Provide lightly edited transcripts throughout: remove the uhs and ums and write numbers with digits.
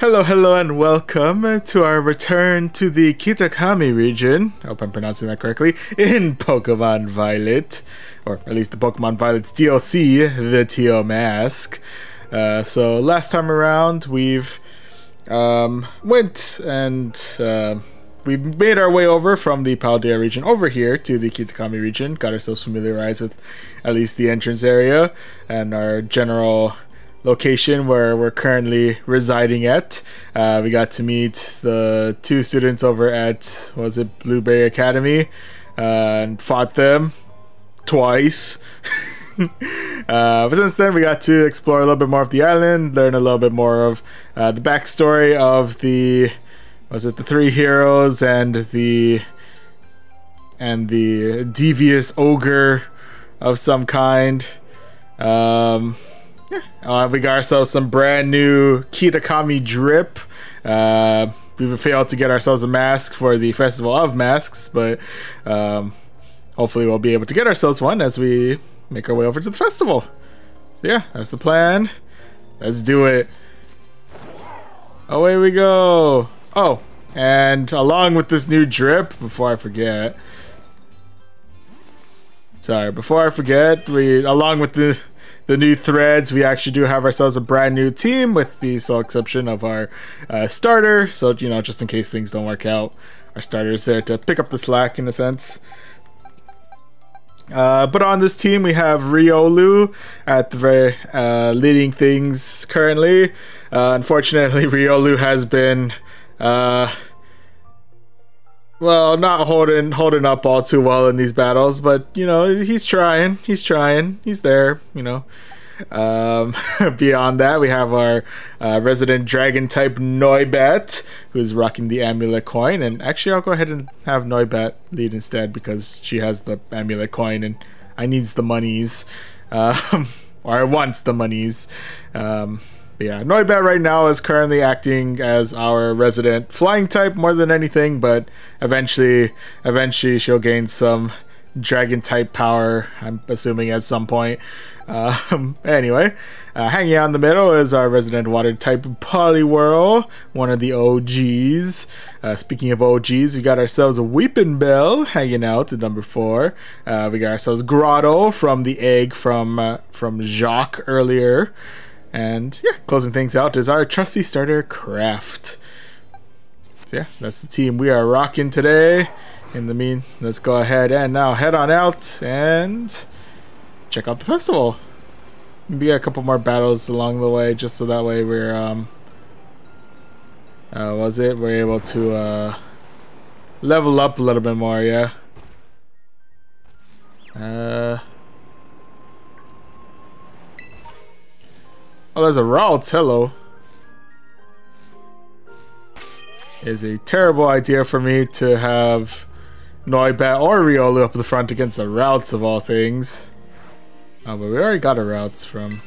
Hello, hello, and welcome to our return to the Kitakami region, I hope I'm pronouncing that correctly, in Pokemon Violet, or at least the Pokemon Violet's DLC, the Teal Mask. So last time around, we've we made our way over from the Paldea region over here to the Kitakami region, got ourselves familiarized with at least the entrance area and our general location where we're currently residing at. We got to meet the two students over at, was it Blueberry Academy, and fought them twice. But since then we got to explore a little bit more of the island, learn a little bit more of the backstory of the, was it the three heroes and the devious ogre of some kind. We got ourselves some brand new Kitakami drip. We've failed to get ourselves a mask for the Festival of Masks, but hopefully we'll be able to get ourselves one as we make our way over to the festival. So yeah, that's the plan. Let's do it. Away we go. Oh, and along with this new drip, before I forget, along with the new threads, we actually do have ourselves a brand new team, with the sole exception of our starter. So, you know, just in case things don't work out, our starter is there to pick up the slack in a sense. But on this team, we have Riolu at the very leading things currently. Unfortunately, Riolu has been not holding up all too well in these battles, but you know, he's trying, he's there, you know. Beyond that, we have our resident dragon type Noibat, who's rocking the amulet coin, and actually I'll go ahead and have Noibat lead instead because she has the amulet coin and I needs the monies, or I wants the monies. Yeah, Noibat right now is currently acting as our resident flying type more than anything, but eventually she'll gain some dragon type power, I'm assuming, at some point. Anyway, hanging out in the middle is our resident water type Poliwhirl, one of the OGs. Speaking of OGs, we got ourselves a Weepinbell hanging out at number 4. We got ourselves Grotto from the egg from Jacques earlier. And yeah, closing things out is our trusty starter Craft. So yeah, that's the team we are rocking today. Let's go ahead and now head on out and check out the festival. Maybe a couple more battles along the way, just so that way we're we're able to level up a little bit more. Yeah. Oh, there's a Ralts, hello. It is a terrible idea for me to have Noibat or Riolu up the front against the Ralts of all things. Oh, but we already got a Ralts from...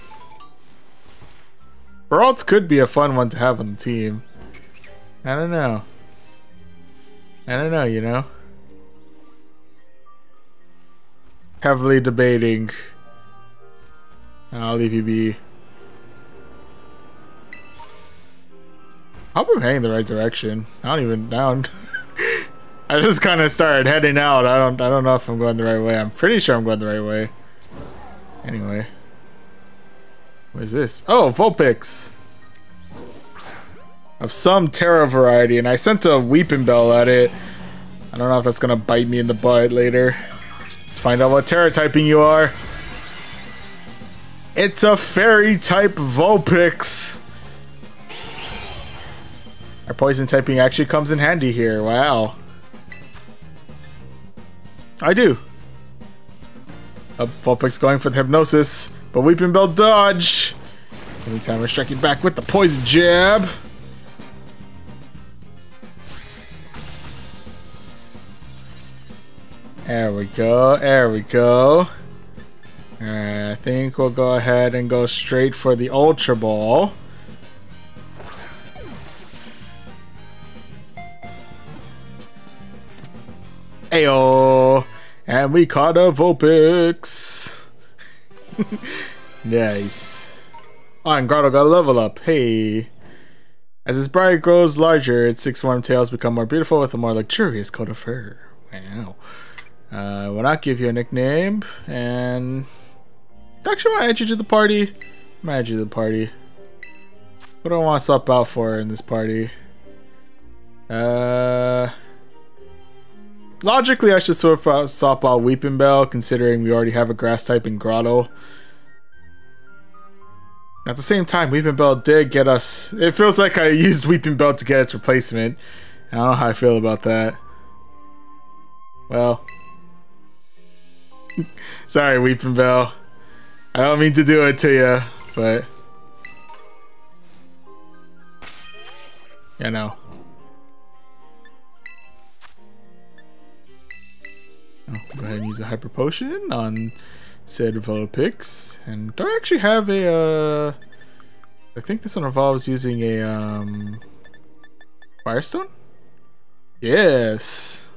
Ralts could be a fun one to have on the team. I don't know, you know? Heavily debating. I'll leave you be. I hope I'm heading the right direction. I just kind of started heading out. I don't know if I'm going the right way. I'm pretty sure I'm going the right way. Anyway. What is this? Oh, Vulpix. Of some Terra variety, and I sent a Weepinbell at it. I don't know if that's going to bite me in the butt later. Let's find out what Terra typing you are. It's a fairy type Vulpix. Our poison typing actually comes in handy here. Wow. I do. Vulpix going for the hypnosis, but Weepinbell dodged. Anytime we're striking back with the poison jab. There we go. Alright, I think we'll go ahead and go straight for the Ultra Ball. Ayo! And we caught a Vulpix! Nice. Oh, and Grotto got a level up. Hey. As its body grows larger, its six warm tails become more beautiful with a more luxurious coat of fur. Wow. I will not give you a nickname, and actually I want to add you to the party. I'm gonna add you to the party. What do I want to swap out for in this party? Logically, I should swap out Weepinbell, considering we already have a grass type in Grotto. At the same time, Weepinbell did get us... It feels like I used Weepinbell to get its replacement. And I don't know how I feel about that. Well. Sorry, Weepinbell. I don't mean to do it to you, but... Yeah, no. I'll go ahead and use a Hyper Potion on... said Vulpix, and do I actually have a, I think this one involves using a, Firestone? Yes!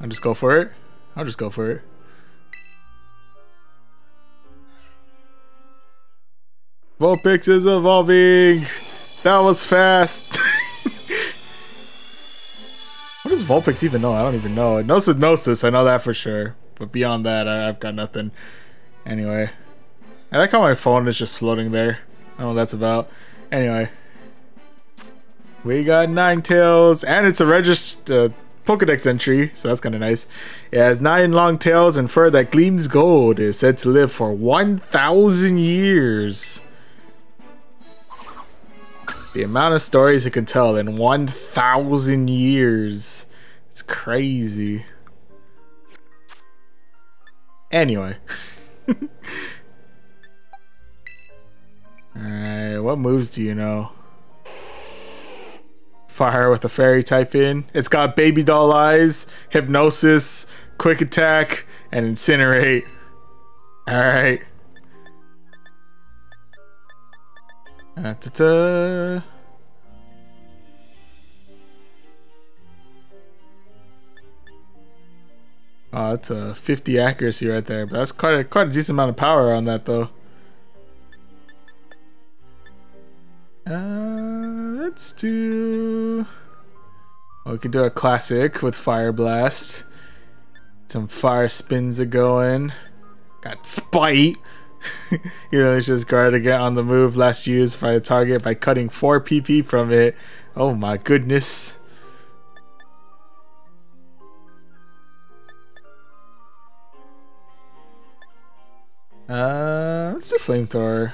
I'll just go for it. I'll just go for it. Vulpix is evolving! That was fast! What does Vulpix even know? I don't even know. It knows it knows this. I know that for sure. But beyond that, I've got nothing. Anyway. I like how my phone is just floating there. I don't know what that's about. Anyway. We got Ninetales. And it's a registered Pokedex entry. So that's kind of nice. It has 9 long tails and fur that gleams gold. It is said to live for 1,000 years. The amount of stories it can tell in 1,000 years. It's crazy. Anyway. Alright, what moves do you know? Fire with a fairy type in. It's got baby doll eyes, hypnosis, quick attack, and incinerate. Alright. Oh, that's a 50 accuracy right there, but that's quite a decent amount of power on that though. Let's do. Well, we can do a classic with Fire Blast. Some fire spins are going. Got Spite. You know, it's just guard again on the move last used by the target by cutting 4 PP from it. Oh my goodness. Let's do Flamethrower.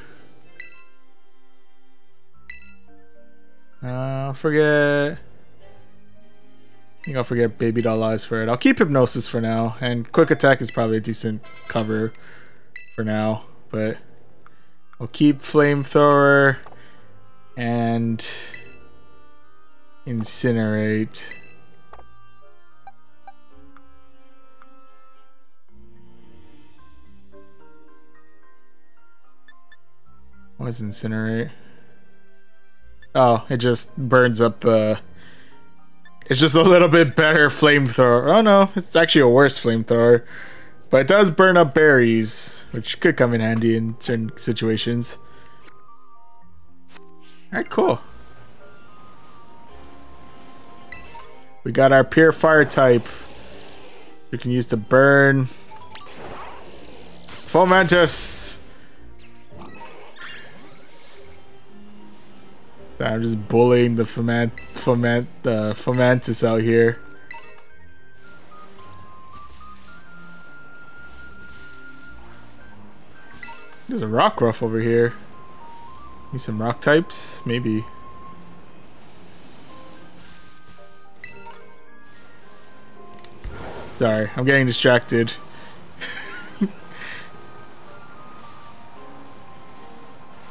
I'll forget Baby Doll Eyes for it. I'll keep Hypnosis for now, and Quick Attack is probably a decent cover for now. But we'll keep Flamethrower and Incinerate. What is Incinerate? Oh, it just burns up the... It's just a little bit better Flamethrower. Oh no, it's actually a worse Flamethrower. But it does burn up berries, which could come in handy in certain situations. Alright, cool. We got our pure fire type. We can use to burn. Fomantis! I'm just bullying the Fomantis out here. There's a Rockruff over here. Need some rock types? Maybe. Sorry, I'm getting distracted. If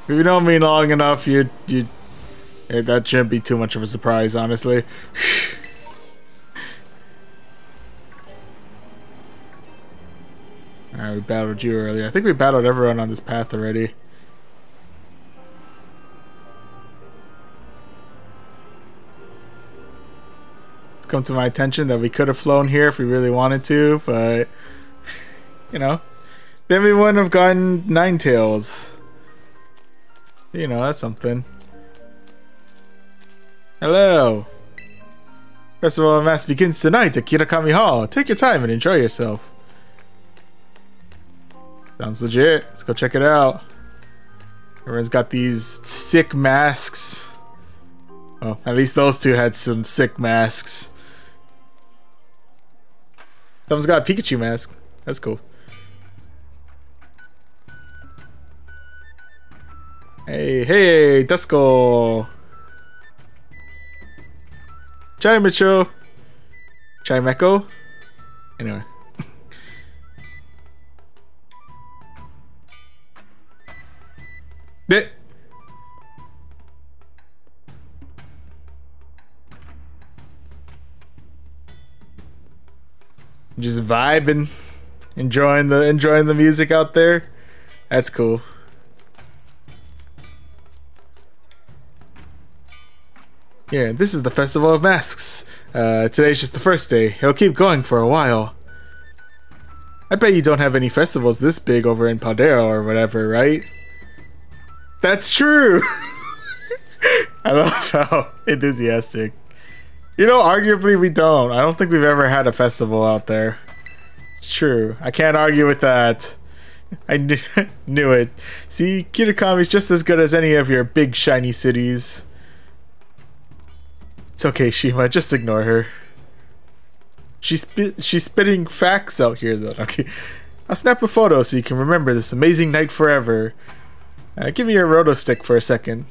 you know me long enough, that shouldn't be too much of a surprise, honestly. Alright, we battled you earlier. I think we battled everyone on this path already. It's come to my attention that we could have flown here if we really wanted to, but... You know. Then we wouldn't have gotten Ninetales. You know, that's something. Hello! Festival of Masks begins tonight at Kitakami Hall. Take your time and enjoy yourself. Sounds legit. Let's go check it out. Everyone's got these sick masks. Well, at least those two had some sick masks. Someone's got a Pikachu mask. That's cool. Hey, hey, Duskull! Chimecho! Chimecho? Anyway. Just vibing, enjoying the music out there. That's cool. Yeah, this is the Festival of Masks. Today's just the first day. It'll keep going for a while. I bet you don't have any festivals this big over in Paldea or whatever, right? That's true. I love how enthusiastic. You know, arguably we don't. I don't think we've ever had a festival out there. It's true. I can't argue with that. I knew it. See, Kitakami's just as good as any of your big shiny cities. It's okay, Shima. Just ignore her. She's spitting facts out here, though. Okay. I'll snap a photo so you can remember this amazing night forever. Give me your roto stick for a second.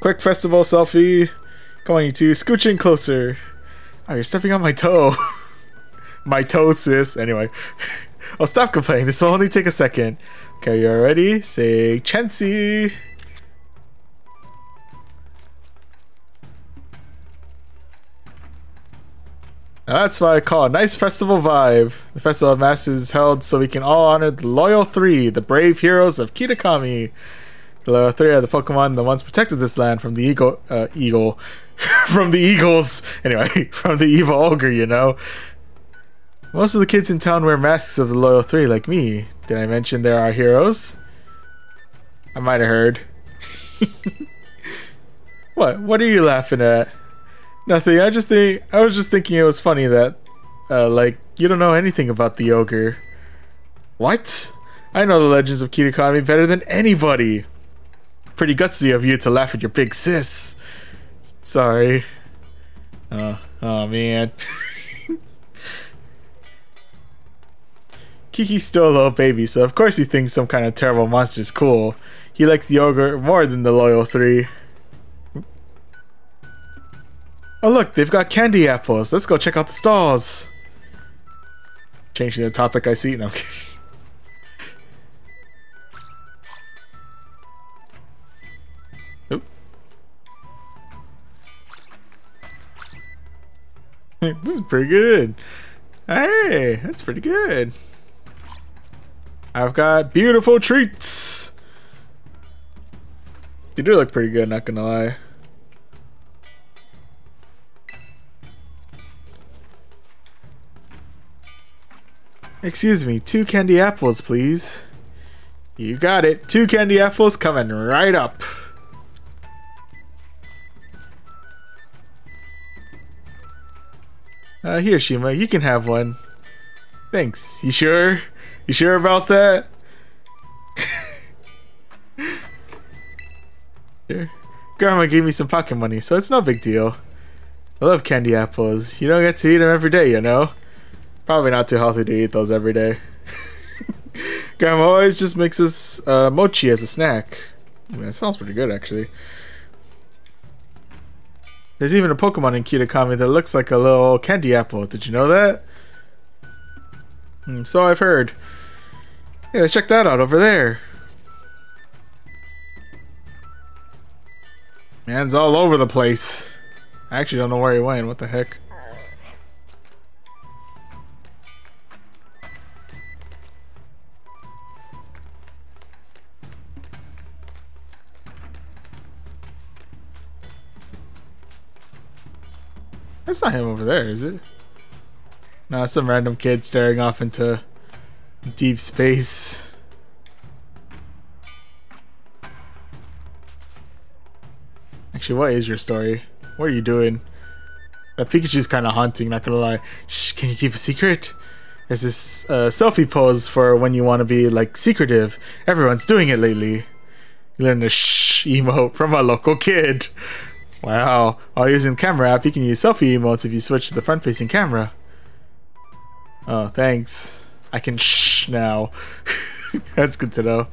Quick festival selfie. Come on, you two. Scooch in closer. Oh, you're stepping on my toe. My toe, sis. Anyway. Oh, stop complaining. This will only take a second. Okay, you're ready? Say, Chansey. Now that's what I call a nice festival vibe. The Festival of Masks is held so we can all honor the Loyal Three, the brave heroes of Kitakami. The Loyal Three are the Pokemon, the ones protected this land from the eagles. Anyway, from the evil ogre, you know. Most of the kids in town wear masks of the Loyal Three, like me. Did I mention there are heroes? I might have heard. What? What are you laughing at? Nothing. I was just thinking it was funny that, like, you don't know anything about the ogre. What? I know the legends of Kitakami better than anybody. Pretty gutsy of you to laugh at your big sis. Sorry. Oh man. Kiki's still a little baby, so of course he thinks some kind of terrible monster's cool. He likes the ogre more than the Loyal Three. Oh look, they've got candy apples. Let's go check out the stalls. Changing the topic, I see. No, I'm kidding. This is pretty good. Hey, that's pretty good. I've got beautiful treats. They do look pretty good, not gonna lie. Excuse me, 2 candy apples, please. You got it. 2 candy apples coming right up. Here, Shima, you can have one. Thanks. You sure? You sure about that? Sure. Grandma gave me some pocket money, so it's no big deal. I love candy apples. You don't get to eat them every day, you know? Probably not too healthy to eat those every day. Grandma always just makes us mochi as a snack. I mean, that sounds pretty good, actually. There's even a Pokemon in Kitakami that looks like a little candy apple. Did you know that? So I've heard. Yeah, let's check that out over there. Man's all over the place. I actually don't know where he went. What the heck? That's not him over there, is it? No, some random kid staring off into deep space. Actually, what is your story? What are you doing? That Pikachu's kind of haunting, not gonna lie. Shh, can you keep a secret? There's this selfie pose for when you want to be, like, secretive. Everyone's doing it lately. You learn the shh emote from a local kid. Wow. While using the camera app, you can use selfie emotes if you switch to the front-facing camera. Oh, thanks. I can shh now. That's good to know.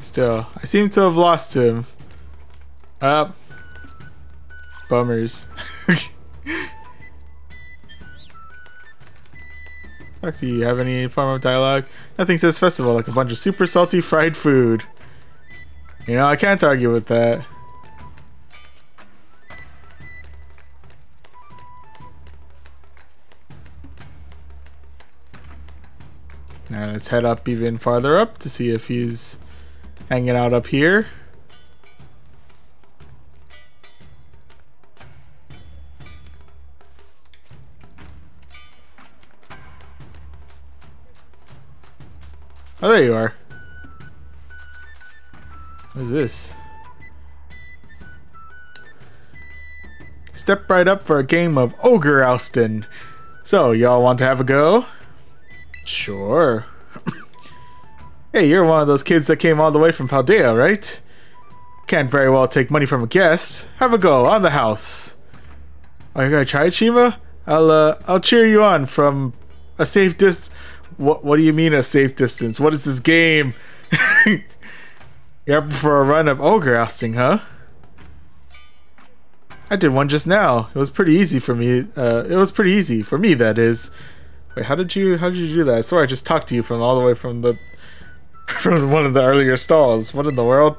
Still, I seem to have lost him. Bummers. Fuck, do you have any form of dialogue? Nothing says festival like a bunch of super salty fried food. You know, I can't argue with that. Now let's head up even farther up to see if he's hanging out up here. Oh, there you are. What is this? Step right up for a game of Ogre Oustin. So, y'all want to have a go? Sure. Hey, you're one of those kids that came all the way from Paldea, right? Can't very well take money from a guest. Have a go on the house. Are you gonna try it, Shima? I'll cheer you on from a safe distance. What do you mean a safe distance? What is this game? You're up for a run of ogre ousting, huh? I did one just now. It was pretty easy for me. That is. Wait, how did you do that? I swear I just talked to you from all the way from the one of the earlier stalls. What in the world?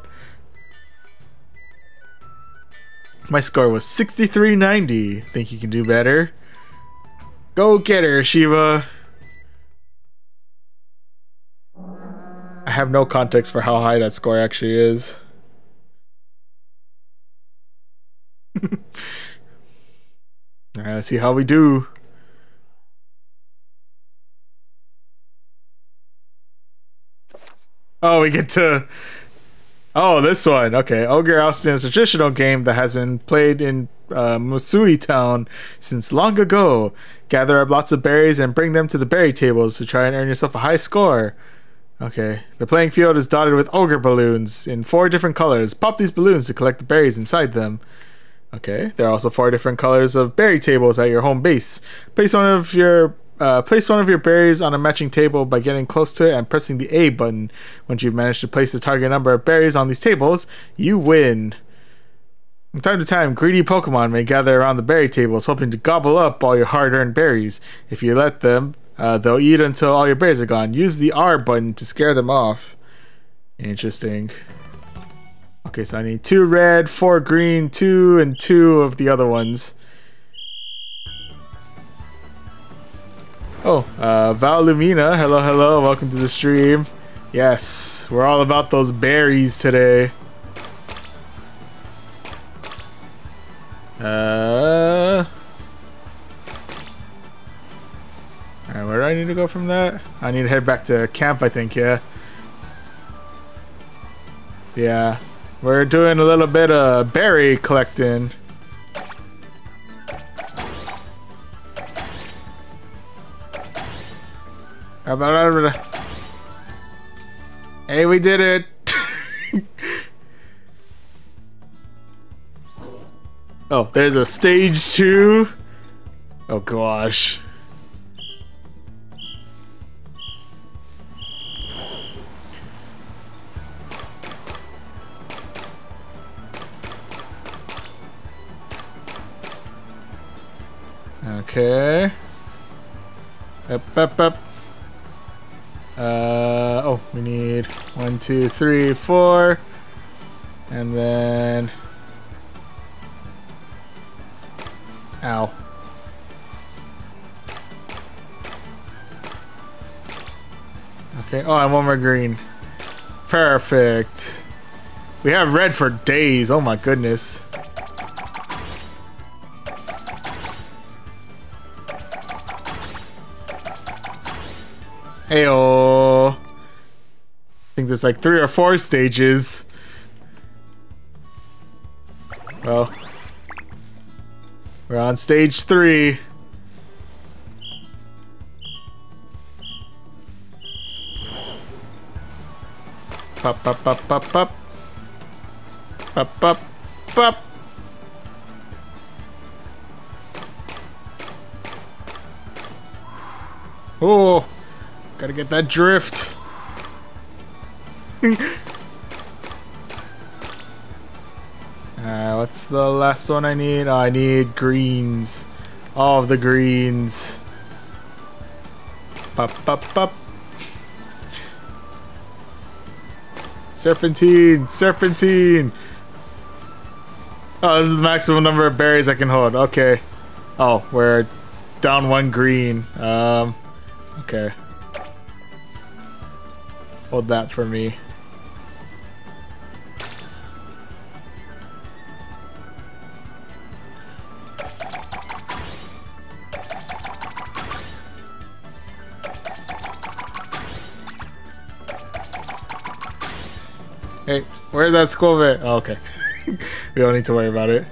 My score was 63.90. Think you can do better? Go get her, Shima. I have no context for how high that score actually is. Alright, let's see how we do. Oh, we get to... Oh, this one. Okay, Ogre Oustin is a traditional game that has been played in Musui Town since long ago. Gather up lots of berries and bring them to the berry tables to try and earn yourself a high score. Okay, the playing field is dotted with ogre balloons in 4 different colors. Pop these balloons to collect the berries inside them. Okay, there are also 4 different colors of berry tables at your home base. Place one of your berries on a matching table by getting close to it and pressing the A button. Once you've managed to place the target number of berries on these tables, you win. From time to time, greedy Pokemon may gather around the berry tables, hoping to gobble up all your hard-earned berries. If you let them, they'll eat until all your berries are gone. Use the R button to scare them off. Interesting. Okay, so I need 2 red, 4 green, 2, and 2 of the other ones. Oh, Valumina, hello, hello, welcome to the stream. Yes, we're all about those berries today. Alright, where do I need to go from that? I need to head back to camp, I think, yeah. Yeah. We're doing a little bit of berry collecting. Hey, we did it! Oh, there's a stage 2? Oh gosh. Okay. Up, up, up. Oh, we need 1, 2, 3, 4. And then... Ow. Okay, oh, and 1 more green. Perfect. We have red for days. Oh my goodness. Heyo. I think there's like 3 or 4 stages. Well, we're on stage 3. Pop, pop, pop, pop, pop. Pop, pop, pop. Oh, gotta get that drift. What's the last one I need? Oh, I need greens. All of the greens. Pop, pop, pop. Serpentine, serpentine. Oh, this is the maximum number of berries I can hold. Okay. Oh, we're down 1 green. Okay. Hold that for me. Hey, where's that school bit? Oh, okay. We don't need to worry about it.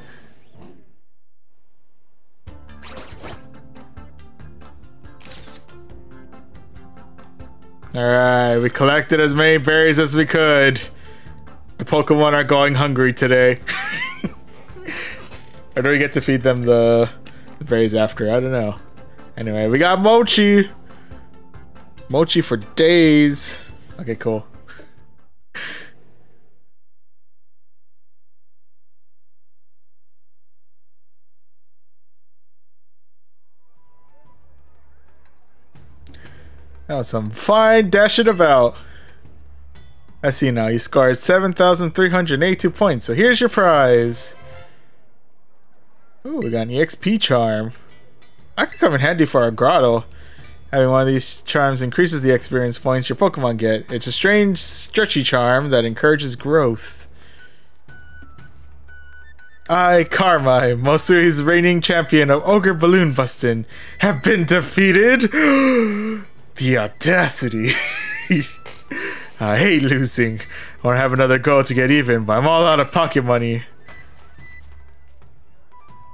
Alright, we collected as many berries as we could. The Pokemon are going hungry today. Or do we get to feed them the berries after? I don't know. Anyway, we got mochi. Mochi for days. Okay, cool. That was some fine dashing about. I see now. You scored 7,382 points. So here's your prize. Ooh, we got an EXP charm. I could come in handy for our grotto. Having one of these charms increases the experience points your Pokemon get. It's a strange, stretchy charm that encourages growth. I, Carmine, Mosui's reigning champion of Ogre Balloon Bustin', have been defeated. The audacity. I hate losing. I want to have another go to get even, but I'm all out of pocket money.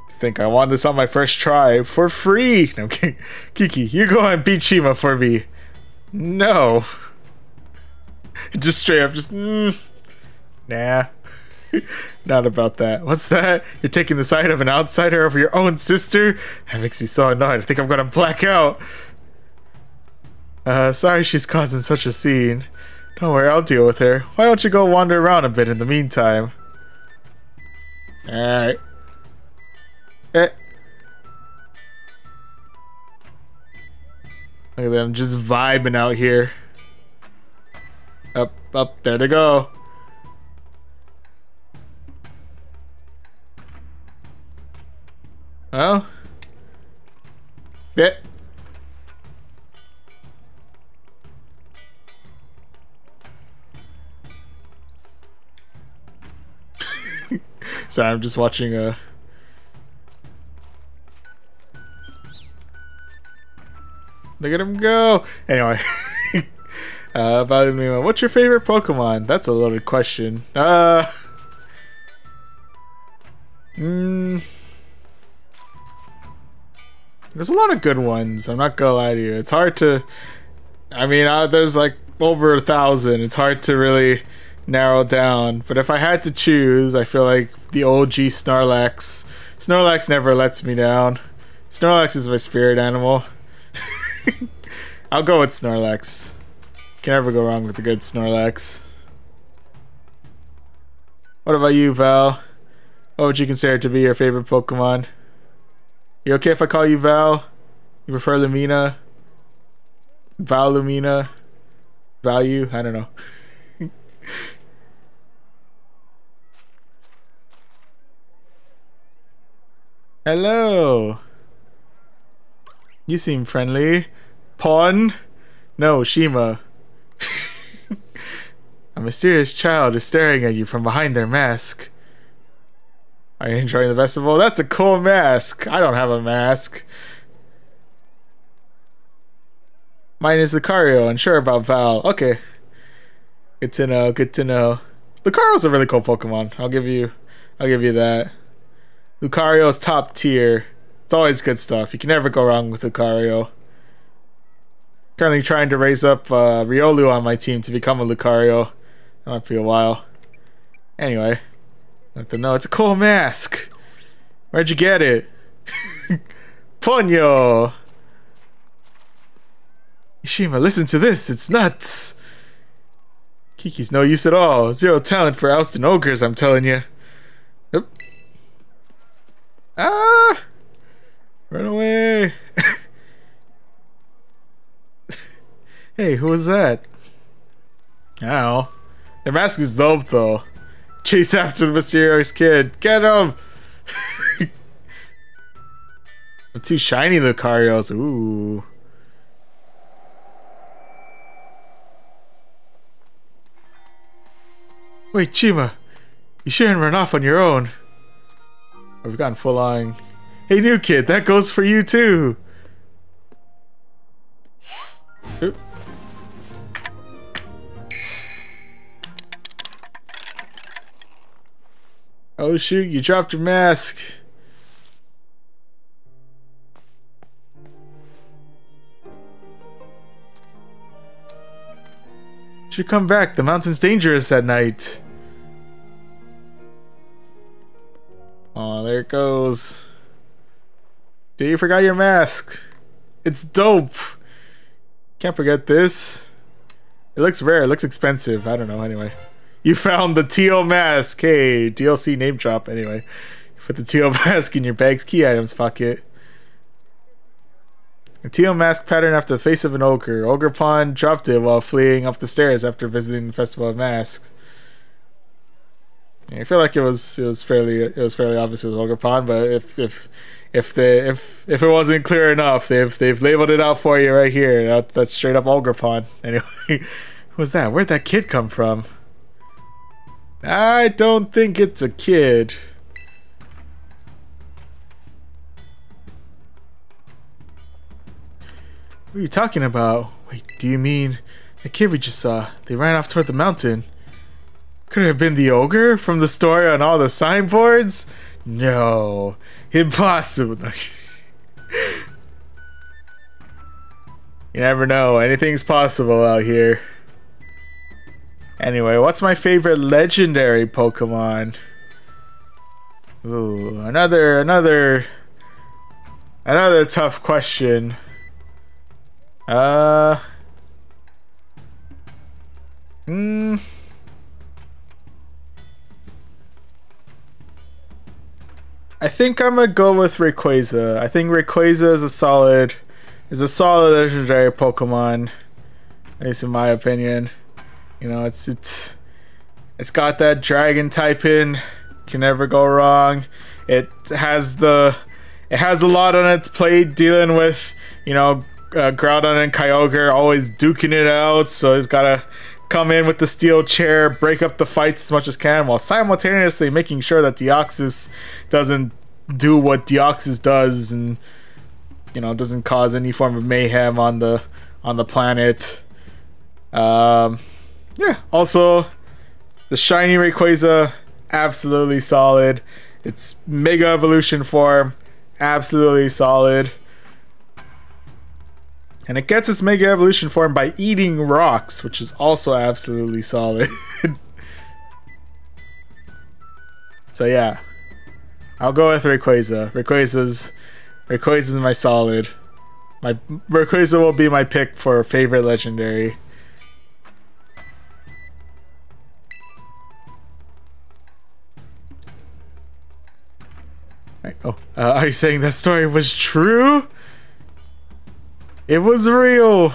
Think I won this on my first try for free. No, I'm kidding. Kiki, you go and beat Shima for me. No. Just straight up, just nah. Not about that. What's that? You're taking the side of an outsider over your own sister? That makes me so annoyed. I think I'm gonna black out. Sorry she's causing such a scene. Don't worry, I'll deal with her. Why don't you go wander around a bit in the meantime? Alright. Eh. Look at them just vibing out here. Up, up, there they go. Well. Eh. Sorry, I'm just watching a... Look at him go! Anyway. About me, what's your favorite Pokemon? That's a loaded question. There's a lot of good ones. I'm not gonna lie to you. It's hard to... I mean, there's like over 1,000. It's hard to really... narrow down, but if I had to choose, I feel like the OG Snorlax. Snorlax never lets me down. Snorlax is my spirit animal. I'll go with Snorlax. Can never go wrong with a good Snorlax. What about you, Val? What would you consider to be your favorite Pokemon? You okay if I call you Val? You prefer Lumina? Val Lumina? Value? I don't know. Hello. You seem friendly. Pon? No, Shima. A mysterious child is staring at you from behind their mask. Are you enjoying the festival? That's a cool mask. I don't have a mask. Mine is Lucario. Unsure about Val. Okay. Good to know. Good to know. Lucario's a really cool Pokemon. I'll give you that. Lucario's top tier. It's always good stuff. You can never go wrong with Lucario. Currently trying to raise up Riolu on my team to become a Lucario. That might be a while. Anyway. Let them know. It's a cool mask. Where'd you get it? Ponyo! Shima, listen to this. It's nuts. Kiki's no use at all. Zero talent for ousting ogres, I'm telling you. Yep. Ah! Run away. Hey, who was that? Ow. Their mask is dope, though. Chase after the mysterious kid. Get him! The two shiny Lucarios. Ooh. Wait, Shima, you shouldn't run off on your own. We've gotten full-on. Hey, new kid, that goes for you too. Oop. Oh shoot, you dropped your mask. Should come back. The mountain's dangerous at night. Oh, there it goes. Dude, you forgot your mask. It's dope. Can't forget this. It looks rare. It looks expensive. I don't know. Anyway, you found the Teal Mask. Hey, DLC name drop. Anyway, you put the Teal Mask in your bag's key items pocket. A teal mask pattern after the face of an ogre. Ogerpon dropped it while fleeing up the stairs after visiting the Festival of Masks. I feel like it was fairly obvious it was Ogerpon, but if it wasn't clear enough, they've labeled it out for you right here. That's straight up Ogerpon. Anyway, who's that? Where'd that kid come from? I don't think it's a kid. What are you talking about? Wait, do you mean the kid we just saw? They ran off toward the mountain. Could it have been the ogre from the story on all the signboards? No. Impossible. You never know. Anything's possible out here. Anyway, what's my favorite legendary Pokemon? Ooh, another tough question. I think I'm gonna go with Rayquaza. I think Rayquaza is a solid legendary Pokemon. At least in my opinion. You know, it's got that dragon type in. Can never go wrong. It has a lot on its plate dealing with, you know, Groudon and Kyogre always duking it out, so he's gotta come in with the steel chair, break up the fights as much as can, while simultaneously making sure that Deoxys doesn't do what Deoxys does, and you know, doesn't cause any form of mayhem on the planet. Yeah. Also, the shiny Rayquaza, absolutely solid. Its Mega Evolution form, absolutely solid. And it gets its Mega Evolution form by eating rocks, which is also absolutely solid. So yeah, I'll go with Rayquaza. Rayquaza's my solid. My Rayquaza will be my pick for favorite legendary. Right, oh, are you saying that story was true? It was real.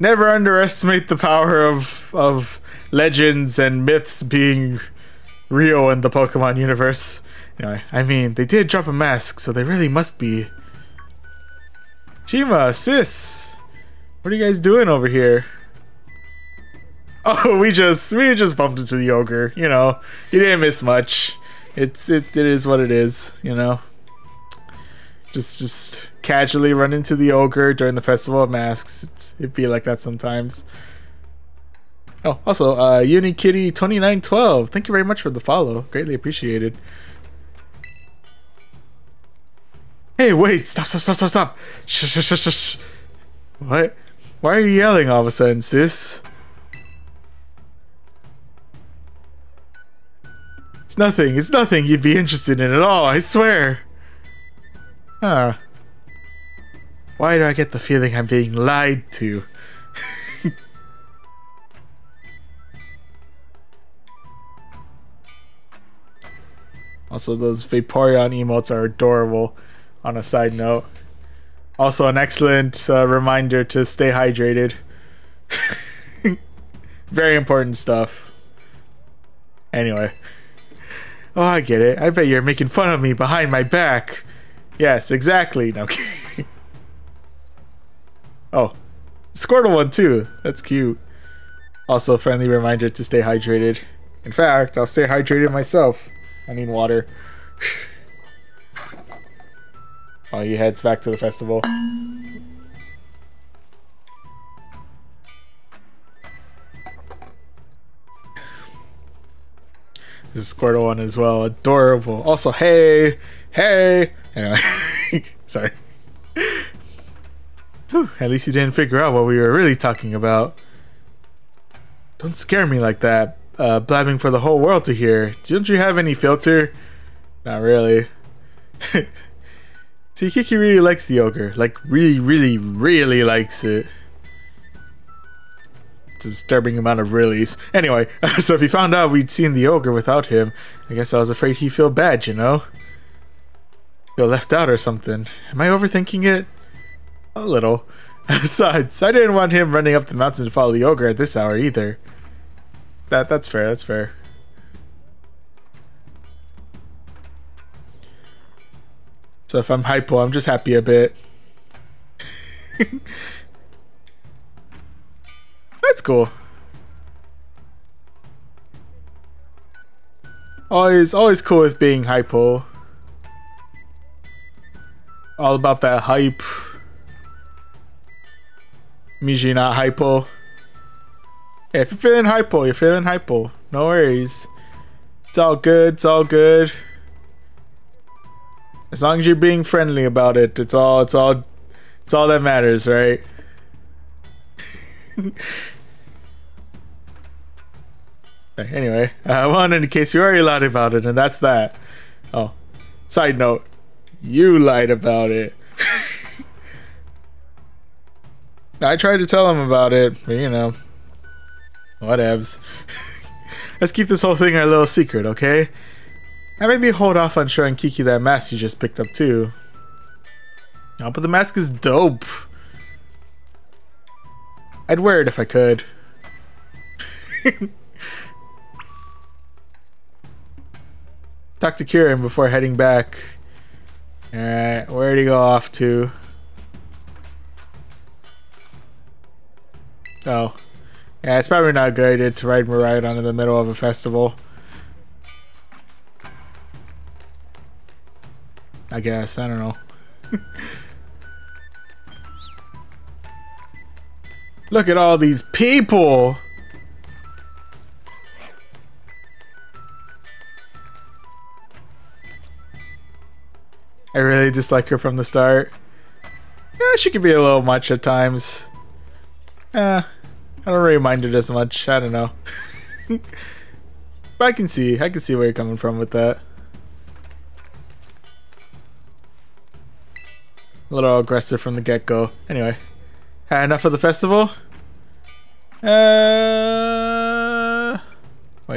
Never underestimate the power of legends and myths being real in the Pokemon universe. Anyway, I mean, they did drop a mask, so they really must be. Shima, sis, what are you guys doing over here? Oh, we just bumped into the ogre. You know, you didn't miss much. It is what it is. You know, just casually run into the ogre during the Festival of Masks. It'd be like that sometimes. Oh, also, Unikitty2912, thank you very much for the follow. Greatly appreciated. Hey, wait! Stop! Shh. What? Why are you yelling all of a sudden, sis? It's nothing you'd be interested in at all, I swear! Huh. Why do I get the feeling I'm being lied to? Also, those Vaporeon emotes are adorable, on a side note. Also, an excellent reminder to stay hydrated. Very important stuff. Anyway. Oh, I get it. I bet you're making fun of me behind my back. Yes, exactly. No kidding. Oh. Squirtle one, too. That's cute. Also, friendly reminder to stay hydrated. In fact, I'll stay hydrated myself. I need water. Oh, he heads back to the festival. This is Squirtle one as well. Adorable. Also, hey! Anyway. Sorry. Whew, at least you didn't figure out what we were really talking about. Don't scare me like that. Blabbing for the whole world to hear. Don't you have any filter? Not really. See, Kiki really likes the ogre. Like, really likes it. It's a disturbing amount of reallys. Anyway, so if he found out we'd seen the ogre without him, I guess I was afraid he'd feel bad, you know? Feel left out or something. Am I overthinking it? A little. Besides, I didn't want him running up the mountain to follow the ogre at this hour either. That's fair. So if I'm hypo, I'm just happy a bit. That's cool. Always cool with being hypo. All about that hype. Miji not hypo. Hey, if you're feeling hypo, you're feeling hypo. No worries. It's all good. As long as you're being friendly about it, it's all that matters, right? Anyway, well, in case you already lied about it, and that's that. Oh, side note, you lied about it. I tried to tell him about it, but you know. Whatevs. Let's keep this whole thing our little secret, okay? And maybe hold off on showing Kiki that mask you just picked up too. No, but the mask is dope. I'd wear it if I could. Talk to Kieran before heading back. Alright, where'd he go off to? Oh. Yeah, it's probably not good to ride Mariah onto the middle of a festival. I guess, I don't know. Look at all these people! I really dislike her from the start. Yeah, she can be a little much at times. I don't really mind it as much. I don't know. But I can see where you're coming from with that. A little aggressive from the get-go. Anyway. Had enough of the festival? Wait,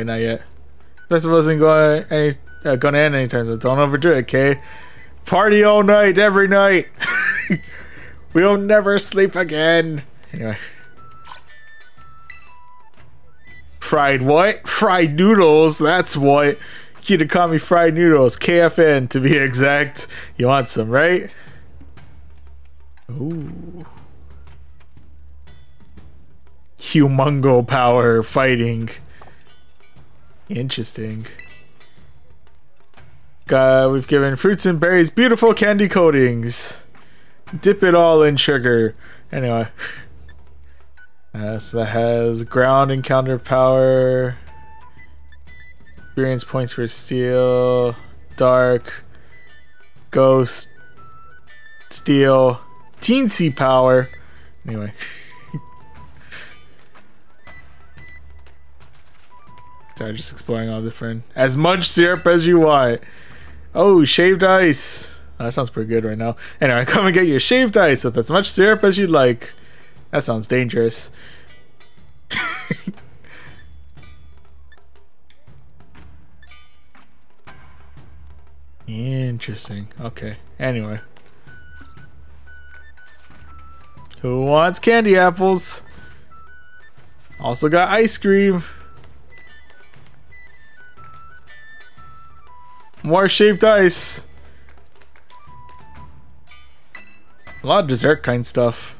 not yet. Festival isn't gonna end anytime, so don't overdo it, okay? Party all night, every night! We'll never sleep again! Anyway. Fried what? Fried noodles, that's what. Kitakami fried noodles, KFN to be exact. You want some, right? Ooh. humongo power fighting. Interesting. We've given fruits and berries beautiful candy coatings. Dip it all in sugar. Anyway. So that has ground and counter power. Experience points for steel. Dark. Ghost. Steel. Teensy power. Anyway. Sorry, just exploring all different. As much syrup as you want. Oh, shaved ice. Oh, that sounds pretty good right now. Anyway, come and get your shaved ice with as much syrup as you'd like. That sounds dangerous. Interesting. Okay. Anyway. Who wants candy apples? Also got ice cream. More shaved ice. A lot of dessert kind stuff.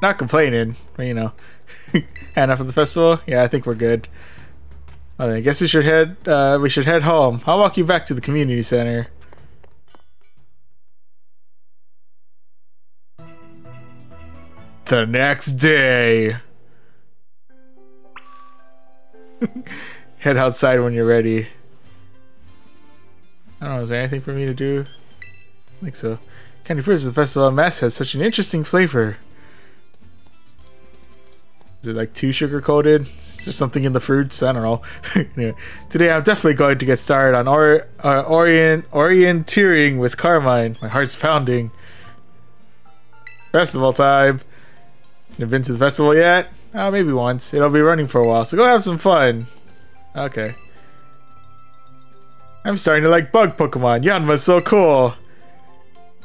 Not complaining, but you know. Enough of the festival? Yeah, I think we're good. Well, I guess we should head. We should head home. I'll walk you back to the community center. The next day. Head outside when you're ready. I don't know, is there anything for me to do? I think so. Candy Fruits at the Festival of Masks has such an interesting flavor. Is it like too sugar coated? Is there something in the fruits? I don't know. Anyway, today I'm definitely going to get started on orienteering with Carmine. My heart's pounding. Festival time. You've been to the festival yet? Oh, maybe once. It'll be running for a while, so go have some fun. Okay. I'm starting to like bug Pokemon. Yanma's so cool.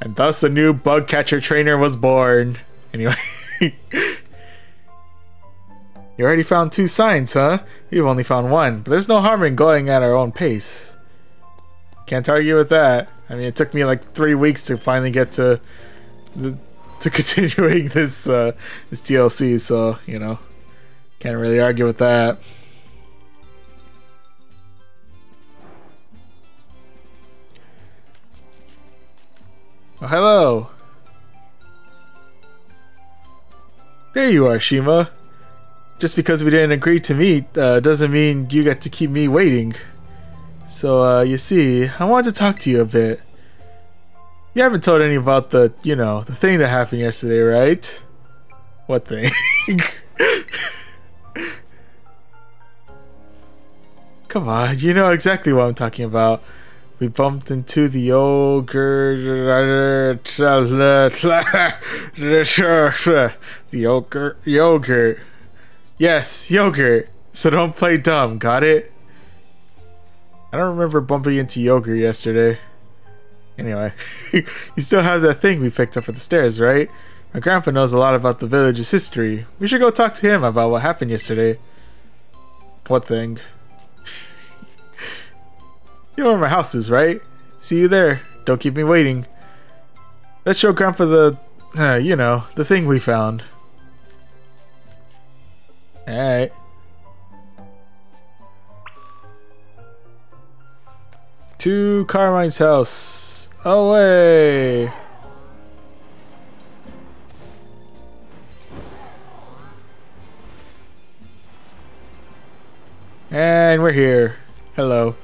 And thus a new bug catcher trainer was born. Anyway. You already found 2 signs, huh? We've only found 1, but there's no harm in going at our own pace. Can't argue with that. I mean, it took me like 3 weeks to finally get to continuing this this DLC, so, you know, can't really argue with that. Oh, hello. There you are, Shima. Just because we didn't agree to meet doesn't mean you got to keep me waiting. So, you see, I wanted to talk to you a bit. You haven't told any about the, you know, the thing that happened yesterday, right? What thing? Come on, you know exactly what I'm talking about. We bumped into the ogre. The ogre. Yogurt. Yes, yogurt. So don't play dumb, got it? I don't remember bumping into yogurt yesterday. Anyway, you still have that thing we picked up at the stairs, right? My grandpa knows a lot about the village's history. We should go talk to him about what happened yesterday. What thing? You know where my house is, right? See you there. Don't keep me waiting. Let's show Grandpa the, you know, the thing we found. Alright. To Carmine's house. Away! And we're here. Hello.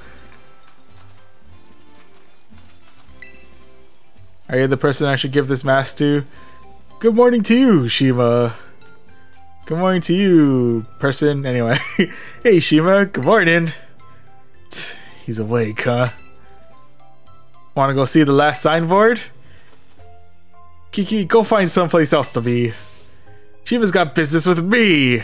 Are you the person I should give this mask to? Good morning to you, Shima. Good morning to you, person. Anyway. Hey, Shima. Good morning. He's awake, huh? Want to go see the last signboard? Kiki, go find someplace else to be. Shima's got business with me.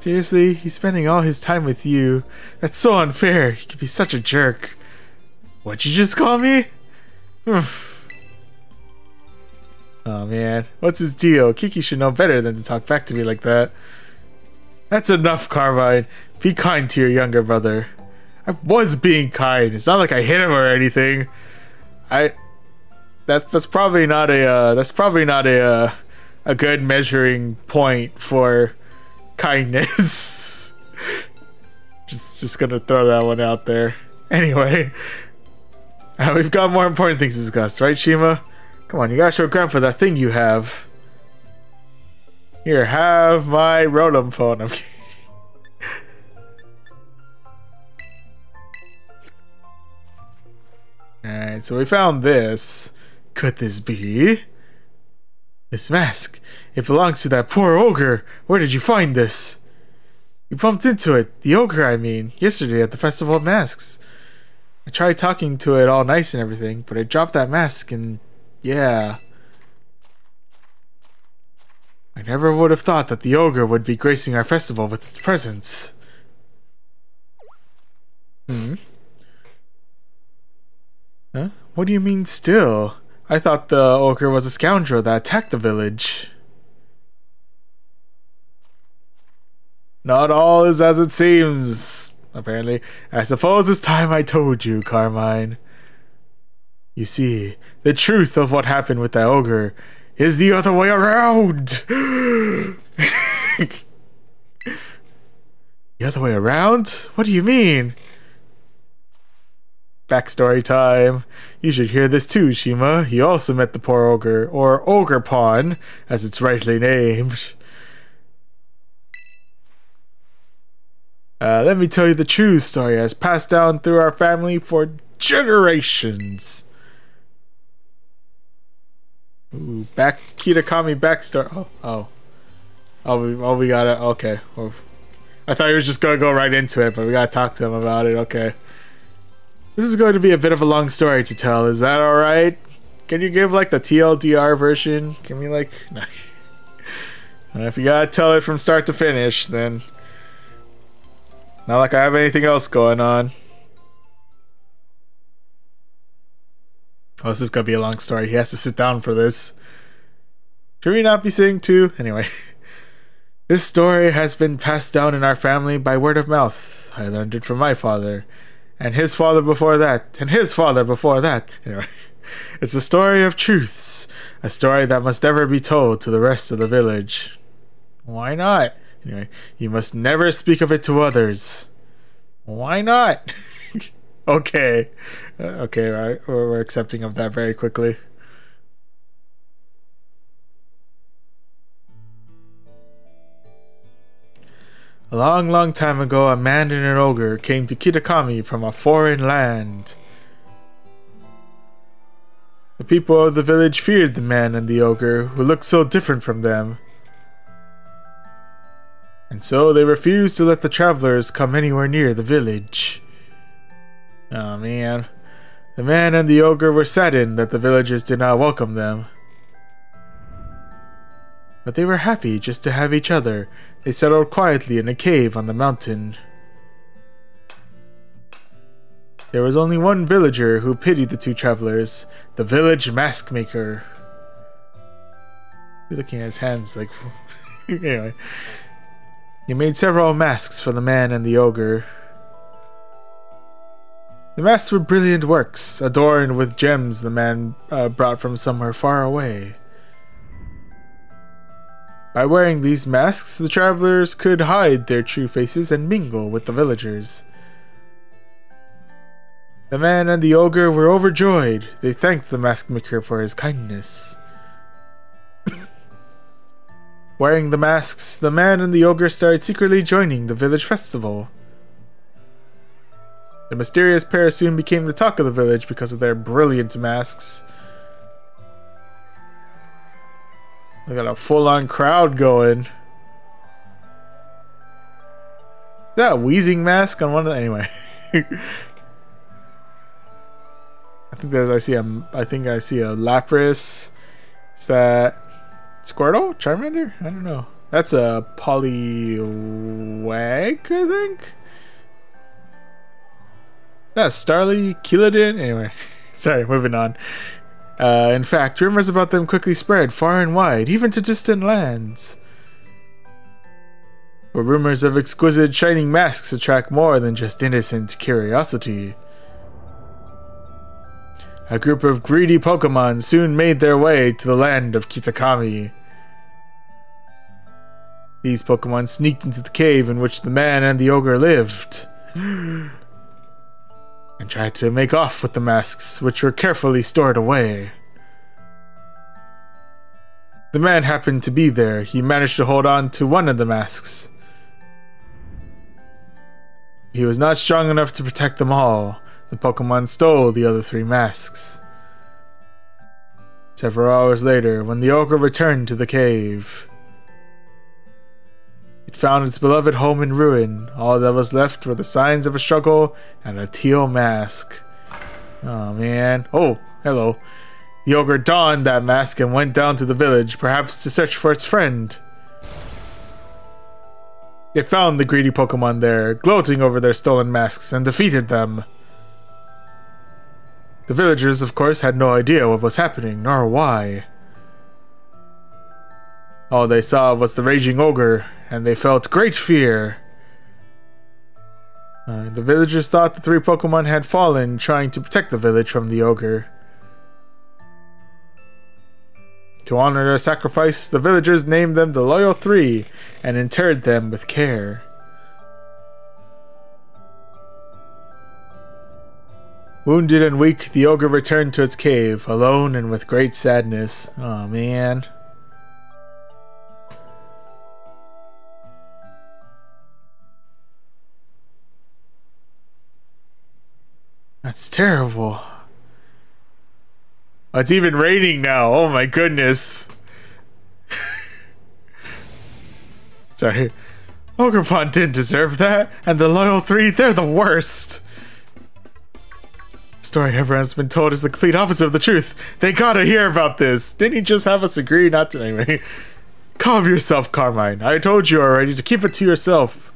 Seriously, he's spending all his time with you. That's so unfair. He could be such a jerk. What'd you just call me? Oh man, what's his deal? Kiki should know better than to talk back to me like that. That's enough, Carmine. Be kind to your younger brother. I was being kind. It's not like I hit him or anything. I That's probably not a good measuring point for kindness. just gonna throw that one out there. Anyway, we've got more important things to discuss, right, Shima? Come on, you gotta show Grandpa that thing you have. Here, have my Rotom phone. I'm kidding. Alright, so we found this. Could this be? This mask. It belongs to that poor ogre. Where did you find this? You bumped into it. The ogre, I mean. Yesterday at the Festival of Masks. I tried talking to it all nice and everything, but I dropped that mask and... yeah. I never would have thought that the ogre would be gracing our festival with its presence. Hmm? Huh? What do you mean, still? I thought the ogre was a scoundrel that attacked the village. Not all is as it seems, apparently. I suppose it's time I told you, Carmine. You see, the truth of what happened with that ogre is the other way around! The other way around? What do you mean? Backstory time. You should hear this too, Shima. He also met the poor ogre, or Ogerpon, as it's rightly named. Let me tell you the true story as passed down through our family for generations. Ooh, Kitakami backstory. Oh, we gotta, okay. Oh. I thought he was just gonna go right into it, but we gotta talk to him about it, okay. This is going to be a bit of a long story to tell. Is that alright? Can you give like the TLDR version? Can we like... no. If you gotta tell it from start to finish, then... not like I have anything else going on. Oh, this is gonna be a long story. He has to sit down for this. Should we not be sitting too? Anyway. This story has been passed down in our family by word of mouth. I learned it from my father. And his father before that, and his father before that. Anyway, it's a story of truths, a story that must never be told to the rest of the village. Why not? Anyway, you must never speak of it to others. Why not? Okay. Okay, right. We're accepting of that very quickly. A long, long time ago, a man and an ogre came to Kitakami from a foreign land. The people of the village feared the man and the ogre, who looked so different from them. And so they refused to let the travelers come anywhere near the village. Oh man. The man and the ogre were saddened that the villagers did not welcome them. But they were happy just to have each other. They settled quietly in a cave on the mountain. There was only one villager who pitied the two travelers, the village mask maker. You're looking at his hands like... anyway. He made several masks for the man and the ogre. The masks were brilliant works, adorned with gems the man brought from somewhere far away. By wearing these masks, the travelers could hide their true faces and mingle with the villagers. The man and the ogre were overjoyed. They thanked the mask maker for his kindness. Wearing the masks, the man and the ogre started secretly joining the village festival. The mysterious pair soon became the talk of the village because of their brilliant masks. We got a full-on crowd going. Is that a wheezing mask on one of the... anyway. I think I see a Lapras. Is that Squirtle? Charmander? I don't know. That's a Poliwag, I think. That's Starly, Keeladin. Anyway, sorry, moving on. In fact, rumors about them quickly spread far and wide, even to distant lands. But rumors of exquisite shining masks attract more than just innocent curiosity. a group of greedy Pokemon soon made their way to the land of Kitakami. These Pokemon sneaked into the cave in which the man and the ogre lived, and tried to make off with the masks, which were carefully stored away. The man happened to be there. He managed to hold on to one of the masks. He was not strong enough to protect them all. The Pokemon stole the other three masks. Several hours later, when the ogre returned to the cave, it found its beloved home in ruin. All that was left were the signs of a struggle and a teal mask. Oh man. Oh, hello. The ogre donned that mask and went down to the village, perhaps to search for its friend. It found the greedy Pokemon there, gloating over their stolen masks, and defeated them. The villagers, of course, had no idea what was happening, nor why. All they saw was the raging ogre, and they felt great fear. The villagers thought the three Pokemon had fallen, trying to protect the village from the ogre. To honor their sacrifice, the villagers named them the Loyal Three and interred them with care. Wounded and weak, the ogre returned to its cave, alone and with great sadness. Aw, man. That's terrible. It's even raining now. Oh my goodness. Sorry. Ogerpon didn't deserve that, and the Loyal Three, they're the worst. The story everyone's been told is the complete opposite of the truth. They gotta hear about this. Didn't he just have us agree not to? Anyway. Calm yourself, Carmine. I told you already to keep it to yourself.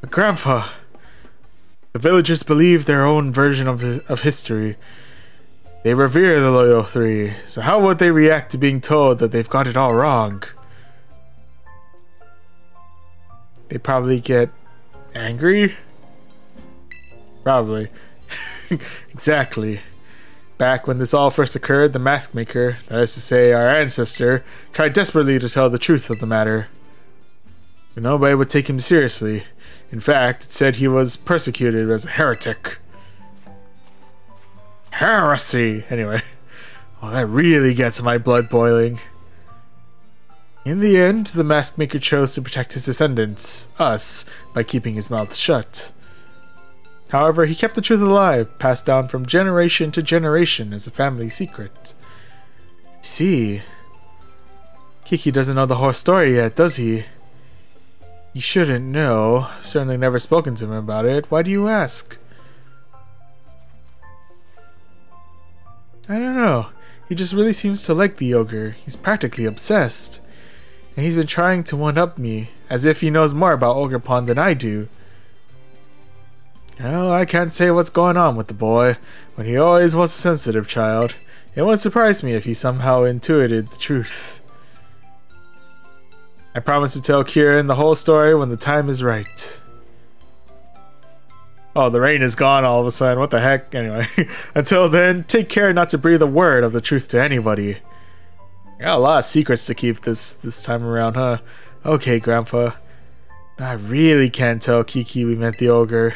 But Grandpa, the villagers believe their own version of history. They revere the Loyal Three, so how would they react to being told that they've got it all wrong? They probably get angry? Probably. Exactly. Back when this all first occurred, the Mask Maker, that is to say our ancestor, tried desperately to tell the truth of the matter. But nobody would take him seriously. In fact, it said he was persecuted as a heretic. Heresy! Anyway. Oh, that really gets my blood boiling. In the end, the Mask Maker chose to protect his descendants, us, by keeping his mouth shut. However, he kept the truth alive, passed down from generation to generation as a family secret. See? Kiki doesn't know the whole story yet, does he? You shouldn't know. I've certainly never spoken to him about it. Why do you ask? I don't know. He just really seems to like the ogre. He's practically obsessed. And he's been trying to one-up me, as if he knows more about Ogerpon than I do. Well, I can't say what's going on with the boy, but he always was a sensitive child. It wouldn't surprise me if he somehow intuited the truth. I promise to tell Kieran the whole story when the time is right. Oh, the rain is gone all of a sudden. What the heck? Anyway, until then, take care not to breathe a word of the truth to anybody. I got a lot of secrets to keep this time around, huh? Okay, Grandpa. I really can't tell Kiki we met the ogre.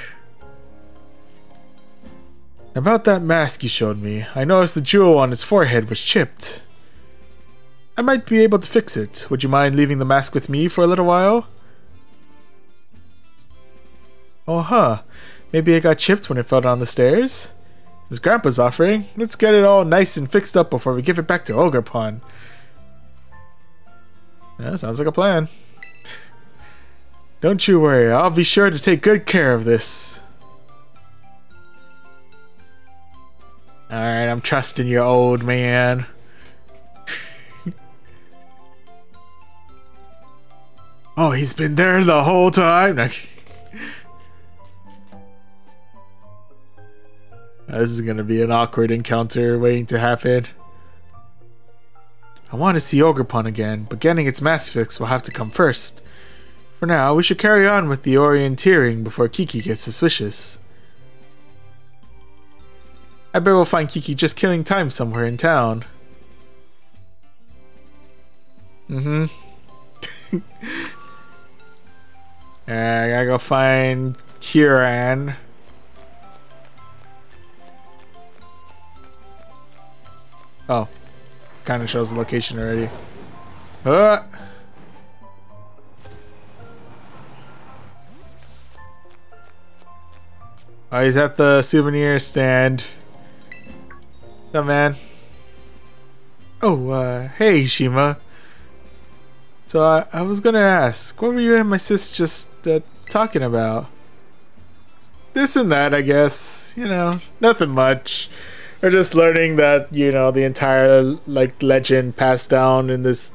About that mask you showed me, I noticed the jewel on his forehead was chipped. I might be able to fix it. Would you mind leaving the mask with me for a little while? Oh, huh. Maybe it got chipped when it fell down the stairs? Since Grandpa's offering, let's get it all nice and fixed up before we give it back to Ogerpon. Yeah, sounds like a plan. Don't you worry, I'll be sure to take good care of this. Alright, I'm trusting you, old man. Oh, he's been there the whole time? No. This is going to be an awkward encounter waiting to happen. I want to see Ogerpon again, but getting its mask fix will have to come first. For now, we should carry on with the orienteering before Kiki gets suspicious. I bet we'll find Kiki just killing time somewhere in town. I gotta go find Kieran. Oh, kind of shows the location already. Oh, he's at the souvenir stand. What's up, man? Oh, hey, Shima. So I was gonna ask, what were you and my sis just talking about? This and that, I guess. You know, nothing much. We're just learning that, you know, the entire like legend passed down in this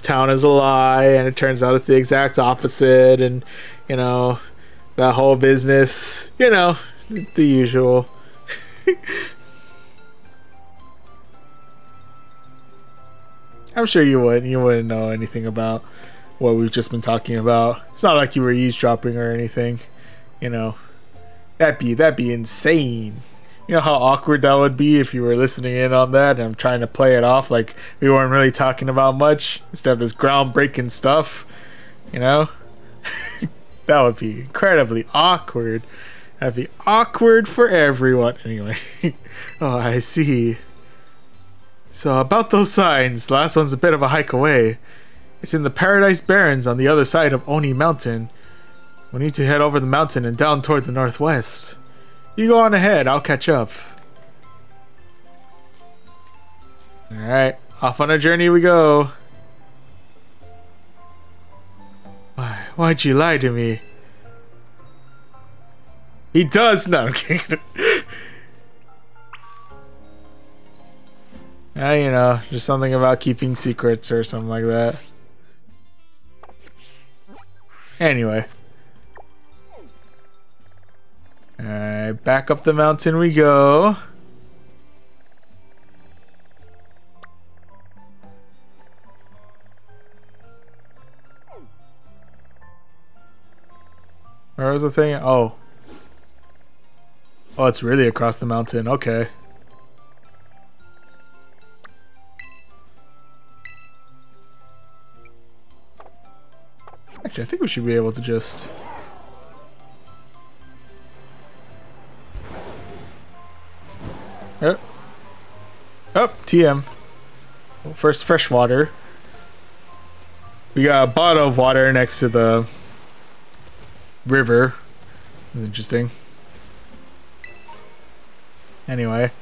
town is a lie, and it turns out it's the exact opposite, and you know, that whole business, you know, the usual. I'm sure you wouldn't know anything about what we've just been talking about. It's not like you were eavesdropping or anything, you know. That'd be insane. You know how awkward that would be if you were listening in on that and I'm trying to play it off like we weren't really talking about much instead of this groundbreaking stuff, you know? That would be incredibly awkward. That'd be awkward for everyone. Anyway. Oh, I see. So about those signs, last one's a bit of a hike away. It's in the Paradise Barrens on the other side of Oni Mountain. We need to head over the mountain and down toward the northwest. You go on ahead, I'll catch up. Alright, off on a journey we go. Why'd you lie to me? He does know. You know, just something about keeping secrets or something like that. Anyway. Alright, back up the mountain we go. Where was the thing? Oh. Oh, it's really across the mountain. Okay. Actually, I think we should be able to just... Oh, TM. Well, first, fresh water. We got a bottle of water next to the river. That's interesting. Anyway.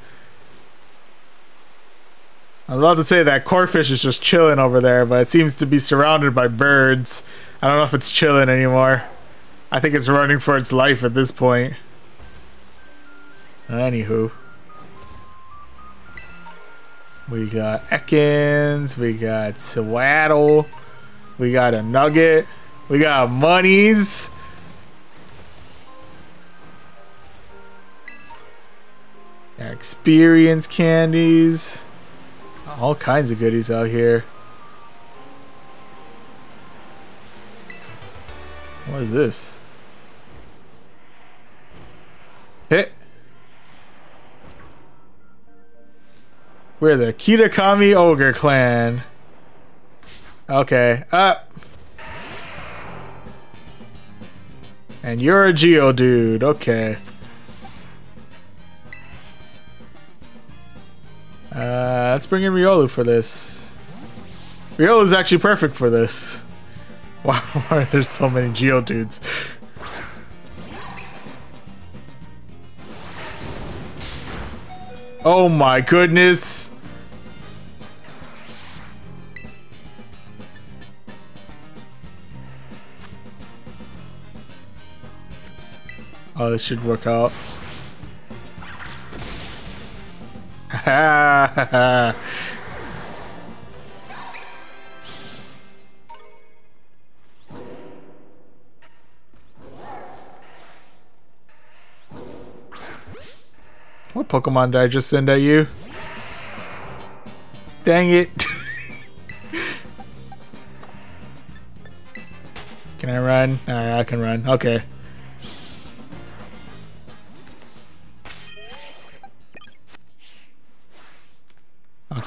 I was about to say that corefish is just chilling over there, but it seems to be surrounded by birds. I don't know if it's chilling anymore. I think it's running for its life at this point. Anywho. We got Ekans, we got Swaddle, we got a Nugget, we got Monies. Experience candies. All kinds of goodies out here. What is this? Hit. We're the Kitakami Ogre Clan. Okay, up. And you're a Geodude, okay. Let's bring in Riolu for this. Riolu's actually perfect for this. Wow, why are there so many Geodudes? Oh my goodness! Oh, this should work out. Ha What Pokemon did I just send at you? Dang it! Can I run? I can run. Okay.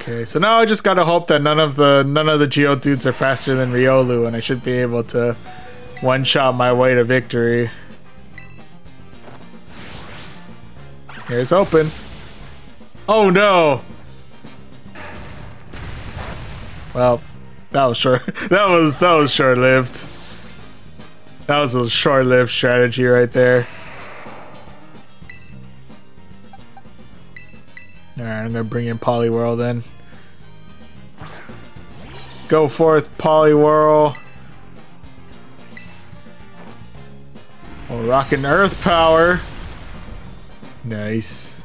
Okay, so now I just gotta hope that none of the Geodudes are faster than Riolu, and I should be able to one-shot my way to victory. Here's open. Oh no! Well, that was short. that was short-lived. That was a short-lived strategy right there. Alright, I'm gonna bring in Poliwhirl then. Go forth, Poliwhirl. Oh, rockin' Earth Power. Nice.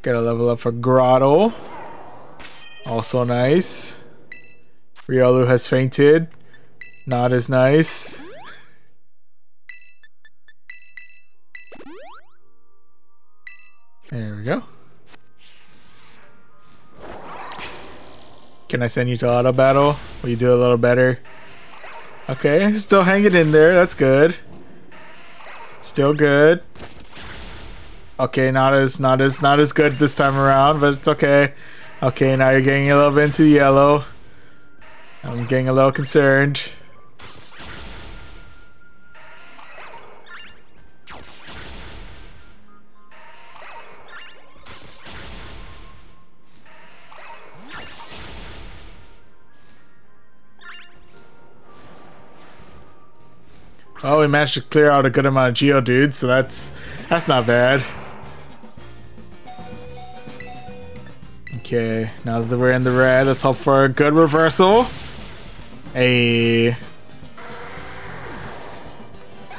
Gotta level up for Grotto. Also nice. Riolu has fainted. Not as nice. There we go. Can I send you to auto battle? Will you do a little better? Okay, still hanging in there. That's good. Still good. Okay, not as good this time around, but it's okay. Okay, now you're getting a little bit into yellow. I'm getting a little concerned. Oh, we managed to clear out a good amount of Geodudes, so that's not bad. Okay, now that we're in the red, let's hope for a good reversal. Hey,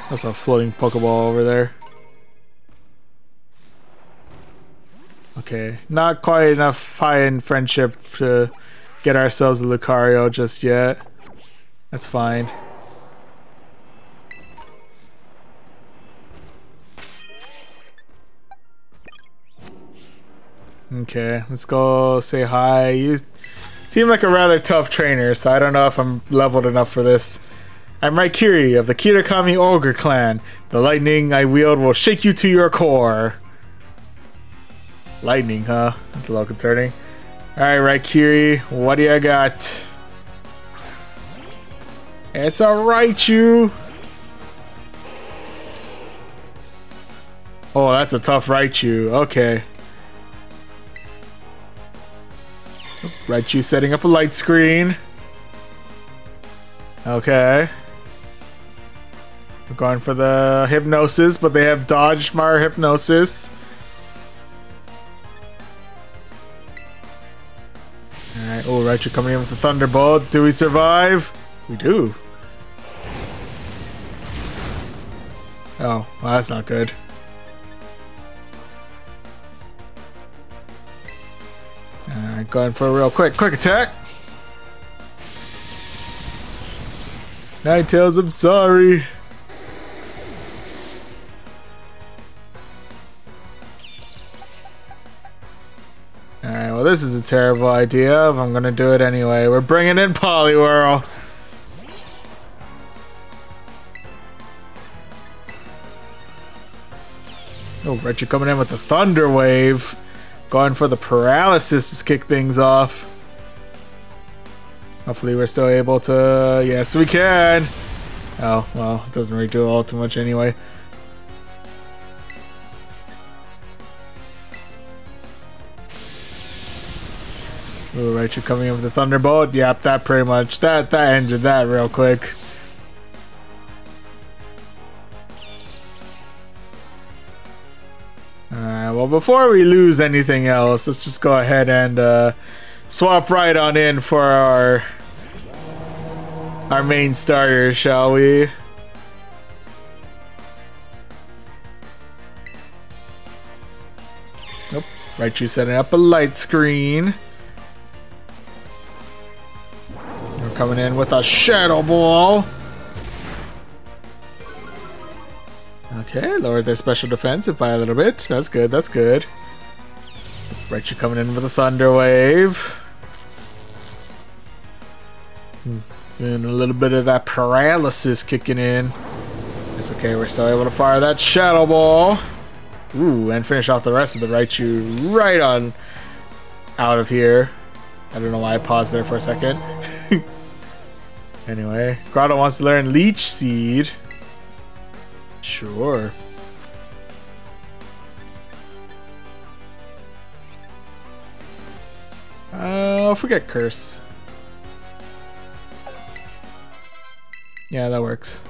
that's a floating Pokeball over there. Okay, not quite enough high in friendship to get ourselves a Lucario just yet. That's fine. Okay, let's go say hi. You seem like a rather tough trainer, so I don't know if I'm leveled enough for this. I'm Raikiri of the Kitakami Ogre Clan. The lightning I wield will shake you to your core. Lightning, huh? That's a little concerning. Alright, Raikiri, what do you got? It's a Raichu! Oh, that's a tough Raichu. Okay. Raichu setting up a light screen. Okay. We're going for the Hypnosis, but they have dodged my Hypnosis. Alright, oh, Raichu coming in with the Thunderbolt. Do we survive? We do. Oh, well, that's not good. Alright, going for a real quick attack. Ninetales, I'm sorry. Alright, well this is a terrible idea, but I'm gonna do it anyway. We're bringing in Poliwhirl. Oh, Raichu coming in with the Thunder Wave. Going for the Paralysis to kick things off. Hopefully we're still able to... Yes, we can! Oh, well, it doesn't really do all too much anyway. Ooh, Raichu coming in with the Thunderbolt. Yep, that pretty much... That ended that real quick. Alright, well before we lose anything else, let's just go ahead and swap right on in for our main starter, shall we? Nope. Raichu setting up a light screen. We're coming in with a Shadow Ball. Okay, lowered their special defensive by a little bit. That's good, that's good. Raichu coming in with a Thunder Wave. And a little bit of that Paralysis kicking in. It's okay, we're still able to fire that Shadow Ball. Ooh, and finish off the rest of the Raichu right on out of here. I don't know why I paused there for a second. Anyway, Grotto wants to learn Leech Seed. Sure. I'll forget Curse. Yeah, that works.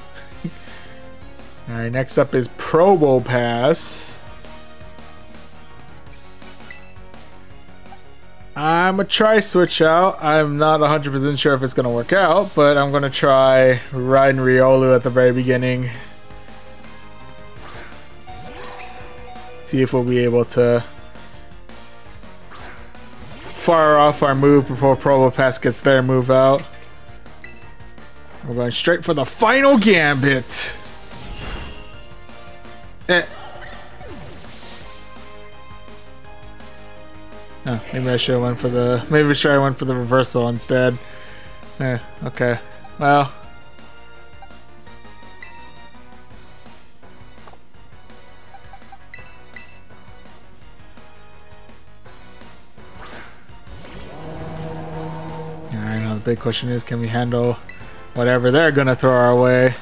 Alright, next up is Probopass. I'm gonna try Switch Out. I'm not 100% sure if it's gonna work out, but I'm gonna try riding Riolu at the very beginning. See if we'll be able to fire off our move before Probopass gets their move out. We're going straight for the final gambit. Oh, maybe I should have went for the. Maybe I should have went for the reversal instead. Okay. Well. I know the big question is, can we handle whatever they're gonna throw our way?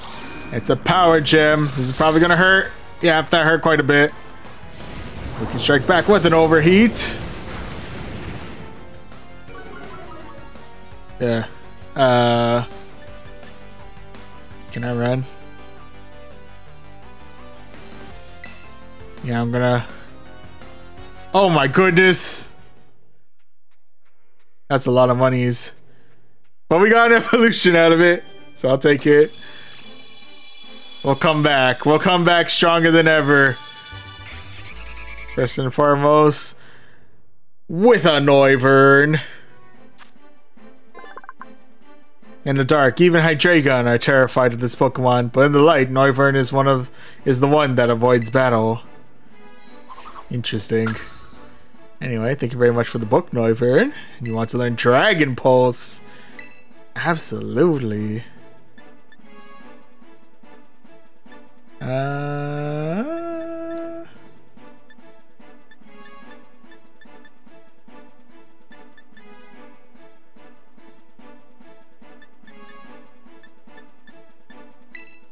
It's a power gem. This is probably gonna hurt. Yeah, if that hurt quite a bit. We can strike back with an overheat. Yeah. Can I run? Yeah, I'm gonna... Oh my goodness! That's a lot of monies. But we got an evolution out of it, so I'll take it. We'll come back. We'll come back stronger than ever. First and foremost, with a Noivern. In the dark, even Hydreigon are terrified of this Pokemon, but in the light, Noivern is the one that avoids battle. Interesting. Anyway, thank you very much for the book, Noivern. And you want to learn Dragon Pulse? Absolutely. I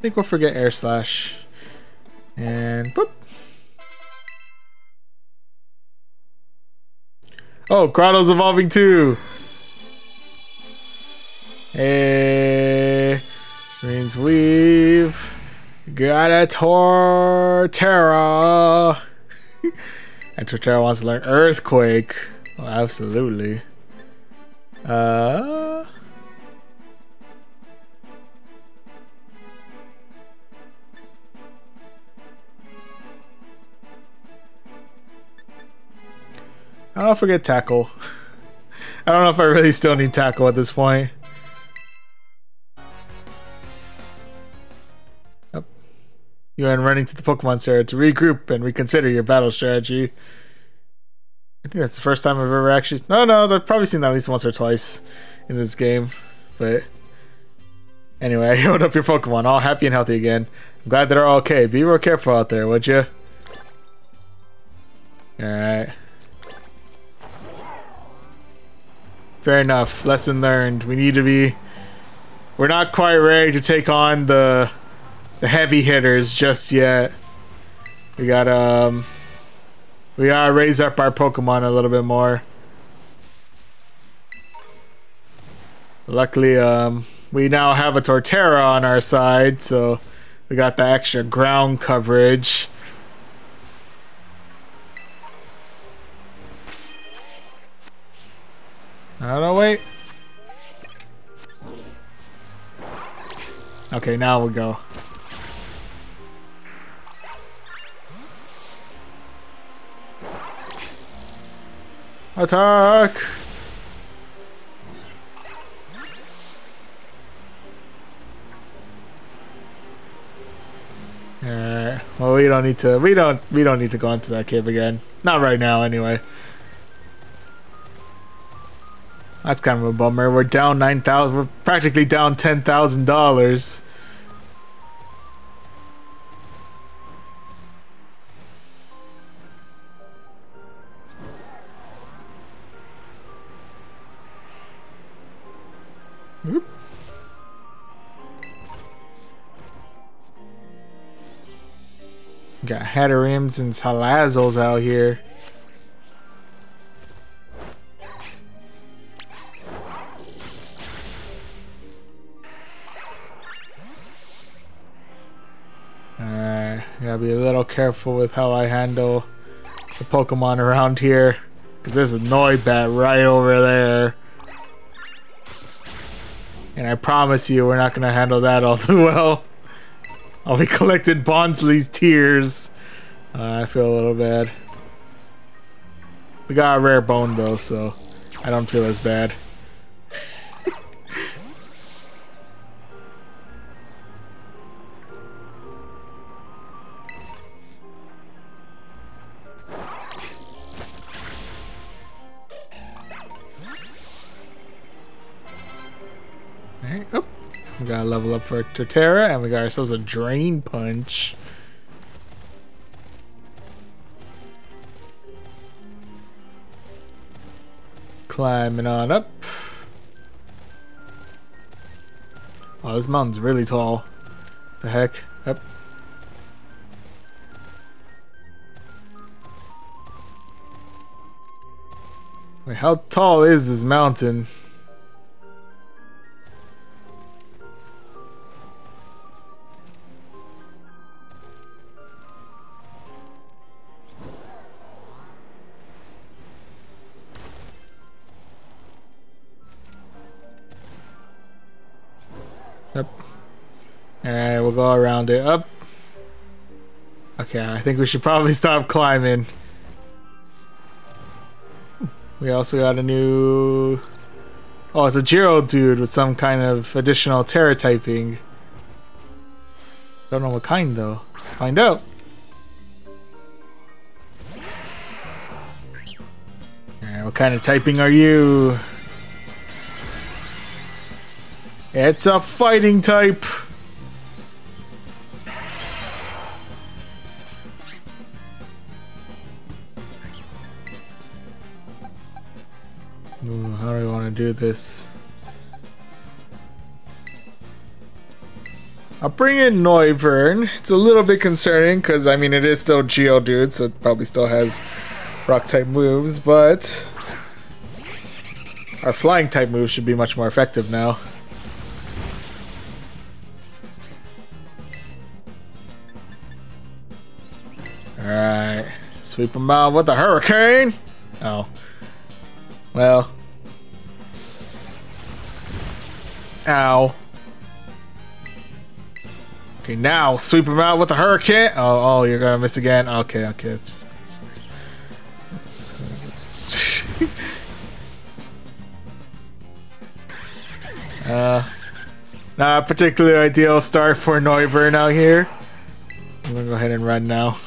think we'll forget Air Slash. And boop. Oh, Grotto's evolving too. Hey, means we've got a Torterra. And Torterra wants to learn Earthquake. Oh, absolutely. I'll forget Tackle. I don't know if I really still need Tackle at this point. You are running to the Pokemon Center to regroup and reconsider your battle strategy. I think that's the first time I've ever actually... No, I've probably seen that at least once or twice in this game. But anyway, I healed up your Pokemon, all happy and healthy again. I'm glad they're all okay. Be real careful out there, would you? Alright. Fair enough. Lesson learned. We need to be... We're not quite ready to take on the heavy hitters just yet. We gotta raise up our Pokemon a little bit more. Luckily, we now have a Torterra on our side, so we got the extra ground coverage. Wait. Okay, now we'll go. Attack! Well, we don't need to go into that cave again. Not right now, anyway. That's kind of a bummer. We're down $9,000. We're practically down $10,000. Oop. Got Hatterims and Salazzles out here. Alright, gotta be a little careful with how I handle the Pokemon around here. Cause there's a Noibat right over there. And I promise you we're not gonna handle that all too well. Oh, we collected Bonsley's tears. I feel a little bad. We got a rare bone though, so I don't feel as bad. We gotta level up for Torterra, and we got ourselves a Drain Punch. Climbing on up. Wow, this mountain's really tall. The heck? Up. Wait, how tall is this mountain? Alright, we'll go around it up. Okay, I think we should probably stop climbing. We also got a new... Oh, it's a Geodude with some kind of additional Terra typing. Don't know what kind though. Let's find out. Alright, what kind of typing are you? It's a fighting type! Ooh, how do we want to do this? I'll bring in Noivern. It's a little bit concerning because, I mean, it is still Geodude, so it probably still has rock type moves, but our flying type moves should be much more effective now. Alright, sweep him out with a hurricane! Oh. Well. Ow. Okay, now sweep him out with a hurricane! Oh, you're gonna miss again? Okay. It's not a particularly ideal start for Noivern out here. I'm gonna go ahead and run now.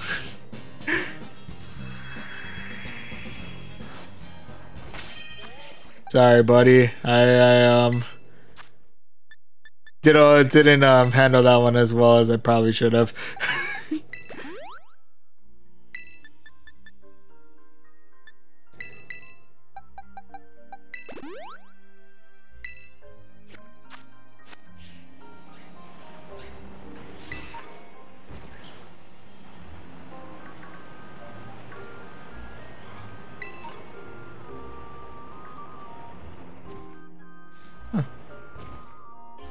Sorry, buddy. I didn't handle that one as well as I probably should have.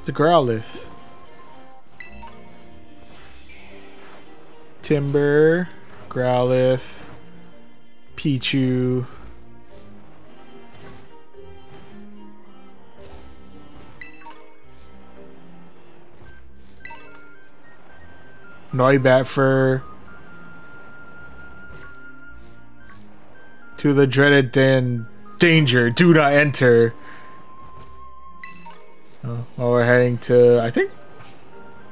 The Growlithe. Timber, Growlithe, Pichu. Noibat fur. To the dreaded danger, do not enter. Oh, well, we're heading to, I think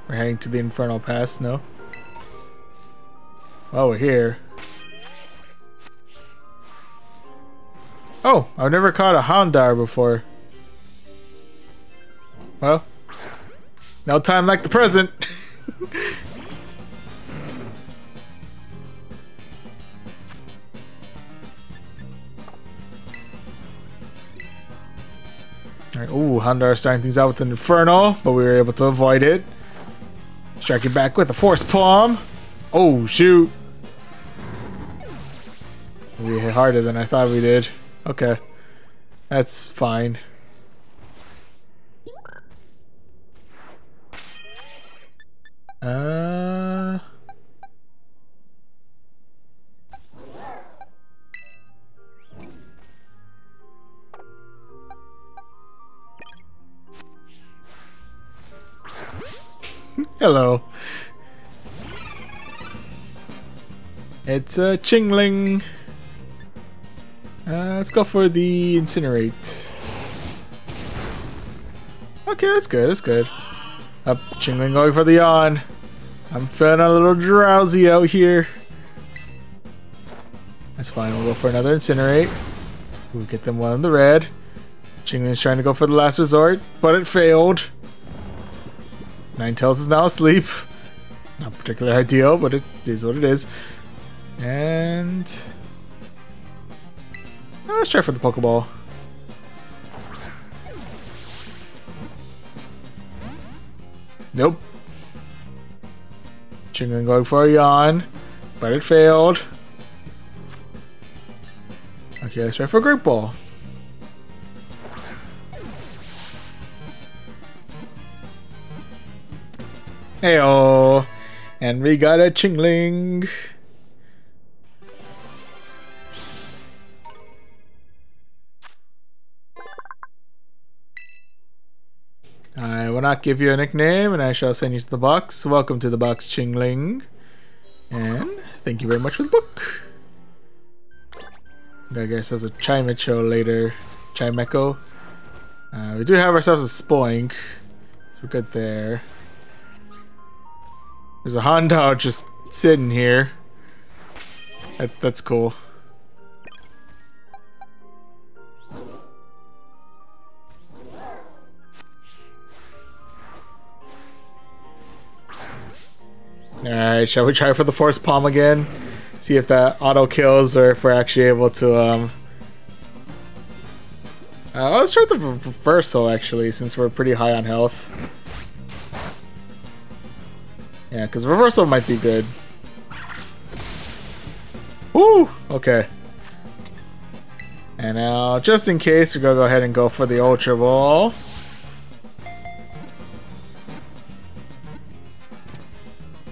we're heading to the Infernal Pass, no? Well, we're here. Oh, I've never caught a Houndour before. Well, no time like the present. Alright, ooh, Houndoom starting things out with an Inferno, but we were able to avoid it. Striking back with a Force Palm. Oh, shoot. We hit harder than I thought we did. Okay. That's fine. Hello. It's a Chingling. Let's go for the Incinerate. Okay, that's good, that's good. Up, Chingling going for the yawn. I'm feeling a little drowsy out here. That's fine, we'll go for another Incinerate. We'll get them one in the red. Chingling's trying to go for the last resort, but it failed. Ninetales is now asleep. Not particularly ideal, but it is what it is. And... let's try for the Pokeball. Nope. Chingling going for a yawn, but it failed. Okay, let's try for a Great Ball. Heyo! And we got a Chingling! I will not give you a nickname, and I shall send you to the box. Welcome to the box, Chingling. And thank you very much for the book. I guess there's a Chimecho later. Chimecho. We do have ourselves a Spoink. So we're good there. There's a Houndoom just sitting here. That's cool. Alright, shall we try for the Force Palm again? See if that auto kills or if we're actually able to, let's try the reversal, actually, since we're pretty high on health. Yeah, because reversal might be good. Woo! Okay. And now, just in case, we're going to go ahead and go for the Ultra Ball.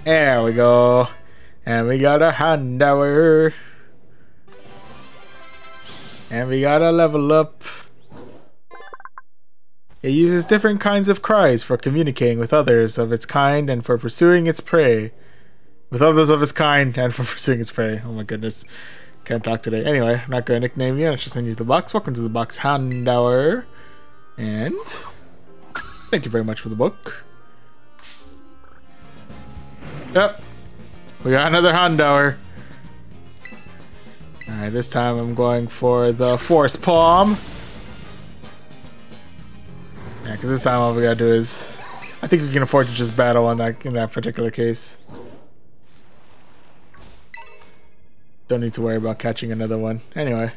There we go. And we got a Houndour. And we got a level up. It uses different kinds of cries for communicating with others of its kind and for pursuing its prey. Oh my goodness. Can't talk today. Anyway, I'm not going to nickname you. I'll just send you to the box. Welcome to the box, Houndour. And thank you very much for the book. Yep, we got another Houndour. Alright, this time I'm going for the Force Palm. Yeah, because this time all we gotta do is... I think we can afford to just battle on that in that particular case. Don't need to worry about catching another one. Anyway.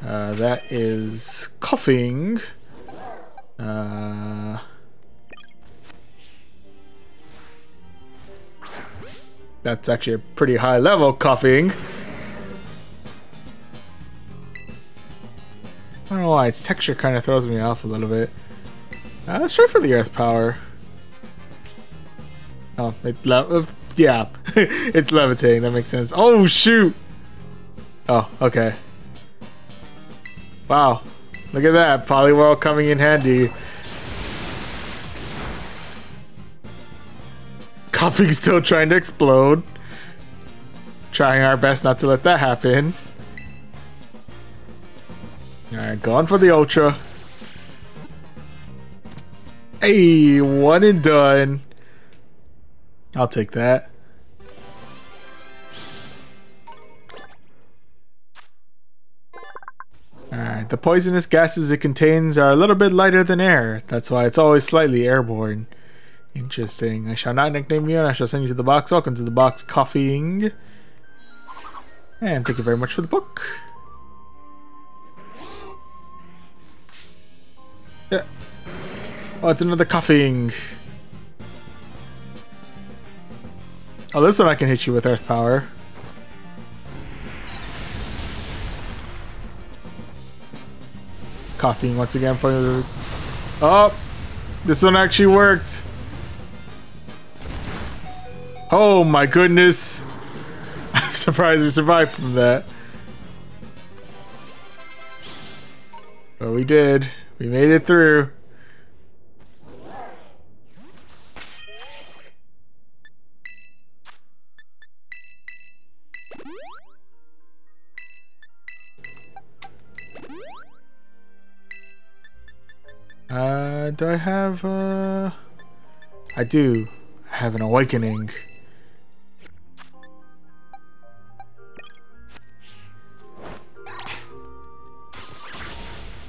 That is... coughing. That's actually a pretty high level coughing. I don't know why, its texture kind of throws me off a little bit. Let's try for the Earth Power. Oh, yeah, it's levitating, that makes sense. Oh, shoot! Oh, okay. Wow, look at that, Poliwhirl coming in handy. Coughing's still trying to explode. Trying our best not to let that happen. Alright, going for the Ultra. Hey, one and done. I'll take that. Alright, the poisonous gases it contains are a little bit lighter than air. That's why it's always slightly airborne. Interesting. I shall not nickname you, and I shall send you to the box. Welcome to the box, coughing. And thank you very much for the book. Yeah, Oh, it's another coughing. Oh, this one I can hit you with Earth Power. Coughing once again for you. Oh! This one actually worked! Oh my goodness! I'm surprised we survived from that. But we did. We made it through. Do I have I do. I have an awakening.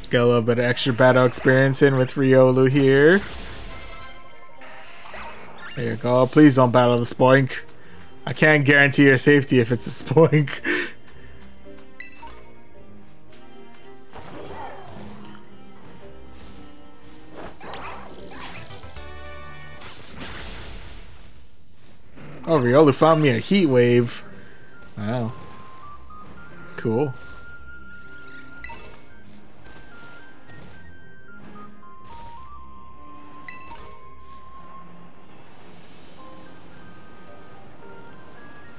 Get a little bit of extra battle experience in with Riolu here. There you go. Please don't battle the Spoink. I can't guarantee your safety if it's a Spoink. Oh, Riolu found me a heat wave. Wow. Cool.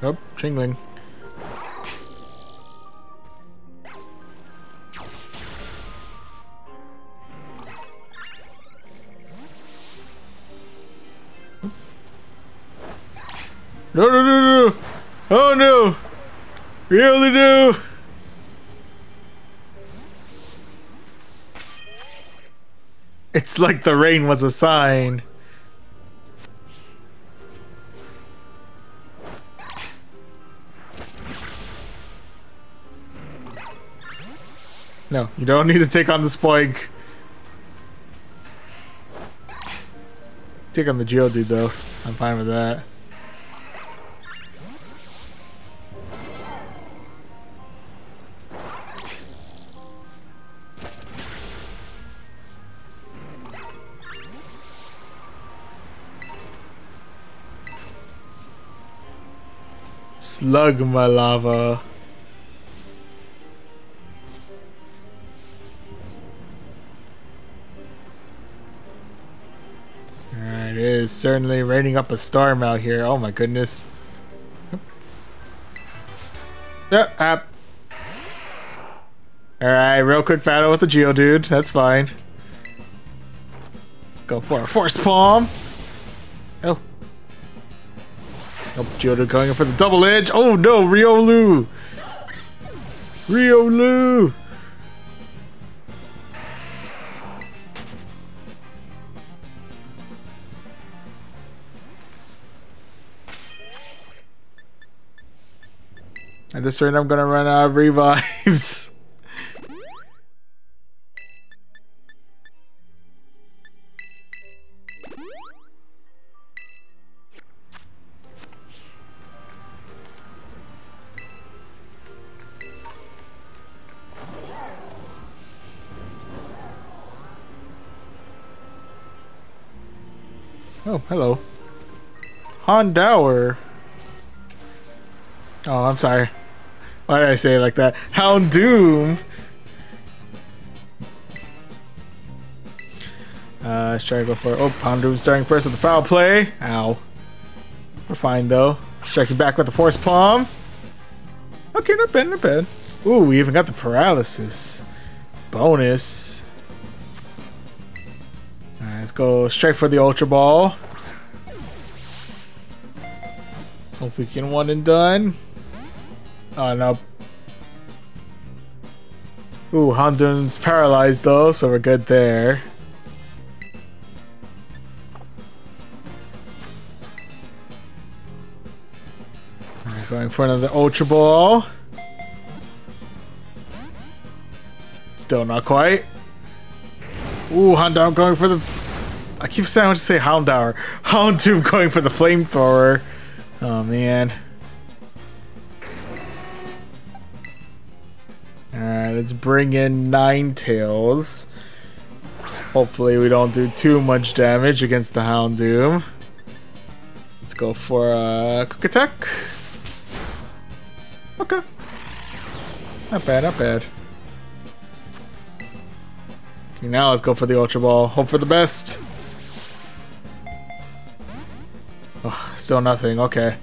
Oh, Chingling. No, no, no, no! Oh no! Really do! It's like the rain was a sign. No, you don't need to take on the Spoink. Take on the Geodude though. I'm fine with that. Slugma lava. It is certainly raining up a storm out here. Oh my goodness. Yep, up. Alright, real quick battle with the Geodude. That's fine. Go for a Force Palm. Oh. Oh, Geodude going in for the double edge. Oh no, Riolu! Riolu! At this rate, I'm gonna run out of revives. Oh, hello. Houndour. Oh, I'm sorry. Why did I say it like that? Houndoom! Let's try to go for it. Oh, Houndoom starting first with the foul play. Ow. We're fine though. Striking back with the Force Palm. Okay, not bad, not bad. Ooh, we even got the paralysis. Bonus. Let's go straight for the Ultra Ball. Hopefully we can one and done. Oh no. Ooh, Houndoom's paralyzed though, so we're good there. We're going for another Ultra Ball. Still not quite. Ooh, Houndoom going for the... I keep saying I want to say Houndour. Houndoom going for the flamethrower. Oh man. Alright, let's bring in Ninetales. Hopefully we don't do too much damage against the Houndoom. Let's go for a quick attack. Okay. Not bad, not bad. Okay, now let's go for the Ultra Ball. Hope for the best. Oh, still nothing. Okay.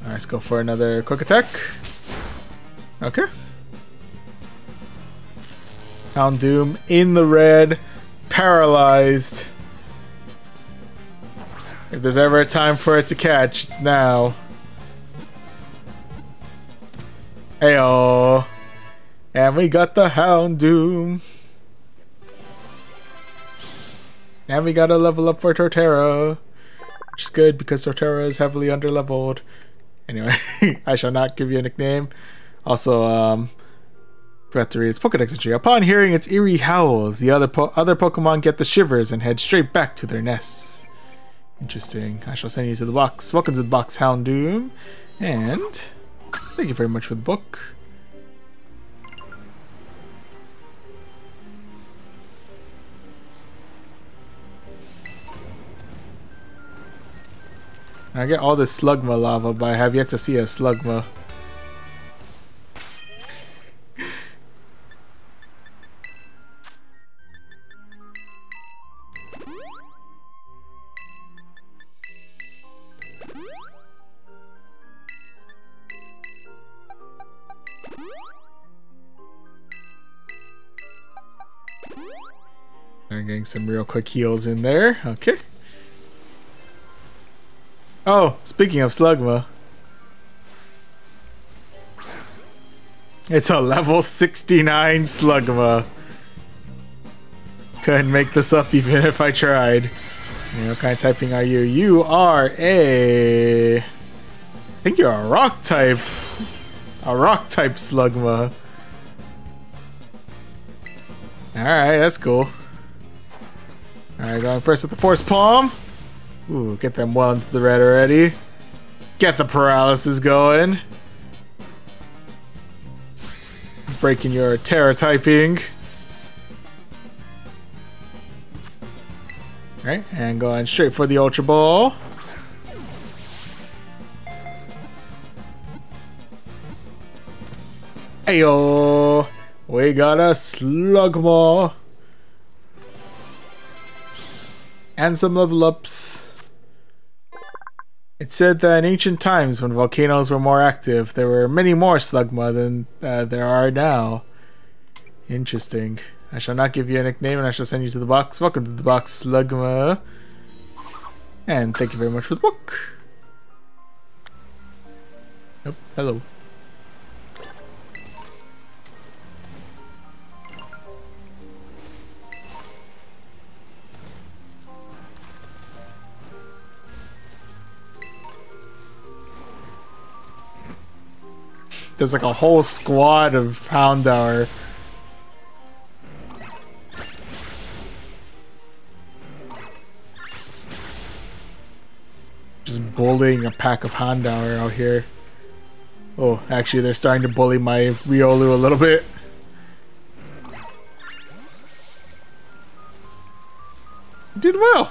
Alright, let's go for another quick attack. Okay. Houndoom in the red. Paralyzed. If there's ever a time for it to catch, it's now. Ayo. And we got the Houndoom. And we got a level up for Torterra. Which is good because Torterra is heavily underleveled. Anyway, I shall not give you a nickname. Also, forgot to read its Pokedex entry. Upon hearing its eerie howls, the other Pokemon get the shivers and head straight back to their nests. Interesting. I shall send you to the box. Welcome to the box, Houndoom. And thank you very much for the book. I get all this Slugma lava, but I have yet to see a Slugma. I'm getting some real quick heals in there. Okay. Oh, speaking of Slugma, it's a level 69 Slugma. Couldn't make this up even if I tried. You know, what kind of typing are you? You are a... I think you're a rock type. A rock type Slugma. Alright, that's cool. Alright, going first with the Force Palm. Ooh, get them well into the red already. Get the paralysis going. Breaking your Terra typing. Alright, and going straight for the Ultra Ball. Ayo! We got a Slugma! And some level ups. It said that in ancient times, when volcanoes were more active, there were many more Slugma than there are now. Interesting. I shall not give you a nickname, and I shall send you to the box. Welcome to the box, Slugma. And thank you very much for the book. Nope. Hello. There's like a whole squad of Houndour. Just bullying a pack of Houndour out here. Oh, actually they're starting to bully my Riolu a little bit. Did well.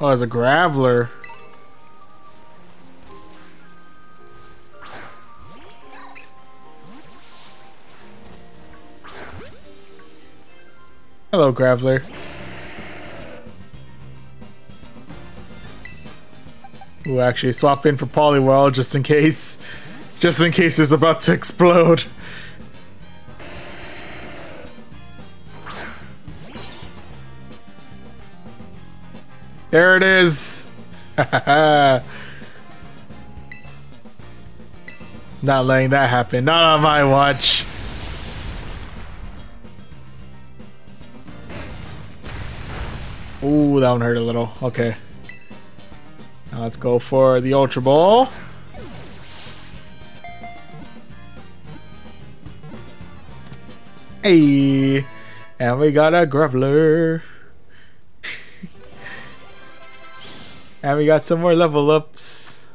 Oh, there's a Graveler. Hello, Graveler. Ooh, actually swap in for Poliwhirl just in case. Just in case it's about to explode. There it is! Not letting that happen. Not on my watch. Ooh, that one hurt a little. Okay. Now let's go for the Ultra Ball. Hey, and we got a Graveler. And we got some more level ups.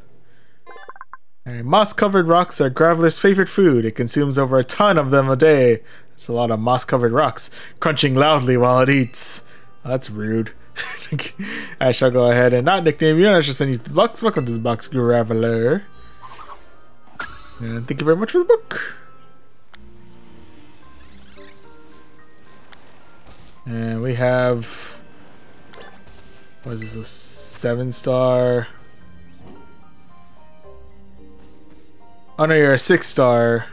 Alright, moss-covered rocks are Graveler's favorite food. It consumes over a ton of them a day. That's a lot of moss-covered rocks, crunching loudly while it eats. Oh, that's rude. I shall go ahead and not nickname you, and I shall send you to the box. Welcome to the box, Graveler. And thank you very much for the book. And we have... what is this, a 7-star? Oh no, you're a 6-star.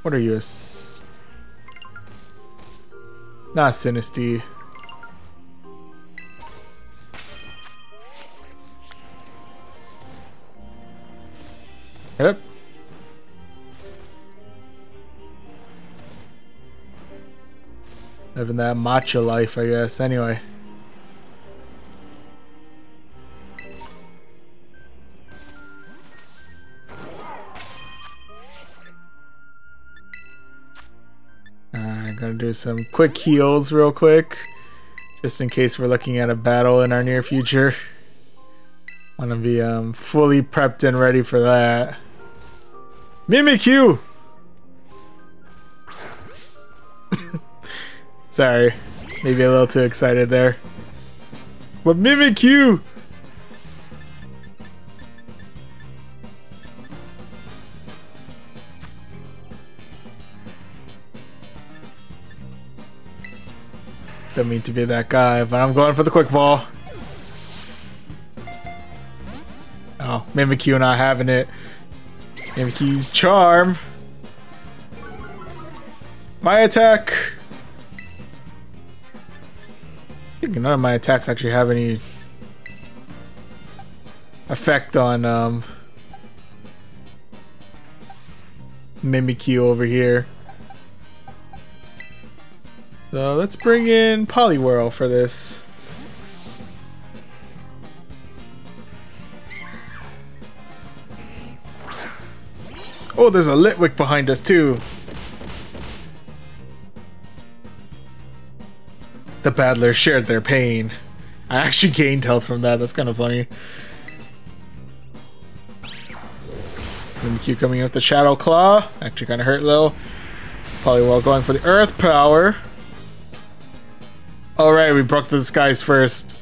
What are you, a... not Sinistea. Yep. Living that matcha life, I guess. Anyway. I'm gonna do some quick heals real quick, just in case we're looking at a battle in our near future. I want to be fully prepped and ready for that. Mimikyu! Sorry, maybe a little too excited there. But Mimikyu! Don't mean to be that guy, but I'm going for the quick ball. Oh, Mimikyu not having it. Mimikyu's charm. My attack. I think none of my attacks actually have any effect on Mimikyu over here. So let's bring in Poliwhirl for this. Oh, there's a Litwick behind us too. The Battler shared their pain. I actually gained health from that. That's kind of funny. Mimikyu coming in with the Shadow Claw. Actually kind of hurt though. Poliwhirl going for the Earth Power. Alright, we broke the disguise first.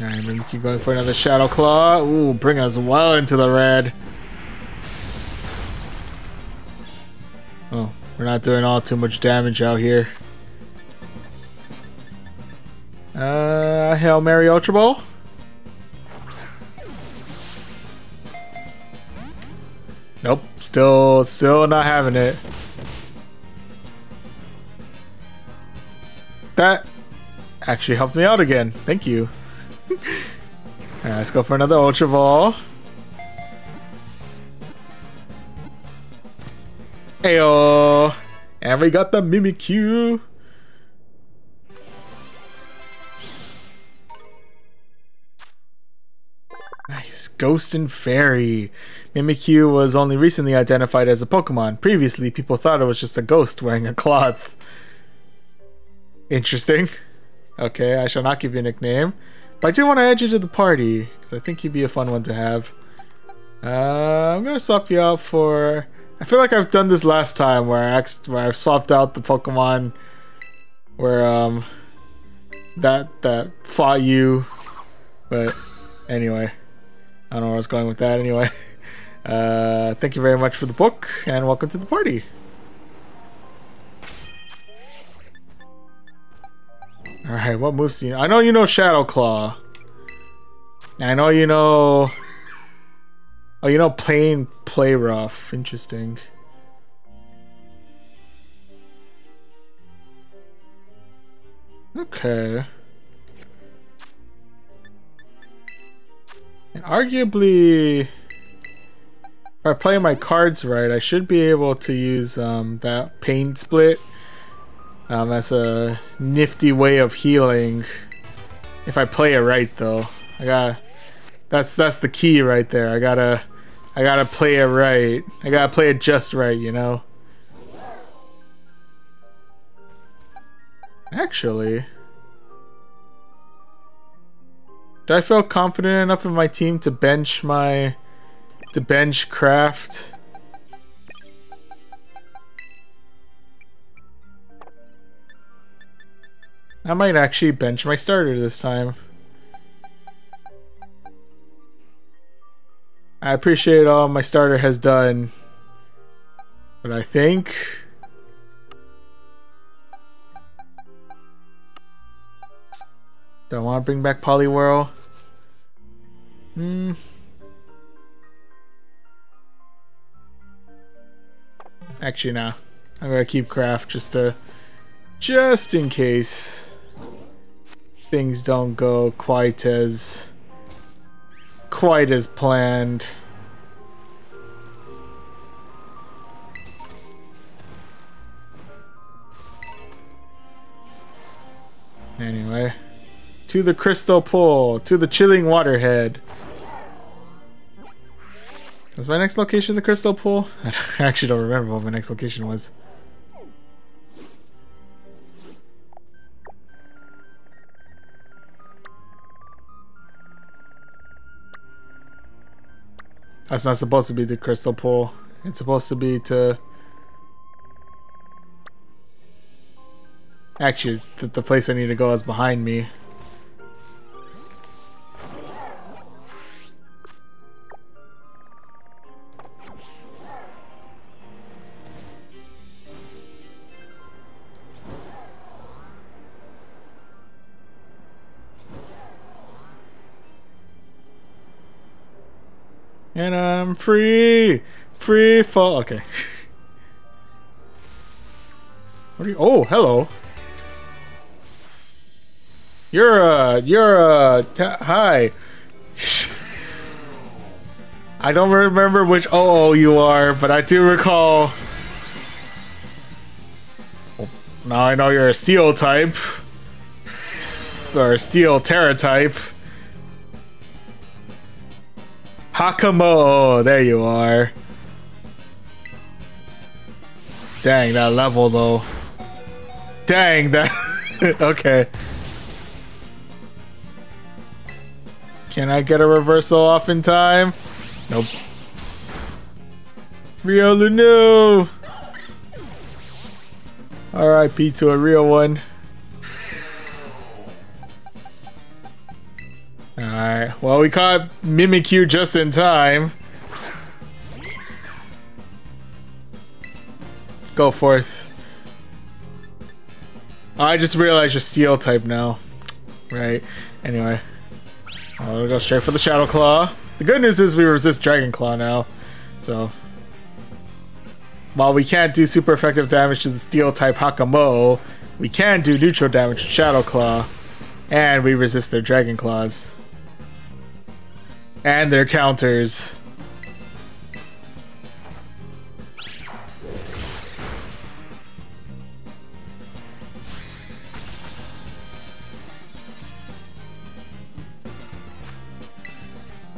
Alright, Mimikyu going for another Shadow Claw. Ooh, bring us well into the red. Oh, we're not doing all too much damage out here. Hail Mary Ultra Ball. Nope, still not having it. That actually helped me out again. Thank you. Alright, let's go for another Ultra Ball. Ayo! And we got the Mimikyu! Nice. Ghost and Fairy. Mimikyu was only recently identified as a Pokemon. Previously, people thought it was just a ghost wearing a cloth. Interesting. Okay, I shall not give you a nickname. But I do want to add you to the party, because I think you'd be a fun one to have. I'm going to swap you out for... I feel like I've done this last time, where I've swapped out the Pokemon where, that fought you. But, anyway. I don't know where I was going with that, anyway. Thank you very much for the book, and welcome to the party. Alright, what moves do you know? I know you know Shadow Claw. I know you know... oh, you know Plain Play Rough. Interesting. Okay. And arguably... if I play my cards right, I should be able to use that Pain Split. That's a nifty way of healing. If I play it right, though, I got. That's the key right there. I gotta. I gotta play it right. I gotta play it just right, you know? Actually, do I feel confident enough in my team to bench my... to bench Craft? I might actually bench my starter this time. I appreciate all my starter has done, but I think... do I want to bring back Poliwhirl? Hmm. Actually, nah. I'm gonna keep Craft just to... just in case things don't go quite as planned. Anyway, to the Crystal Pool, to the Chilling Waterhead. Was my next location the Crystal Pool? I actually don't remember what my next location was. That's not supposed to be the Crystal Pool. It's supposed to be to... actually, the place I need to go is behind me. And I'm free! Free fall! Okay. What are you? Oh, hello! Hi! I don't remember which OO you are, but I do recall... well, now I know you're a Steel type. Or a Steel Terra type. Hakamo-o, there you are. Dang, that level though. Dang, that... okay. Can I get a reversal off in time? Nope. Riolu, no! RIP to a real one. Alright, well, we caught Mimikyu just in time. Go forth. Oh, I just realized you're Steel type now. Right, anyway. We'll go straight for the Shadow Claw. The good news is we resist Dragon Claw now. So, while we can't do super effective damage to the Steel type Hakamo-o, we can do neutral damage to Shadow Claw. And we resist their Dragon Claws. And their counters.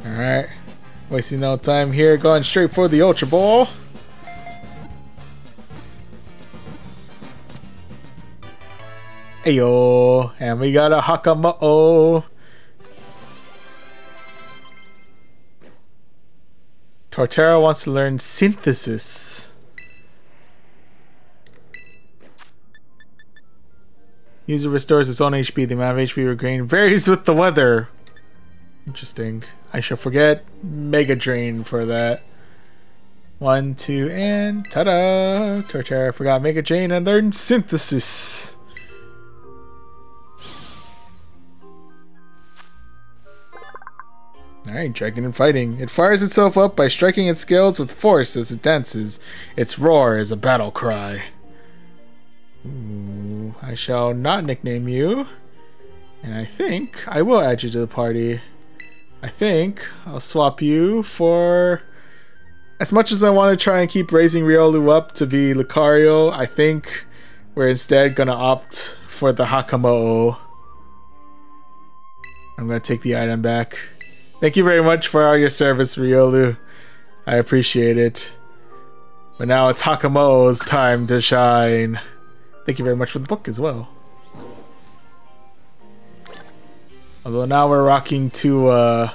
Alright. Wasting no time here. Going straight for the Ultra Ball. Ayo. And we got a Hakamo-o. Torterra wants to learn Synthesis. User restores its own HP. The amount of HP regained varies with the weather. Interesting. I shall forget Mega Drain for that. 1, 2, and ta-da! Torterra forgot Mega Drain and learned Synthesis. Alright, Dragon and Fighting. It fires itself up by striking its scales with force as it dances. Its roar is a battle cry. Ooh, I shall not nickname you. And I think I will add you to the party. I think I'll swap you for... as much as I want to try and keep raising Riolu up to be Lucario, I think we're instead going to opt for the Hakamo-o. I'm going to take the item back. Thank you very much for all your service, Riolu. I appreciate it. But now it's Hakamo-o's time to shine. Thank you very much for the book as well. Although now we're rocking to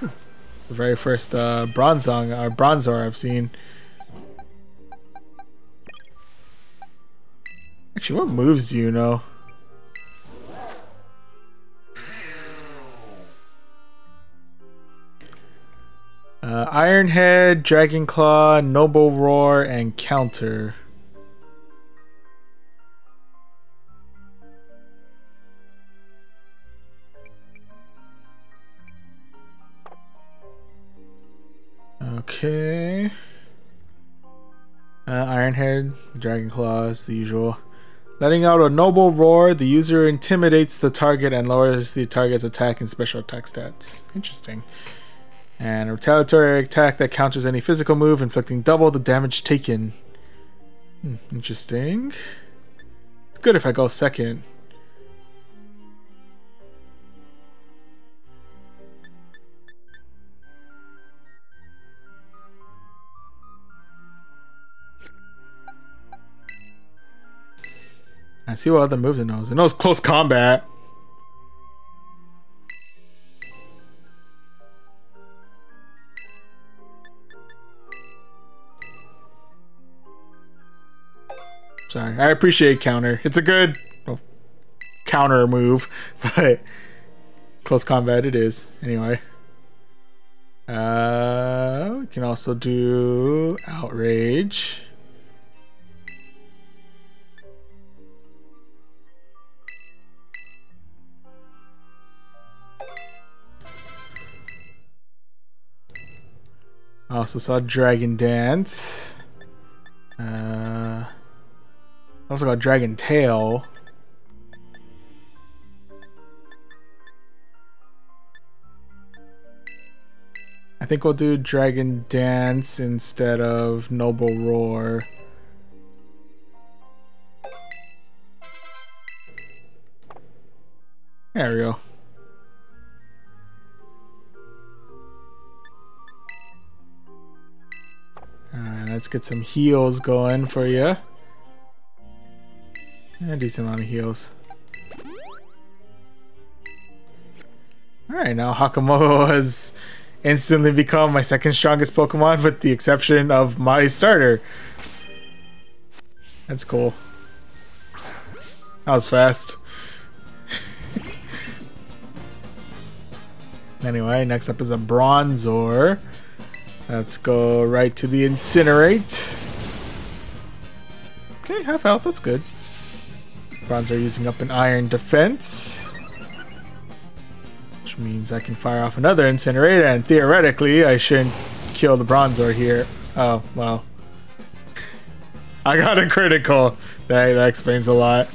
it's the very first Bronzor I've seen. Actually, what moves do you know? Iron Head, Dragon Claw, Noble Roar, and Counter. Okay. Iron Head, Dragon Claw is the usual. Letting out a Noble Roar, the user intimidates the target and lowers the target's attack and special attack stats. Interesting. And a retaliatory attack that counters any physical move, inflicting double the damage taken. Interesting. It's good if I go second. I see what other moves it knows. It knows close combat. Sorry, I appreciate counter. It's a good counter move, but close combat it is. Anyway. We can also do outrage. I also saw Dragon Dance. Also got Dragon Tail. I think we'll do Dragon Dance instead of Noble Roar. There we go. Alright, let's get some heals going for you. A decent amount of heals. Alright, now Hakamo-o has instantly become my second strongest Pokemon with the exception of my starter. That's cool. That was fast. Anyway, next up is a Bronzor. Let's go right to the Incinerate. Okay, half health, that's good. Bronzor using up an Iron Defense, which means I can fire off another Incinerator, and theoretically I shouldn't kill the Bronzor here. Oh, well. I got a critical. That explains a lot.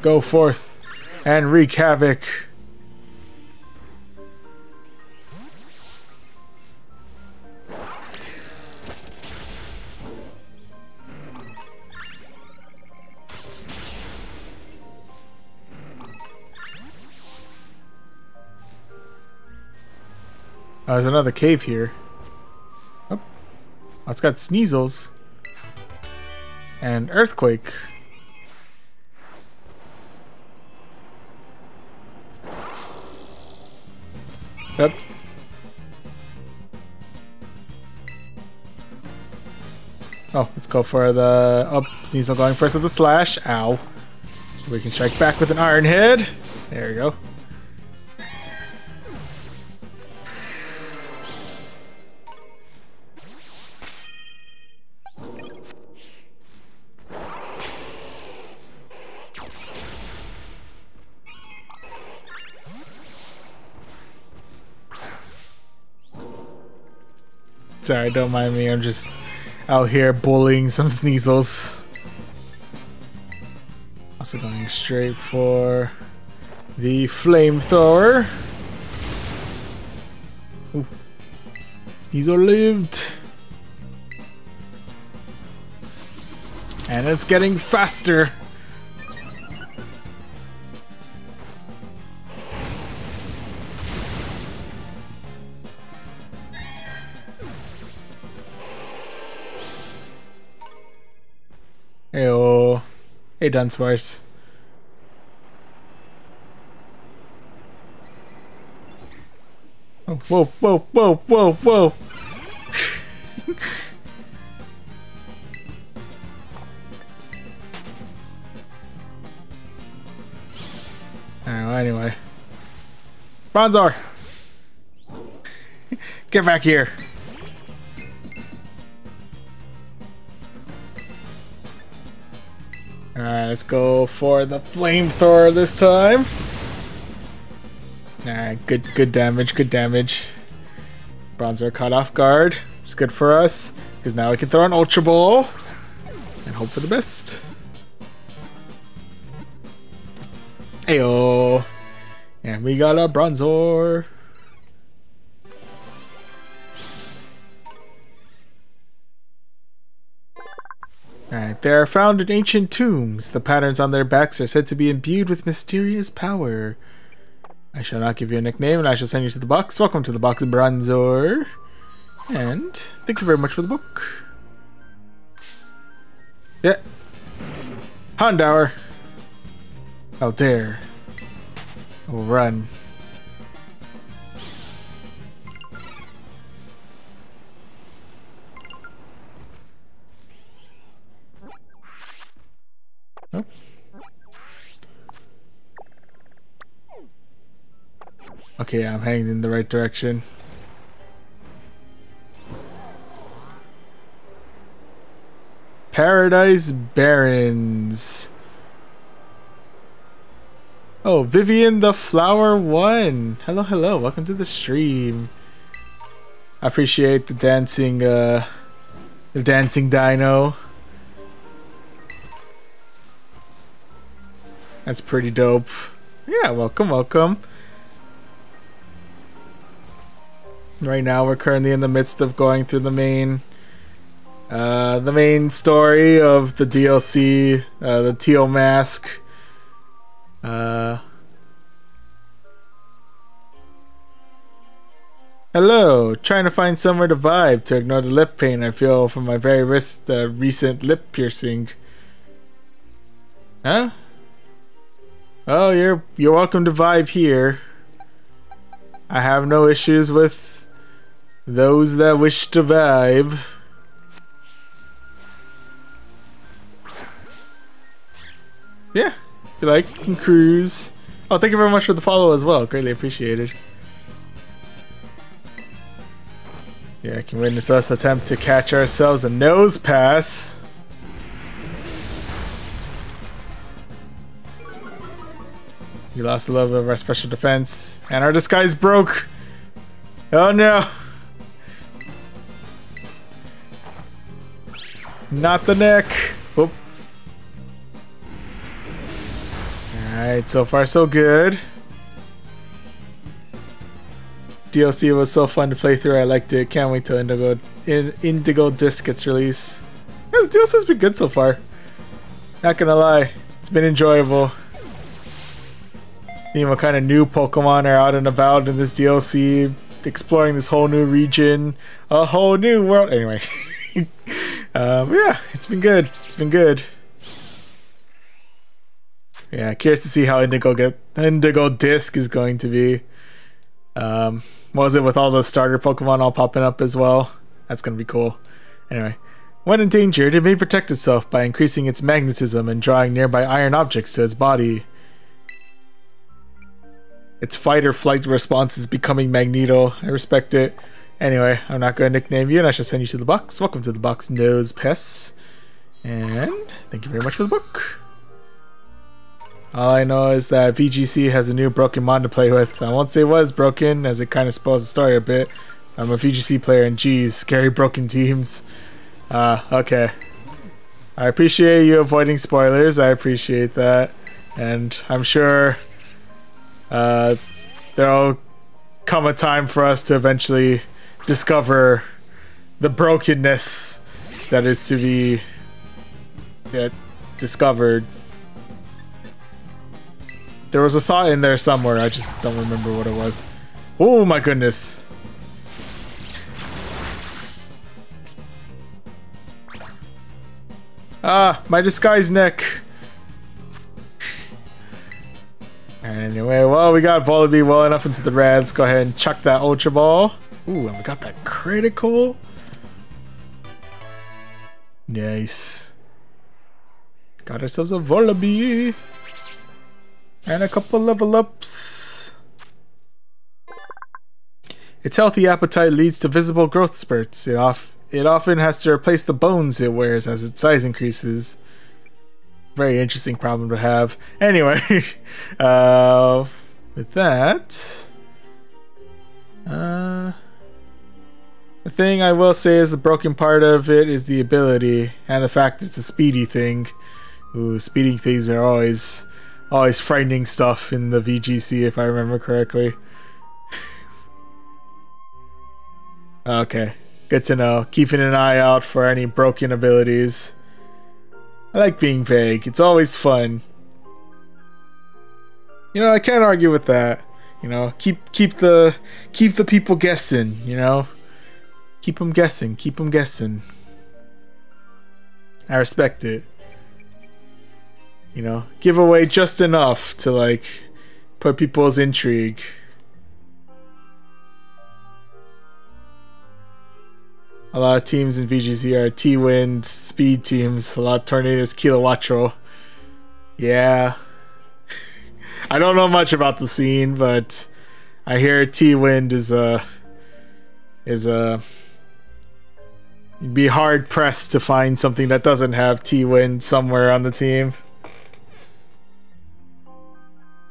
Go forth and wreak havoc. Oh, there's another cave here. Oh, it's got Sneasels and Earthquake. Yep. Oh, let's go for the... Oh, Sneasel going first with the slash. Ow. We can strike back with an Iron Head. There we go. Sorry, don't mind me, I'm just out here bullying some Sneasels. Also going straight for the Flamethrower. Sneasel lived. And it's getting faster. Hey-oh. Hey, Dunsparce. Oh, whoa, whoa, whoa, whoa, whoa. Anyway. Bronzor! Get back here. Alright, let's go for the flamethrower this time. Alright, good damage, good damage. Bronzor caught off guard. It's good for us, because now we can throw an Ultra Ball and hope for the best. Ayo! And we got a Bronzor. Alright, they are found in ancient tombs. The patterns on their backs are said to be imbued with mysterious power. I shall not give you a nickname, and I shall send you to the box. Welcome to the box, Bronzor. And thank you very much for the book. Yeah. Houndour. How dare. I will run. Nope. Okay, I'm heading in the right direction. Paradise Barrens. Oh, Vivian the Flower One. Hello, hello. Welcome to the stream. I appreciate the dancing dino. That's pretty dope. Yeah, welcome, welcome. Right now we're currently in the midst of going through the main story of the DLC, the Teal Mask. Hello, trying to find somewhere to vibe to ignore the lip pain I feel from my very wrist, recent lip piercing. Huh? Oh, you're welcome to vibe here. I have no issues with those that wish to vibe. Yeah, if you like, you can cruise. Oh, thank you very much for the follow as well. Greatly appreciated. Yeah, I can witness us attempt to catch ourselves a nose pass. We lost a little bit of our special defense, and our disguise broke! Oh no! Not the neck! Oop. Alright, so far so good. DLC was so fun to play through, I liked it. Can't wait till Indigo Disc gets released. Yeah, the DLC's been good so far. Not gonna lie, it's been enjoyable. Seeing what kind of new Pokemon are out and about in this DLC, exploring this whole new region, a whole new world. Anyway, yeah, it's been good. It's been good. Yeah, curious to see how Indigo Disc is going to be. What was it with all the starter Pokemon all popping up as well? That's gonna be cool. Anyway, when endangered, it may protect itself by increasing its magnetism and drawing nearby iron objects to its body. Its fight or flight response is becoming Magneto. I respect it. Anyway, I'm not going to nickname you, and I shall send you to the box. Welcome to the box, Nose Pess. And thank you very much for the book. All I know is that VGC has a new broken mon to play with. I won't say what is broken, as it kind of spoils the story a bit. I'm a VGC player, and geez, scary broken teams. Okay. I appreciate you avoiding spoilers. I appreciate that. And I'm sure... there'll come a time for us to eventually discover the brokenness that is to be discovered. There was a thought in there somewhere, I just don't remember what it was. Oh my goodness. Ah, my disguise neck. Anyway, well, we got Volibee well enough into the red. Let's go ahead and chuck that Ultra Ball. Ooh, and we got that critical. Nice. Got ourselves a Volibee. And a couple level ups. Its healthy appetite leads to visible growth spurts. It often has to replace the bones it wears as its size increases. Very interesting problem to have. Anyway, with that, the thing I will say is the broken part of it is the ability and the fact it's a speedy thing. Ooh, speeding things are always frightening stuff in the VGC if I remember correctly. Okay. Good to know. Keeping an eye out for any broken abilities. I like being vague. It's always fun. You know, I can't argue with that. You know, keep the people guessing, you know? Keep them guessing. Keep them guessing. I respect it. You know, give away just enough to, like, put people's intrigue. A lot of teams in VGC are T-Wind, Speed teams, a lot of Tornadoes, Kilowattro. Yeah. I don't know much about the scene, but I hear T-Wind is a... You'd be hard-pressed to find something that doesn't have T-Wind somewhere on the team.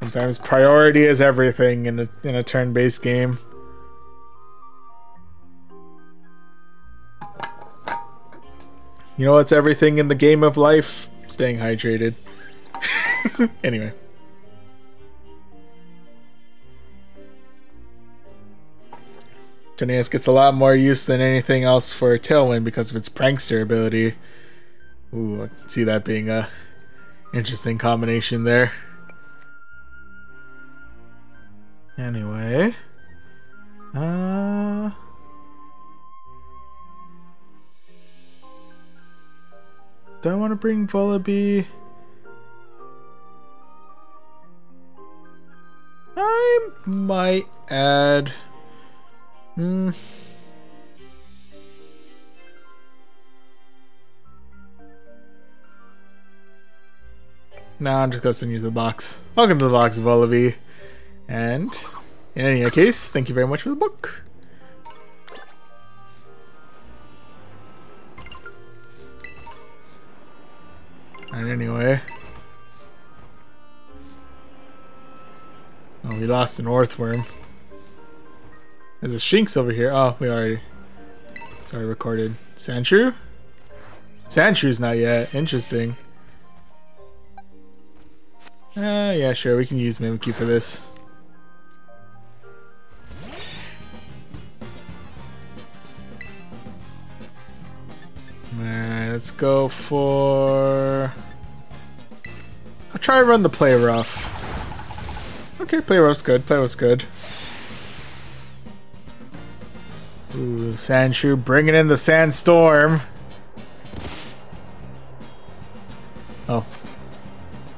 Sometimes priority is everything in a turn-based game. You know what's everything in the game of life? Staying hydrated. Anyway. Tornados gets a lot more use than anything else for Tailwind because of its prankster ability. Ooh, I can see that being a interesting combination there. Anyway. Do I want to bring Volibee? I might add... Nah, I'm just going to use the box. Welcome to the box, Volibee. And, in any case, thank you very much for the book. And anyway, oh, we lost an Orthworm. There's a Shinx over here. Oh, it's already recorded. Sandshrew? Sandshrews not yet. Interesting. Yeah, sure. We can use Mimikyu for this. Alright, let's go for... I'll try to run the Play Rough. Okay, Play Rough's good, Play Rough's good. Ooh, Sandshrew bringing in the Sandstorm. Oh.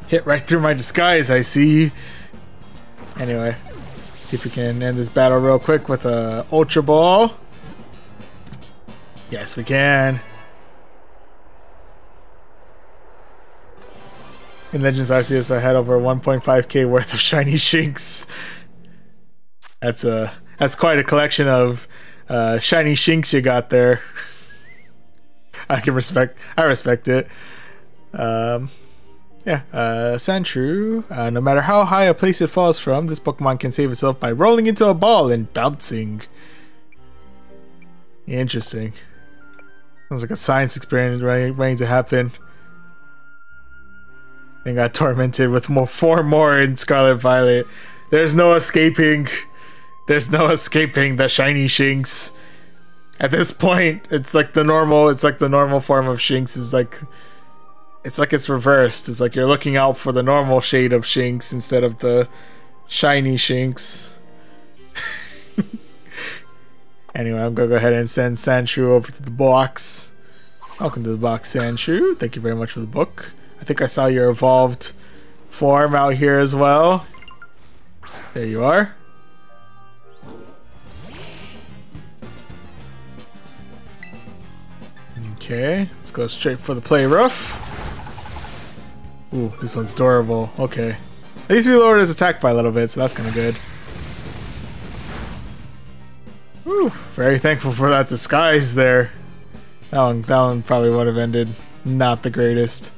Hit right through my disguise, I see. Anyway, see if we can end this battle real quick with a Ultra Ball. Yes, we can. In Legends Arceus, I had over 1.5k worth of shiny Shinx. That's quite a collection of shiny Shinx you got there. I respect it. Sandshrew. No matter how high a place it falls from, this Pokemon can save itself by rolling into a ball and bouncing. Interesting. Sounds like a science experiment waiting to happen. And got tormented with four more in Scarlet Violet. There's no escaping the shiny Shinx. At this point, it's like the normal. It's like the normal form of Shinx is like. It's like it's reversed. It's like you're looking out for the normal shade of Shinx instead of the shiny Shinx. Anyway, I'm gonna go ahead and send Sandshrew over to the box. Welcome to the box, Sandshrew. Thank you very much for the book. I think I saw your evolved form out here as well. There you are. Okay, let's go straight for the play rough. Ooh, this one's durable. Okay. At least we lowered his attack by a little bit, so that's kind of good. Ooh, very thankful for that disguise there. That one probably would have ended not the greatest.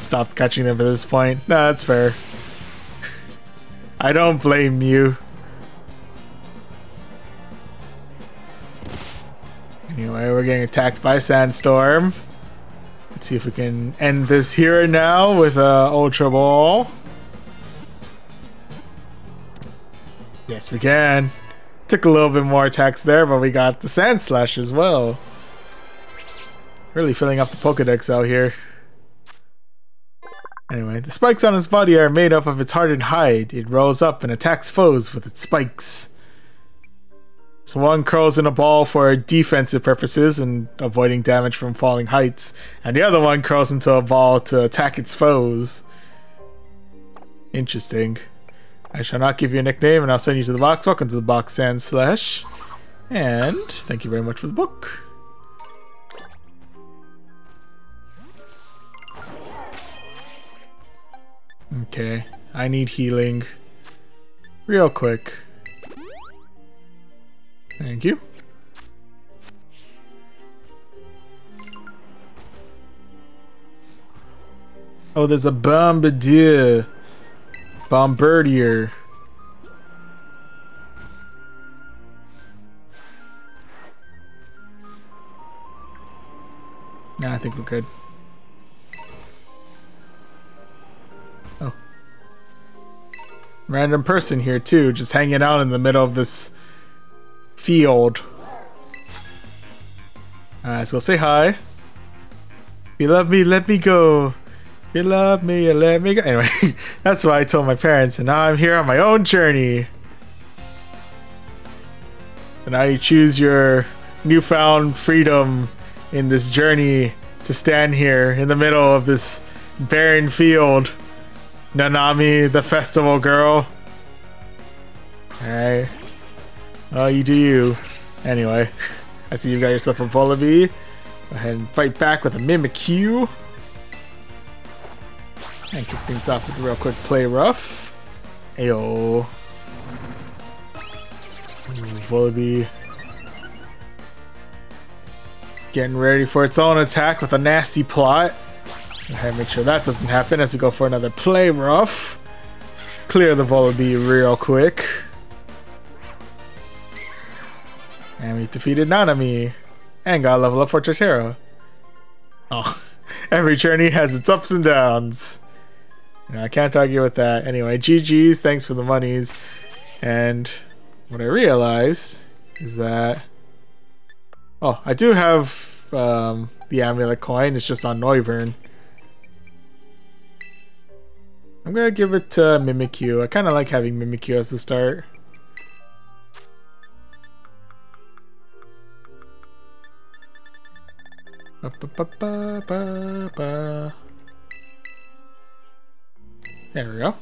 Stopped catching them at this point. Nah, that's fair. I don't blame you. Anyway, we're getting attacked by Sandstorm. Let's see if we can end this here and now with a Ultra Ball. Yes, we can. Took a little bit more attacks there, but we got the Sand Slash as well. Really filling up the Pokedex out here. Anyway, the spikes on its body are made up of its hardened hide. It rolls up and attacks foes with its spikes. So one curls in a ball for defensive purposes and avoiding damage from falling heights, and the other one curls into a ball to attack its foes. Interesting. I shall not give you a nickname, and I'll send you to the box. Welcome to the box, Sand Slash. And thank you very much for the book. Okay, I need healing. Real quick. Thank you. Oh, there's a Bombardier. Bombardier. Nah, I think we're good. Oh. Random person here too, just hanging out in the middle of this field. Alright, so say hi. If you love me, let me go. If you love me, let me go. Anyway, that's what I told my parents, and now I'm here on my own journey. And now you choose your newfound freedom in this journey to stand here in the middle of this barren field. Nanami, the festival girl. Alright. Oh, you do you. Anyway, I see you got yourself a Vullaby. Go ahead and fight back with a Mimikyu. And kick things off with a real quick play rough. Ayo. Vullaby. Getting ready for its own attack with a nasty plot. Go ahead and make sure that doesn't happen as we go for another play rough. Clear the Vullaby real quick. And we defeated Nanami. And got a level up for Torterra. Oh. Every journey has its ups and downs. You know, I can't argue with that. Anyway, GG's, thanks for the monies. And what I realized is that... Oh, I do have the amulet coin. It's just on Noivern. I'm going to give it to Mimikyu. I kind of like having Mimikyu as the start. There we go.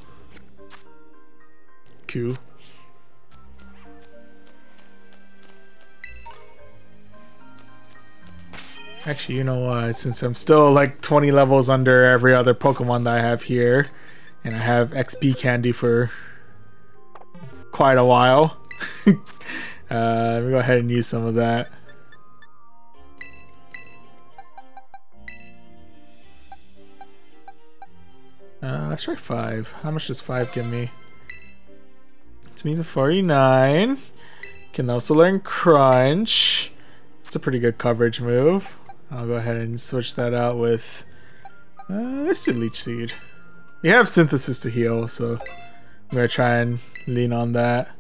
Cool. Actually, you know what? Since I'm still like 20 levels under every other Pokemon that I have here, and I have XP candy for quite a while, let me go ahead and use some of that. Let's try 5. How much does 5 give me? It's me the 49. Can also learn Crunch. It's a pretty good coverage move. I'll go ahead and switch that out with... let's do Leech Seed. We have Synthesis to heal, so I'm going to try and lean on that.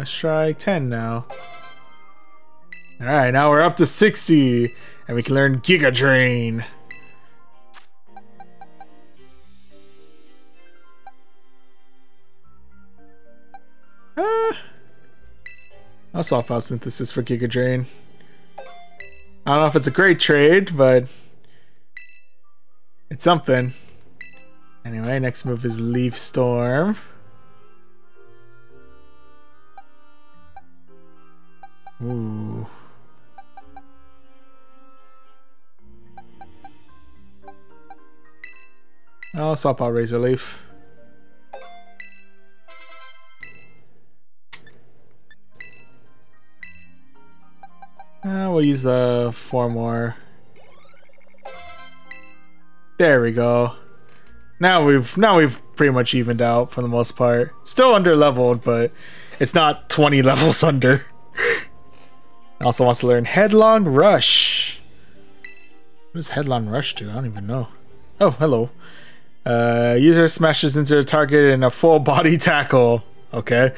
Let's try 10 now. Alright, now we're up to 60, and we can learn Giga Drain. I'll swap out Synthesis for Giga Drain. I don't know if it's a great trade, but it's something. Anyway, next move is Leaf Storm. Ooh. I'll swap out Razor Leaf. We'll use the 4 more. There we go. Now we've pretty much evened out for the most part. Still under leveled, but it's not 20 levels under. Also wants to learn Headlong Rush. What does Headlong Rush do? I don't even know. Oh, hello. User smashes into the target in a full body tackle. Okay.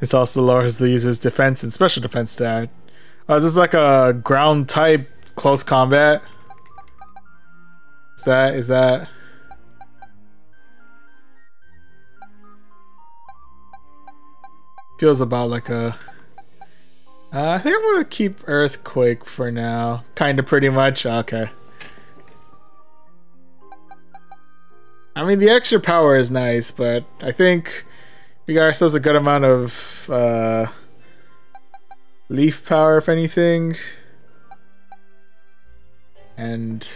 This also lowers the user's defense and special defense stat. Oh, is this like a ground type close combat? Is that? Feels about like a... I think I'm gonna keep Earthquake for now. Kinda pretty much, okay. I mean, the extra power is nice, but I think we got ourselves a good amount of... Leaf power, if anything. And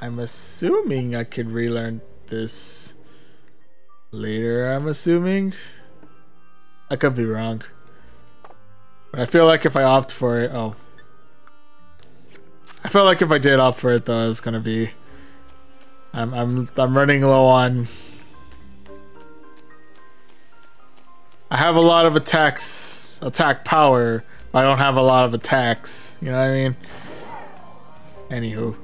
I'm assuming I could relearn this later, I'm assuming. I could be wrong. But I feel like if I opt for it... Oh. I feel like if I did opt for it, though, it's gonna be... I'm running low on... I have a lot of attacks... Attack power... I don't have a lot of attacks, you know what I mean? Anywho.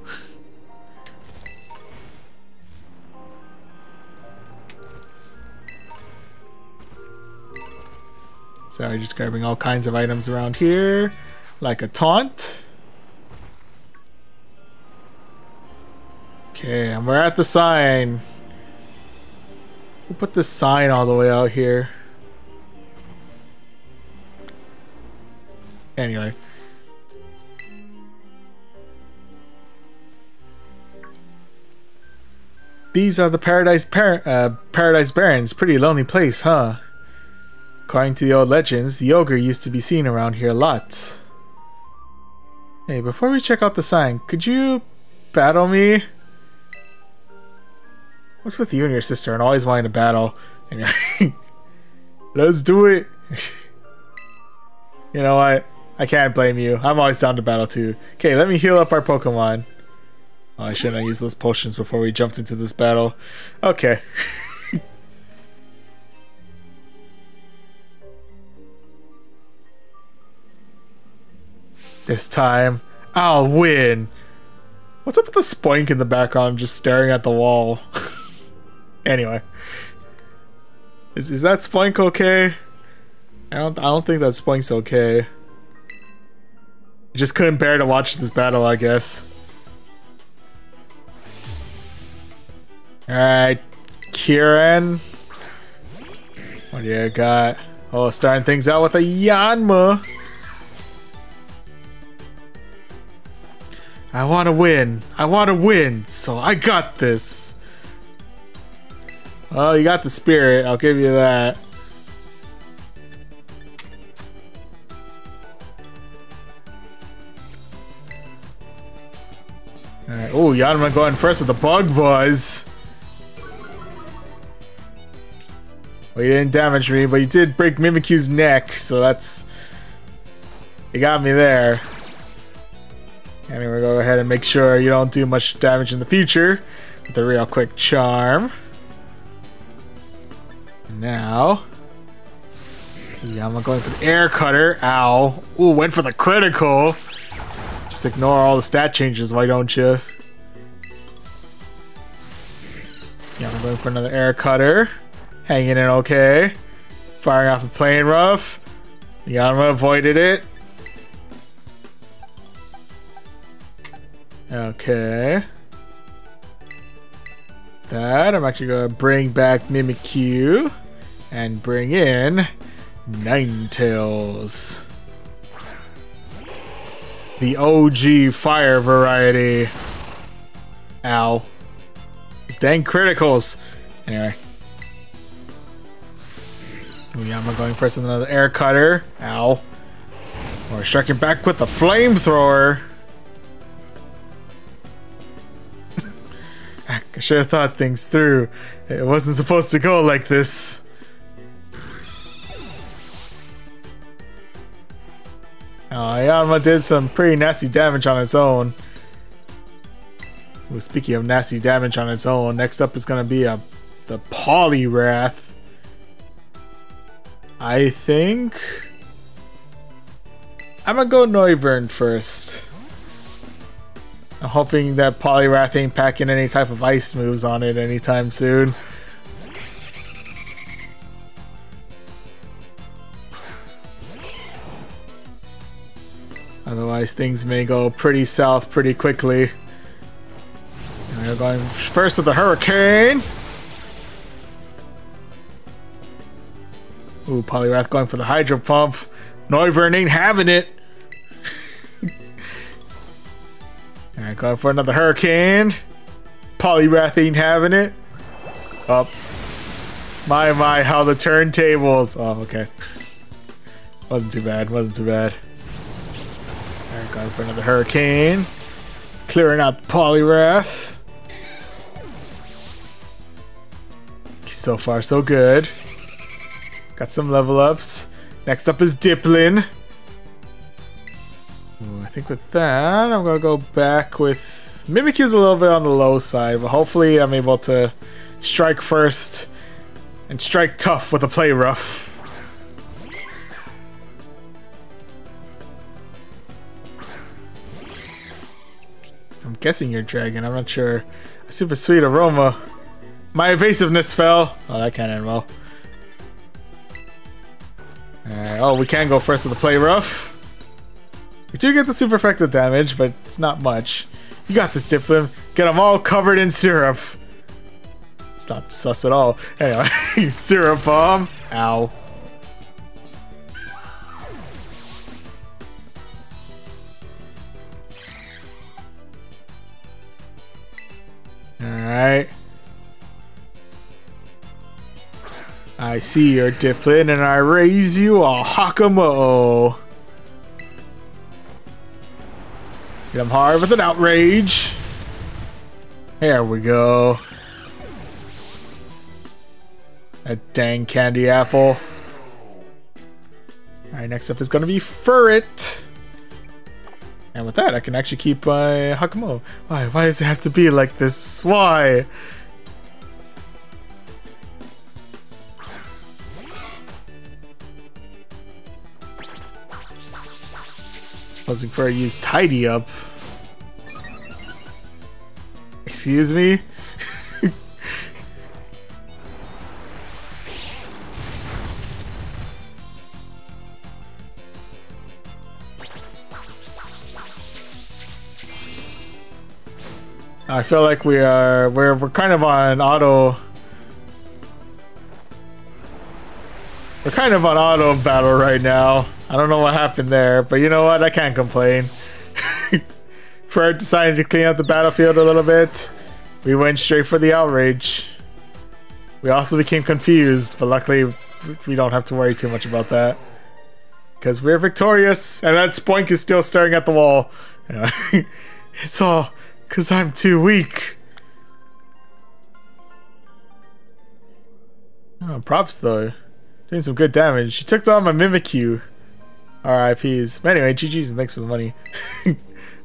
So I'm just grabbing all kinds of items around here, like a taunt. Okay, and we're at the sign. We'll put this sign all the way out here. Anyway. These are the Paradise Barrens. Pretty lonely place, huh? According to the old legends, the ogre used to be seen around here lots. Hey, before we check out the sign, could you battle me? What's with you and your sister and always wanting to battle? Anyway. Let's do it. You know what? I can't blame you. I'm always down to battle too. Okay, let me heal up our Pokemon. Oh, I shouldn't have used those potions before we jumped into this battle. Okay. This time, I'll win. What's up with the Spoink in the background just staring at the wall? Anyway. Is that Spoink okay? I don't think that Spoink's okay. Just couldn't bear to watch this battle, I guess. Alright, Kieran. What do you got? Oh, starting things out with a Yanma. I wanna win, so I got this. Oh, you got the spirit, I'll give you that. Alright, ooh, Yanma going first with the Bug Buzz. Well, you didn't damage me, but you did break Mimikyu's neck, so that's... You got me there. Anyway, we'll go ahead and make sure you don't do much damage in the future with a real quick charm. Now... Yanma going for the Air Cutter. Ow. Ooh, went for the critical. Just ignore all the stat changes, why don't you? Yeah, I'm going for another Air Cutter. Hanging in okay. Firing off a Plane Rough. Yanma avoided it. Okay. That, I'm actually going to bring back Mimikyu and bring in Ninetales. The OG fire variety. Ow. It's dang criticals. Anyway. Uyama going first with another air cutter. Ow. Or striking back with the flamethrower. I should have thought things through. It wasn't supposed to go like this. Yama did some pretty nasty damage on its own. Well, speaking of nasty damage on its own, next up is going to be the Poliwrath. I think I'm going to go Noivern first. I'm hoping that Poliwrath ain't packing any type of ice moves on it anytime soon. Otherwise, things may go pretty south pretty quickly. And we're going first with the Hurricane. Ooh, Poliwrath going for the Hydro Pump. Noivern ain't having it. Alright, going for another Hurricane. Poliwrath ain't having it. Up. Oh. My, how the turntables. Oh, okay. Wasn't too bad, wasn't too bad. Alright, going for another Hurricane. Clearing out the Poliwrath. So far, so good. Got some level ups. Next up is Dipplin. Ooh, I think with that, I'm going to go back with... Mimikyu's a little bit on the low side, but hopefully I'm able to strike first and strike tough with a play rough. I'm guessing you're dragon, I'm not sure. A super sweet aroma. My evasiveness fell. Oh, that can't end well. Alright, oh, we can go first with the play rough. We do get the super effective damage, but it's not much. You got this, Dipplin. Get them all covered in syrup. It's not sus at all. Anyway, syrup bomb. Ow. Alright. I see your Dipplin, and I raise you a Hakamo-o. Get him hard with an outrage. There we go. That dang candy apple. Alright, next up is gonna be Furret. And with that, I can actually keep my Hakamo. Why does it have to be like this? Why? Supposing for a use tidy up. Excuse me? I feel like we're kind of on auto. We're kind of on auto battle right now. I don't know what happened there, but you know what? I can't complain. Fred decided to clean up the battlefield a little bit. We went straight for the outrage. We also became confused, but luckily we don't have to worry too much about that. Because we're victorious, and that Spoink is still staring at the wall. Anyway, it's all because I'm too weak. Oh, props though. Doing some good damage. She took down my Mimikyu. R.I.P.s. But anyway, GG's and thanks for the money.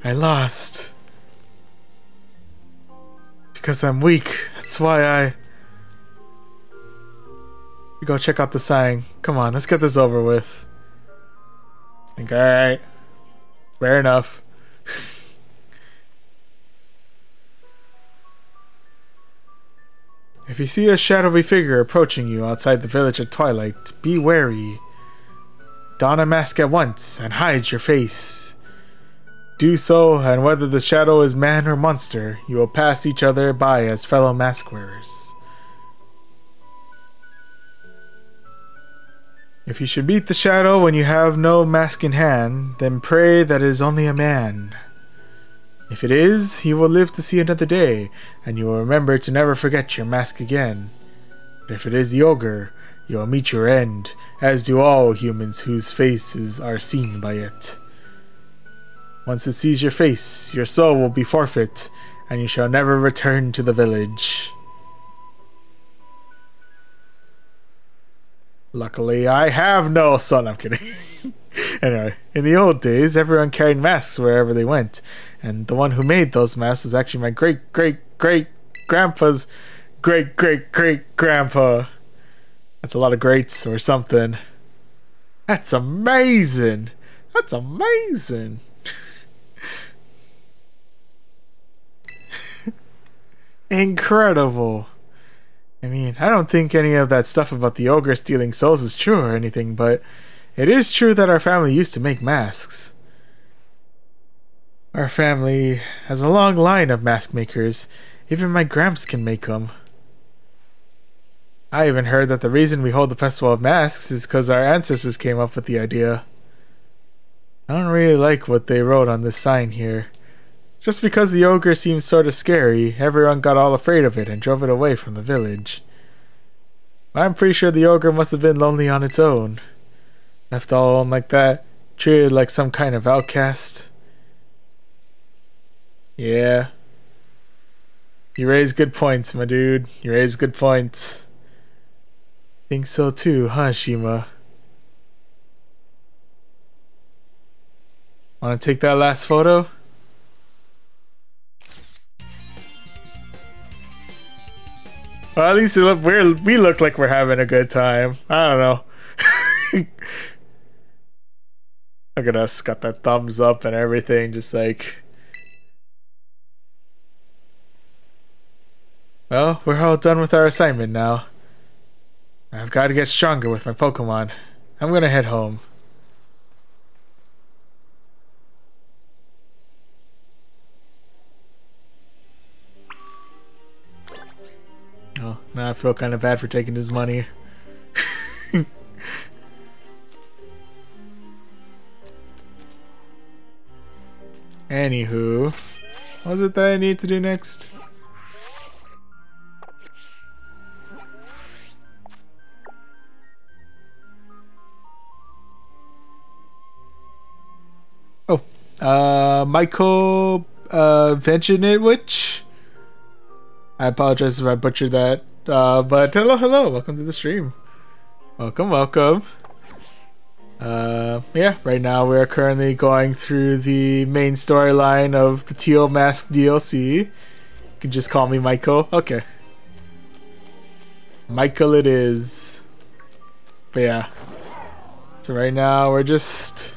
I lost. Because I'm weak. That's why I... We go check out the sign. Come on, let's get this over with. I think, alright. Fair enough. If you see a shadowy figure approaching you outside the village at twilight, be wary. Don a mask at once and hide your face. Do so, and whether the shadow is man or monster, you will pass each other by as fellow mask wearers. If you should meet the shadow when you have no mask in hand, then pray that it is only a man. If it is, he will live to see another day, and you will remember to never forget your mask again. But if it is the ogre, you will meet your end, as do all humans whose faces are seen by it. Once it sees your face, your soul will be forfeit, and you shall never return to the village. Luckily, I have no son. I'm kidding. Anyway, in the old days, everyone carried masks wherever they went, and the one who made those masks was actually my great-great-great-grandpa's great-great-great-grandpa. That's a lot of greats or something. That's amazing. That's amazing. Incredible. I mean, I don't think any of that stuff about the ogre stealing souls is true or anything, but it is true that our family used to make masks. Our family has a long line of mask makers. Even my gramps can make them. I even heard that the reason we hold the Festival of Masks is because our ancestors came up with the idea. I don't really like what they wrote on this sign here. Just because the ogre seemed sort of scary, everyone got all afraid of it and drove it away from the village. I'm pretty sure the ogre must have been lonely on its own. Left all alone like that, treated like some kind of outcast. Yeah. You raise good points, my dude. You raise good points. Think so too, huh, Shima? Wanna take that last photo? Well, at least we look like we're having a good time. I don't know. Look at us, got that thumbs up and everything, just like... Well, we're all done with our assignment now. I've got to get stronger with my Pokemon. I'm gonna head home. Oh, now I feel kind of bad for taking his money. Anywho, what was it that I need to do next? Oh, Michael Vengeance Witch? I apologize if I butchered that, but hello, welcome to the stream. Welcome. Yeah, right now we are currently going through the main storyline of the Teal Mask DLC. You can just call me Michael. Okay. Michael it is. But yeah. So right now we're just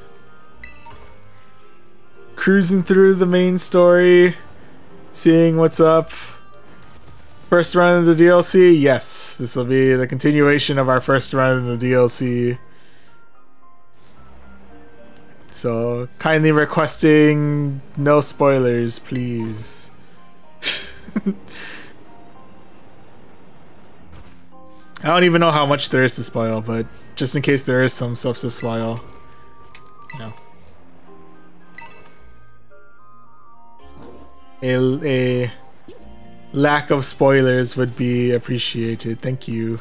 cruising through the main story, seeing what's up. First run of the DLC? Yes, this will be the continuation of our first run of the DLC. So, kindly requesting no spoilers, please. I don't even know how much there is to spoil, but just in case there is some stuff to spoil. No. A lack of spoilers would be appreciated. Thank you.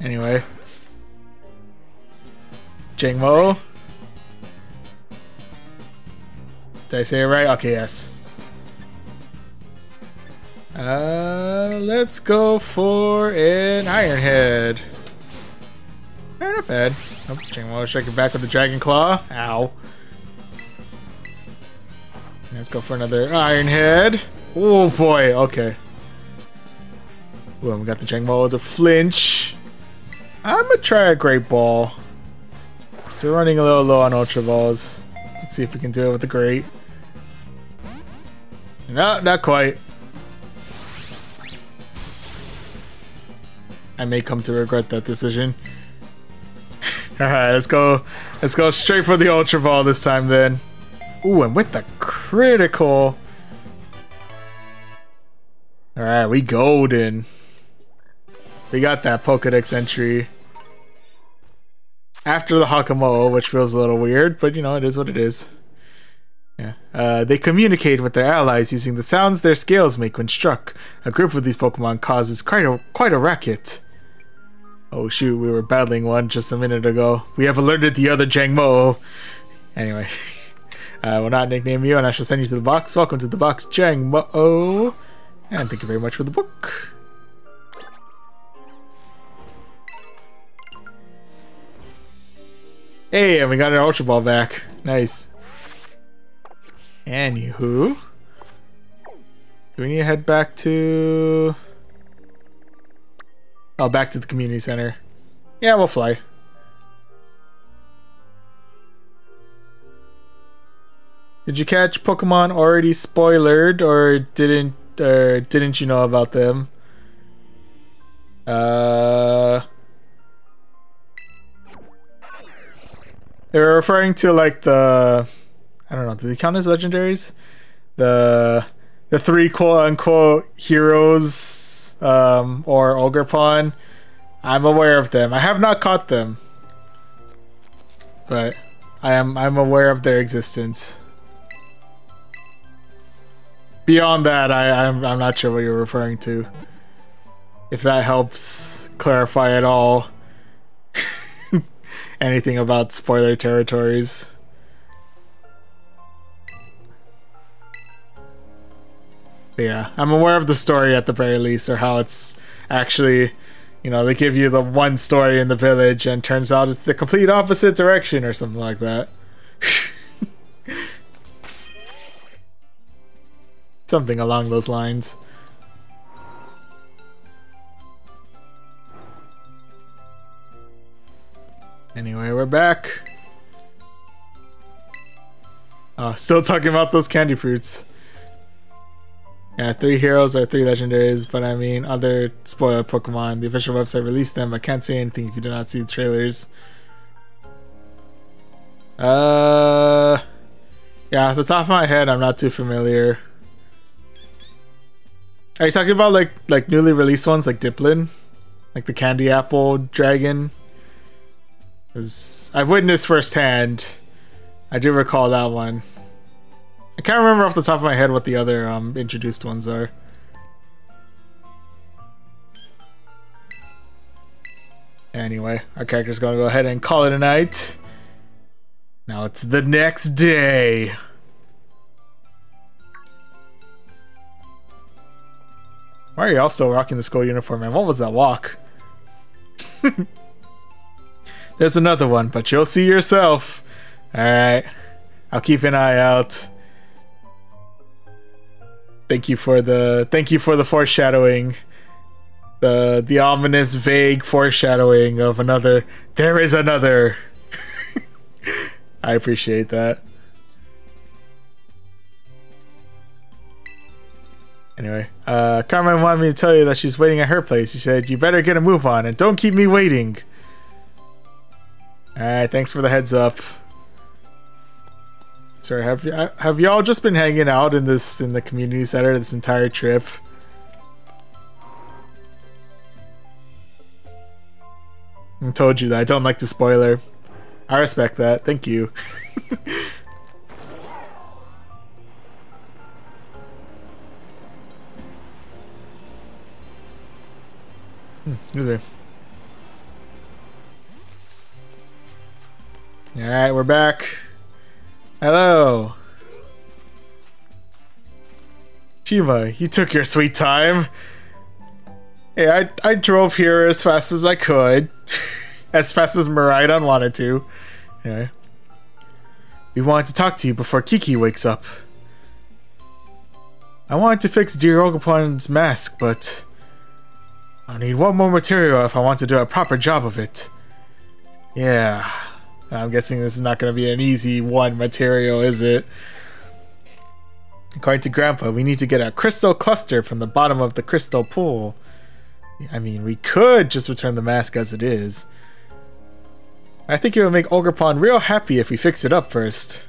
Anyway. Jingmo. Did I say it right? Okay, yes. Let's go for an Iron Head. Fair, not bad. Oh, Jingmo shaking back with the Dragon Claw. Ow. Let's go for another Iron Head. Oh boy, okay. Well, we got the Jangmo to flinch. I'm gonna try a Great Ball. So we're running a little low on Ultra Balls. Let's see if we can do it with the Great. No, not quite. I may come to regret that decision. Alright, let's go straight for the Ultra Ball this time then. Ooh, and with the critical. Alright, we golden. We got that Pokedex entry. After the Hakamo-o, which feels a little weird, but you know, it is what it is. Yeah. They communicate with their allies using the sounds their scales make when struck. A group of these Pokemon causes quite a racket. Oh shoot, we were battling one just a minute ago. We have alerted the other Jangmo. Anyway, I will not nickname you, and I shall send you to the box. Welcome to the box, Jangmo. And thank you very much for the book. Hey, and we got our Ultra Ball back. Nice. Anywho, do we need to head back to... Oh, back to the community center. Yeah, we'll fly. Did you catch Pokemon already spoilered, or didn't you know about them? They were referring to like the... I don't know, do they count as legendaries? The three quote-unquote heroes, or Ogerpon. I'm aware of them. I have not caught them, but I'm aware of their existence. Beyond that, I'm not sure what you're referring to. If that helps clarify at all anything about spoiler territories. Yeah, I'm aware of the story at the very least, or how it's actually, you know, they give you the one story in the village and turns out it's the complete opposite direction or something like that. Something along those lines. Anyway, we're back. Oh, still talking about those candy fruits. Yeah, three heroes are three legendaries, but I mean other spoiled Pokemon. The official website released them, but can't say anything if you do not see the trailers. Yeah, off the top of my head, I'm not too familiar. Are you talking about like newly released ones like Dipplin? Like the Candy Apple Dragon? Because I've witnessed firsthand. I do recall that one. I can't remember off the top of my head what the other introduced ones are. Anyway, our character's gonna go ahead and call it a night. Now it's the next day. Why are y'all still rocking the school uniform, man? What was that walk? There's another one, but you'll see yourself. Alright, I'll keep an eye out. Thank you for the foreshadowing. The ominous, vague foreshadowing of another. There is another. I appreciate that. Anyway, Carmine wanted me to tell you that she's waiting at her place. She said, "You better get a move on and don't keep me waiting." All right, thanks for the heads up. Sir, have y'all just been hanging out in the community center this entire trip? I told you that I don't like the spoiler. I respect that. Thank you. All right, we're back. Hello. Shima, you took your sweet time. Hey, I drove here as fast as I could. As fast as Miraidon wanted to. Anyway. We wanted to talk to you before Kiki wakes up. I wanted to fix dear Ogerpon's mask, but I need one more material if I want to do a proper job of it. Yeah. I'm guessing this is not going to be an easy one material, is it? According to Grandpa, we need to get a crystal cluster from the bottom of the crystal pool. I mean, we could just return the mask as it is. I think it would make Ogerpon real happy if we fix it up first.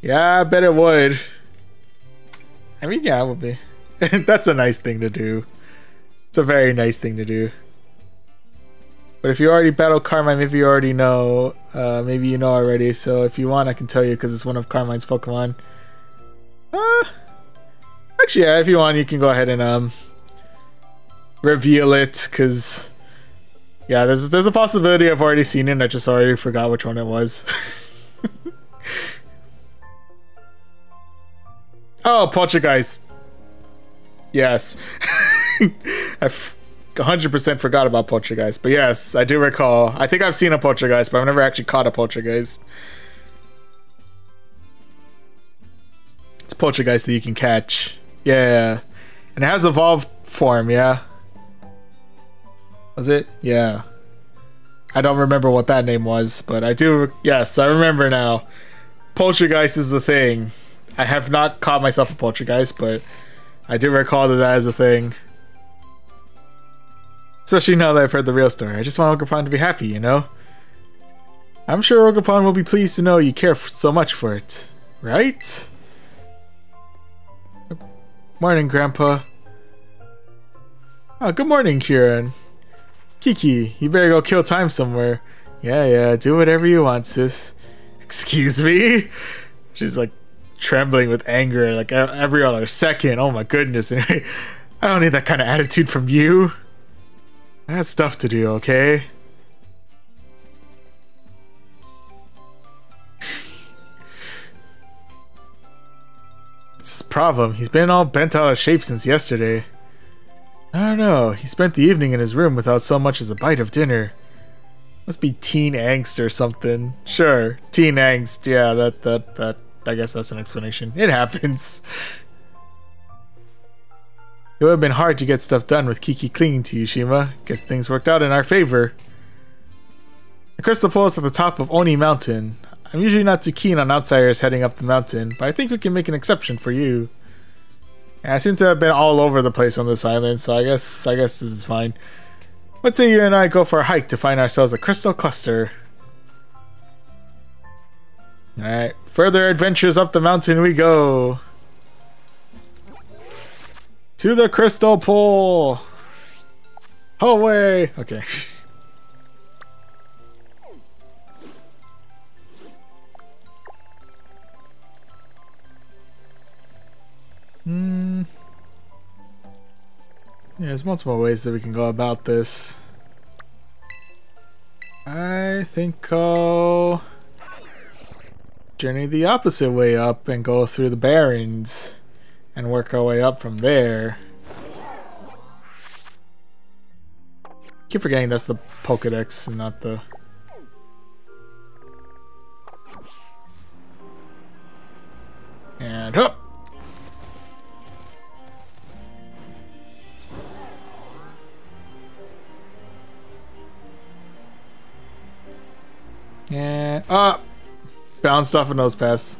Yeah, I bet it would. I mean, yeah, it would be. That's a nice thing to do. It's a very nice thing to do. But if you already battled Carmine, maybe you already know. Maybe you know already, so if you want, I can tell you because it's one of Carmine's Pokemon. Actually, yeah, if you want, you can go ahead and reveal it, because yeah, there's a possibility I've already seen it and I just already forgot which one it was. Oh, Poltchageist. Yes. I've 100% forgot about Poltchageist, but yes, I do recall. I think I've seen a Poltchageist, but I've never actually caught a Poltchageist. It's a Poltchageist that you can catch. Yeah. And it has evolved form, yeah? Was it? Yeah. I don't remember what that name was, but I do. Yes, I remember now. Poltchageist is a thing. I have not caught myself a Poltchageist, but I do recall that that is a thing. Especially now that I've heard the real story. I just want Ogerpon to be happy, you know? I'm sure Ogerpon will be pleased to know you care so much for it. Right? Morning, Grandpa. Oh, good morning, Kieran. Kiki, you better go kill time somewhere. Yeah, do whatever you want, sis. Excuse me? She's like trembling with anger like every other second. Oh my goodness. Anyway, I don't need that kind of attitude from you. I got stuff to do, okay? It's his problem. He's been all bent out of shape since yesterday. I don't know. He spent the evening in his room without so much as a bite of dinner. Must be teen angst or something. Sure, teen angst. Yeah, that. I guess that's an explanation. It happens. It would have been hard to get stuff done with Kiki clinging to you, Shima. Guess things worked out in our favor. The Crystal Pool is at the top of Oni Mountain. I'm usually not too keen on outsiders heading up the mountain, but I think we can make an exception for you. And I seem to have been all over the place on this island, so I guess this is fine. Let's say you and I go for a hike to find ourselves a crystal cluster. Alright, further adventures up the mountain we go. To the Crystal Pool! Away! Okay. Yeah, there's multiple ways that we can go about this. I think I'll journey the opposite way up and go through the Barrens. And work our way up from there. Keep forgetting that's the Pokedex and not the... And up! And up! Bounced off a nose pass.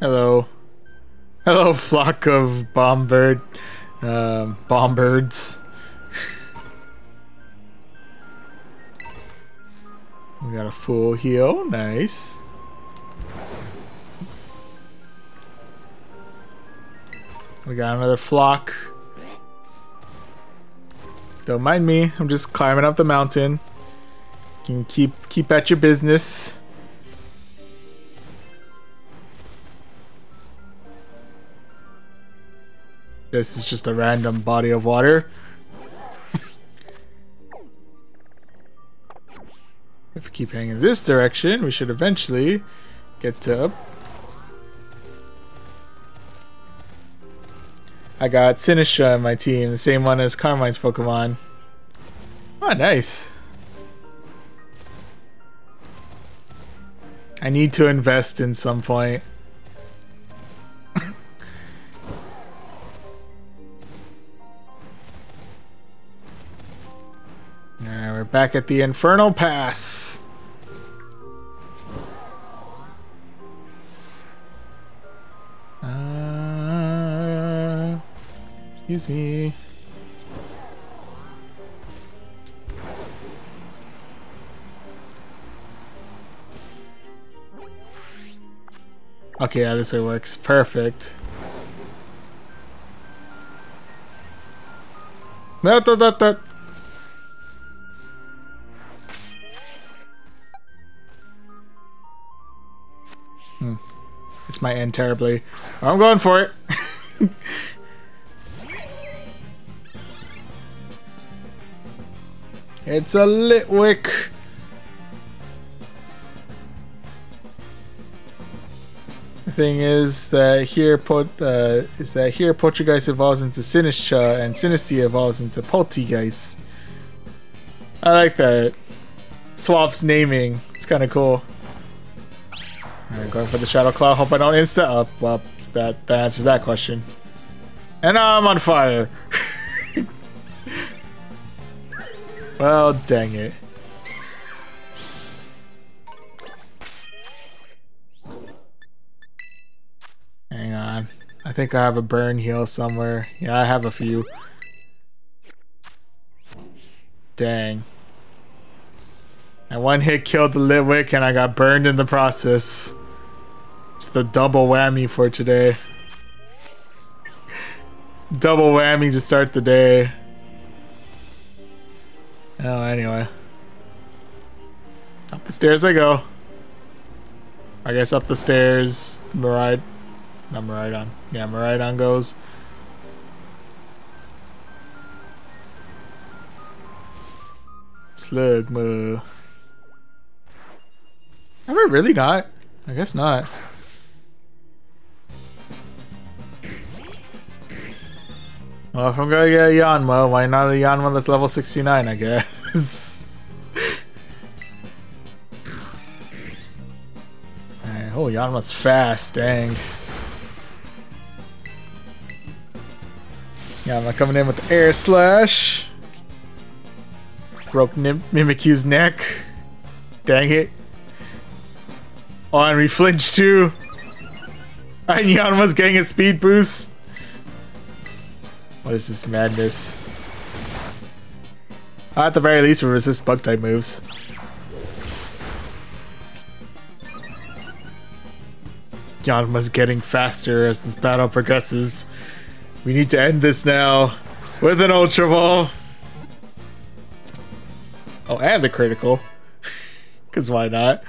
Hello. Hello, flock of bomb birds. We got a full heal, nice. We got another flock. Don't mind me, I'm just climbing up the mountain. You can keep at your business. This is just a random body of water. If we keep heading in this direction, we should eventually get to... I got Sinistea in my team, the same one as Carmine's Pokemon. Oh, nice. I need to invest in some point. Back at the Infernal Pass. Excuse me. Okay, yeah, this way works. Perfect. It's my end terribly. I'm going for it. It's a Litwick. The thing is that here Poltchageist evolves into Sinistea and Sinistea evolves into Poltchageist. I like that. Swaps naming. It's kind of cool. Alright, going for the Shadow Claw. Hope I don't insta up. Well, that answers that question. And I'm on fire. Well, dang it. Hang on. I think I have a burn heal somewhere. Yeah, I have a few. Dang. And one hit killed the Litwick and I got burned in the process. It's the double whammy for today. Double whammy to start the day. Oh, anyway. Up the stairs I go. I guess up the stairs, Miraidon. Yeah, Miraidon goes. Slugma. Am I really not? I guess not. Well, if I'm gonna get a Yanma, why not a Yanma that's level 69, I guess? Alright, oh, Yanma's fast, dang. Yanma coming in with the air slash. Broke Mimikyu's neck. Dang it. Oh, and we flinched too. And Yanma's getting a speed boost. What is this madness? At the very least, we resist bug type moves. Yanma's getting faster as this battle progresses. We need to end this now with an Ultra Ball. Oh, and the critical. Because why not?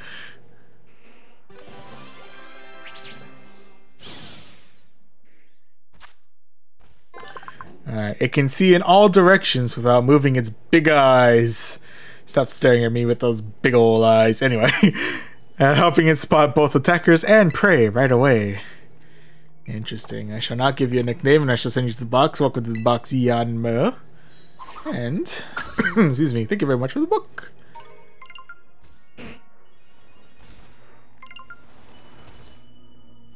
Alright, it can see in all directions without moving its big eyes. Stop staring at me with those big ol' eyes. Anyway, helping it spot both attackers and prey right away. Interesting. I shall not give you a nickname and I shall send you to the box. Welcome to the box, Yanma. And, excuse me, thank you very much for the book.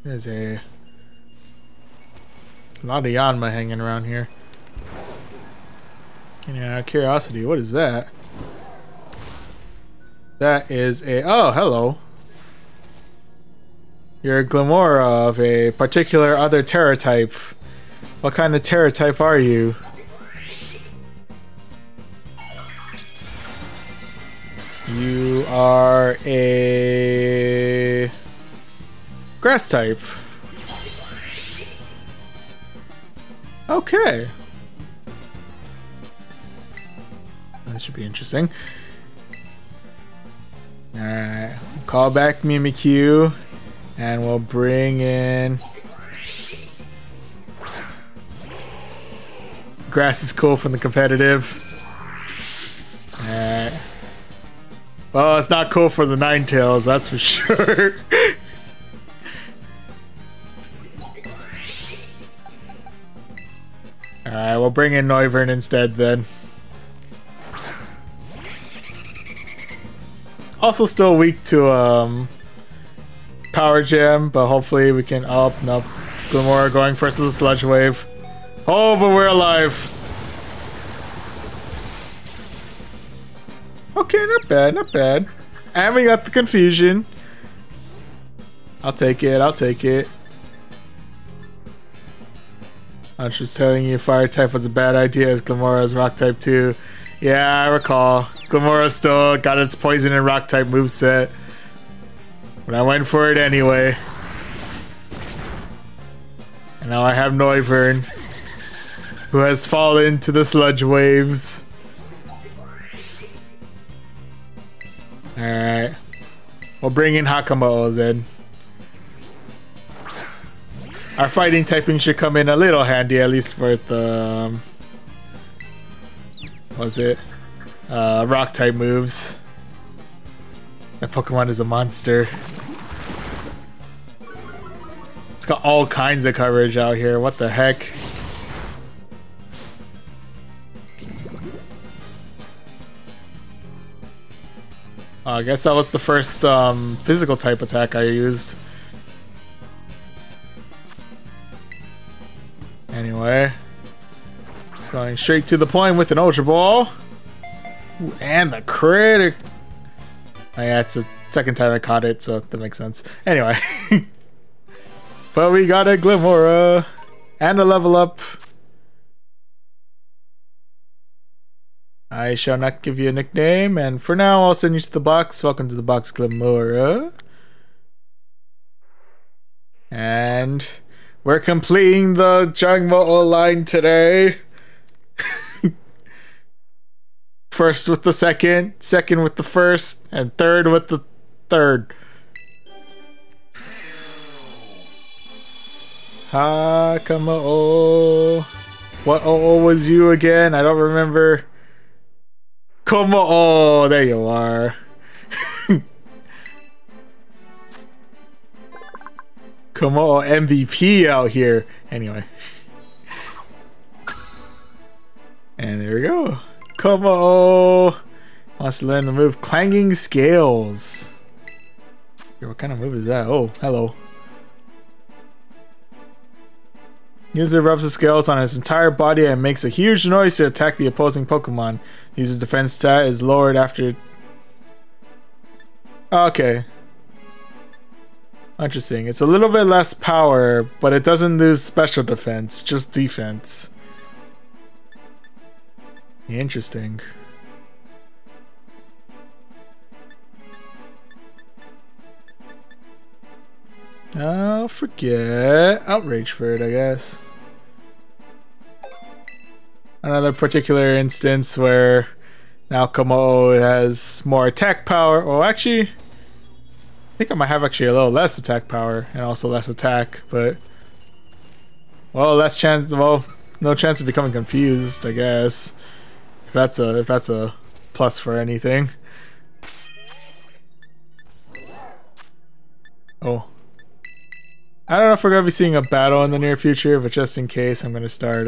There's a lot of Yanma hanging around here. Yeah, out of curiosity, what is that? That is a... Oh, hello. You're a Glimora of a particular other Terra type. What kind of Terra type are you? You are a... Grass type. Okay. That should be interesting. Alright. We'll call back Mimikyu. And we'll bring in... Grass is cool from the competitive. Alright. Well, it's not cool for the Ninetales, that's for sure. Alright, we'll bring in Noivern instead then. Also still weak to Power Jam, but hopefully we can... Oh, nope. Glimora going first with the Sludge Wave. Oh, but we're alive! Okay, not bad, not bad. And we got the Confusion. I'll take it, I'll take it. I was just telling you fire type was a bad idea as Glimora's rock type too. Yeah, I recall. Glimora still got its poison and rock type moveset. But I went for it anyway. And now I have Noivern, who has fallen to the sludge waves. Alright. We'll bring in Hakamo-o then. Our fighting typing should come in a little handy, at least for the... rock type moves. That Pokemon is a monster. It's got all kinds of coverage out here. What the heck? I guess that was the first physical type attack I used. Anyway, going straight to the point with an Ultra Ball. Ooh, and the critic. Oh, yeah, it's the second time I caught it, so that makes sense. Anyway, but we got a Glimora and a level up. I shall not give you a nickname, and for now I'll send you to the box. Welcome to the box, Glimora. And we're completing the Jangmo-o line today. First with the second, second with the first, and third with the third. Hakamo-o. What o-o was you again? I don't remember. Como-o, there you are. Como-o MVP out here. Anyway. And there we go. Como-o wants to learn the move Clanging Scales. What kind of move is that? Oh, hello. User rubs the scales on his entire body and makes a huge noise to attack the opposing Pokemon. User's defense stat is lowered after... Okay. Interesting. It's a little bit less power, but it doesn't lose special defense, just defense. Interesting. I'll forget outrage for it, I guess. Another particular instance where now Como has more attack power. Oh, actually, I think I might have actually a little less attack power and also less attack, but well, less chance. Well, no chance of becoming confused, I guess. If that's a plus for anything. Oh. I don't know if we're going to be seeing a battle in the near future, but just in case, I'm going to start,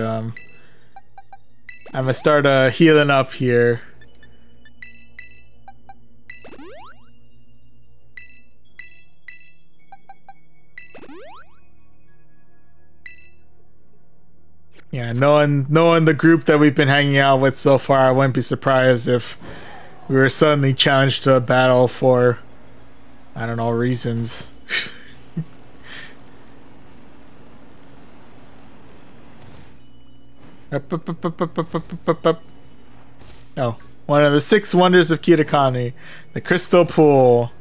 healing up here. Yeah, knowing the group that we've been hanging out with so far, I wouldn't be surprised if we were suddenly challenged to a battle for, I don't know, reasons. Oh, one of the 6 wonders of Kitakami, the Crystal Pool.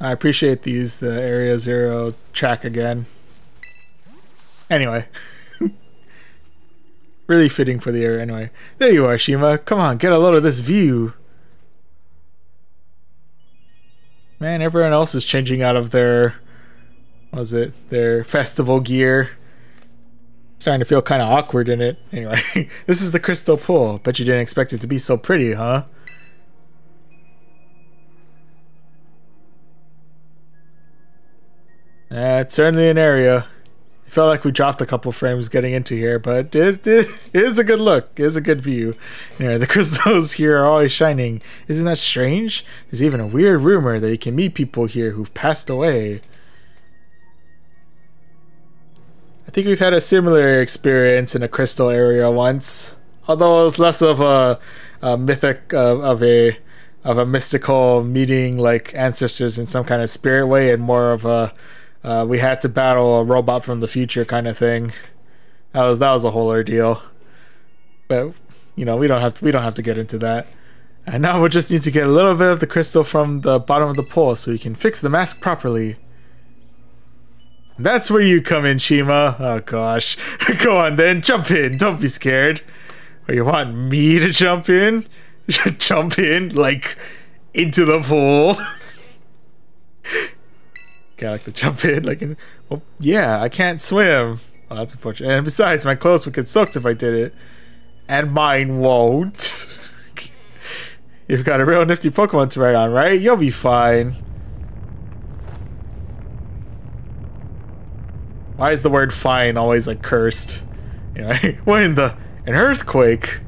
I appreciate these, the Area Zero track again. Anyway. Really fitting for the air anyway. There you are, Shima. Come on, get a load of this view. Man, everyone else is changing out of their... What was it? Their festival gear. Starting to feel kind of awkward in it. Anyway, this is the Crystal Pool. Bet you didn't expect it to be so pretty, huh? It's certainly an area. It felt like we dropped a couple frames getting into here, but it is a good look. It is a good view. Anyway, the crystals here are always shining. Isn't that strange? There's even a weird rumor that you can meet people here who've passed away. I think we've had a similar experience in a crystal area once, although it was less of a mythic of a mystical meeting like ancestors in some kind of spirit way, and more of a we had to battle a robot from the future kind of thing. That was a whole ordeal. But you know, we don't have to get into that. And now we'll just need to get a little bit of the crystal from the bottom of the pool so we can fix the mask properly. That's where you come in, Shima. Oh gosh. Go on then, jump in, don't be scared. Oh, you want me to jump in? Jump in, like, into the pool? Gotta like to jump in, like, in, well, yeah, I can't swim. Oh, that's unfortunate. And besides, my clothes would get soaked if I did it. And mine won't. You've got a real nifty Pokemon to ride on, right? You'll be fine. Why is the word fine always like cursed? You know, what in the... an earthquake?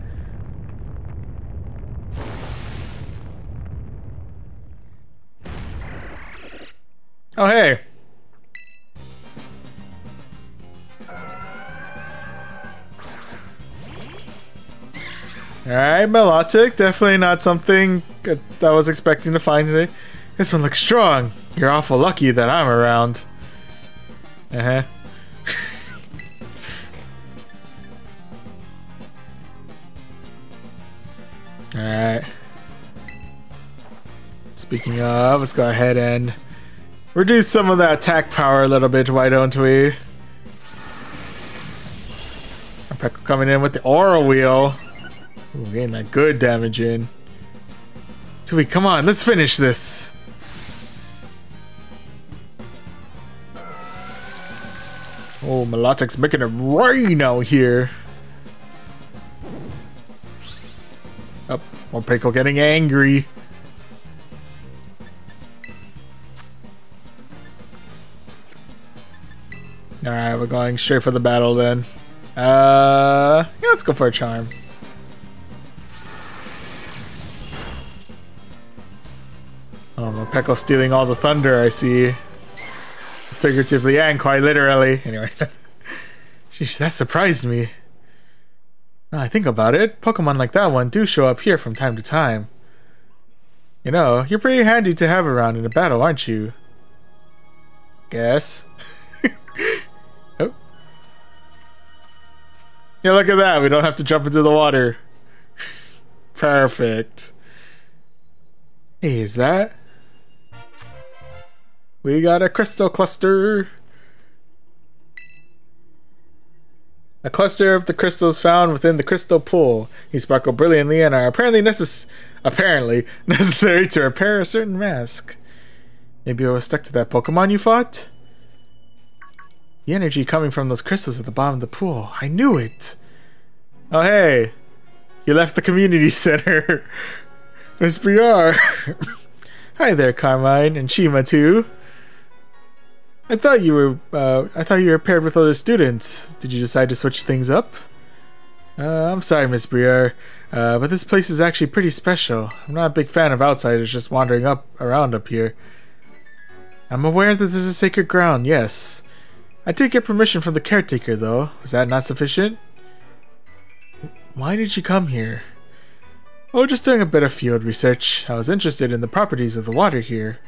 Oh, hey. Alright, Melodic. Definitely not something that I was expecting to find today. This one looks strong. You're awful lucky that I'm around. Uh-huh. Alright. Speaking of, let's go ahead and reduce some of the attack power a little bit, why don't we? Pekko coming in with the Aura Wheel. Ooh, getting that good damage in. Tui, come on, let's finish this. Oh, Melottic's making it rain out here. Oh, more Pekko getting angry. Alright, we're going straight for the battle then. Yeah, let's go for a charm. Oh, my Pekko stealing all the thunder, I see. Figuratively and quite literally. Anyway. Jeez, that surprised me. Now I think about it, Pokemon like that one do show up here from time to time. You know, you're pretty handy to have around in a battle, aren't you? Guess. Oh. Yeah, look at that. We don't have to jump into the water. Perfect. Hey, is that? We got a crystal cluster. A cluster of the crystals found within the crystal pool. These sparkle brilliantly and are apparently necessary to repair a certain mask. Maybe I was stuck to that Pokemon you fought? The energy coming from those crystals at the bottom of the pool. I knew it! Oh hey! You left the community center. Miss Briar! Hi there, Carmine, and Shima too. I thought you were paired with other students. Did you decide to switch things up? I'm sorry, Miss Briar, but this place is actually pretty special. I'm not a big fan of outsiders just wandering around up here. I'm aware that this is sacred ground, yes. I did get permission from the caretaker, though. Was that not sufficient? Why did you come here? Oh, just doing a bit of field research. I was interested in the properties of the water here.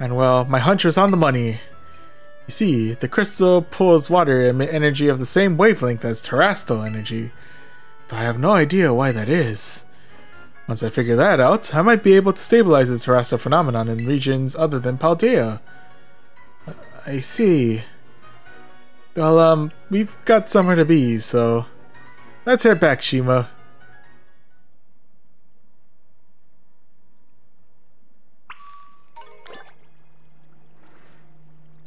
And well, my hunch was on the money. You see, the crystal pulls water and energy of the same wavelength as terrestrial energy, though I have no idea why that is. Once I figure that out, I might be able to stabilize the terrestrial phenomenon in regions other than Paldea. I see. Well, we've got somewhere to be, so let's head back, Shima.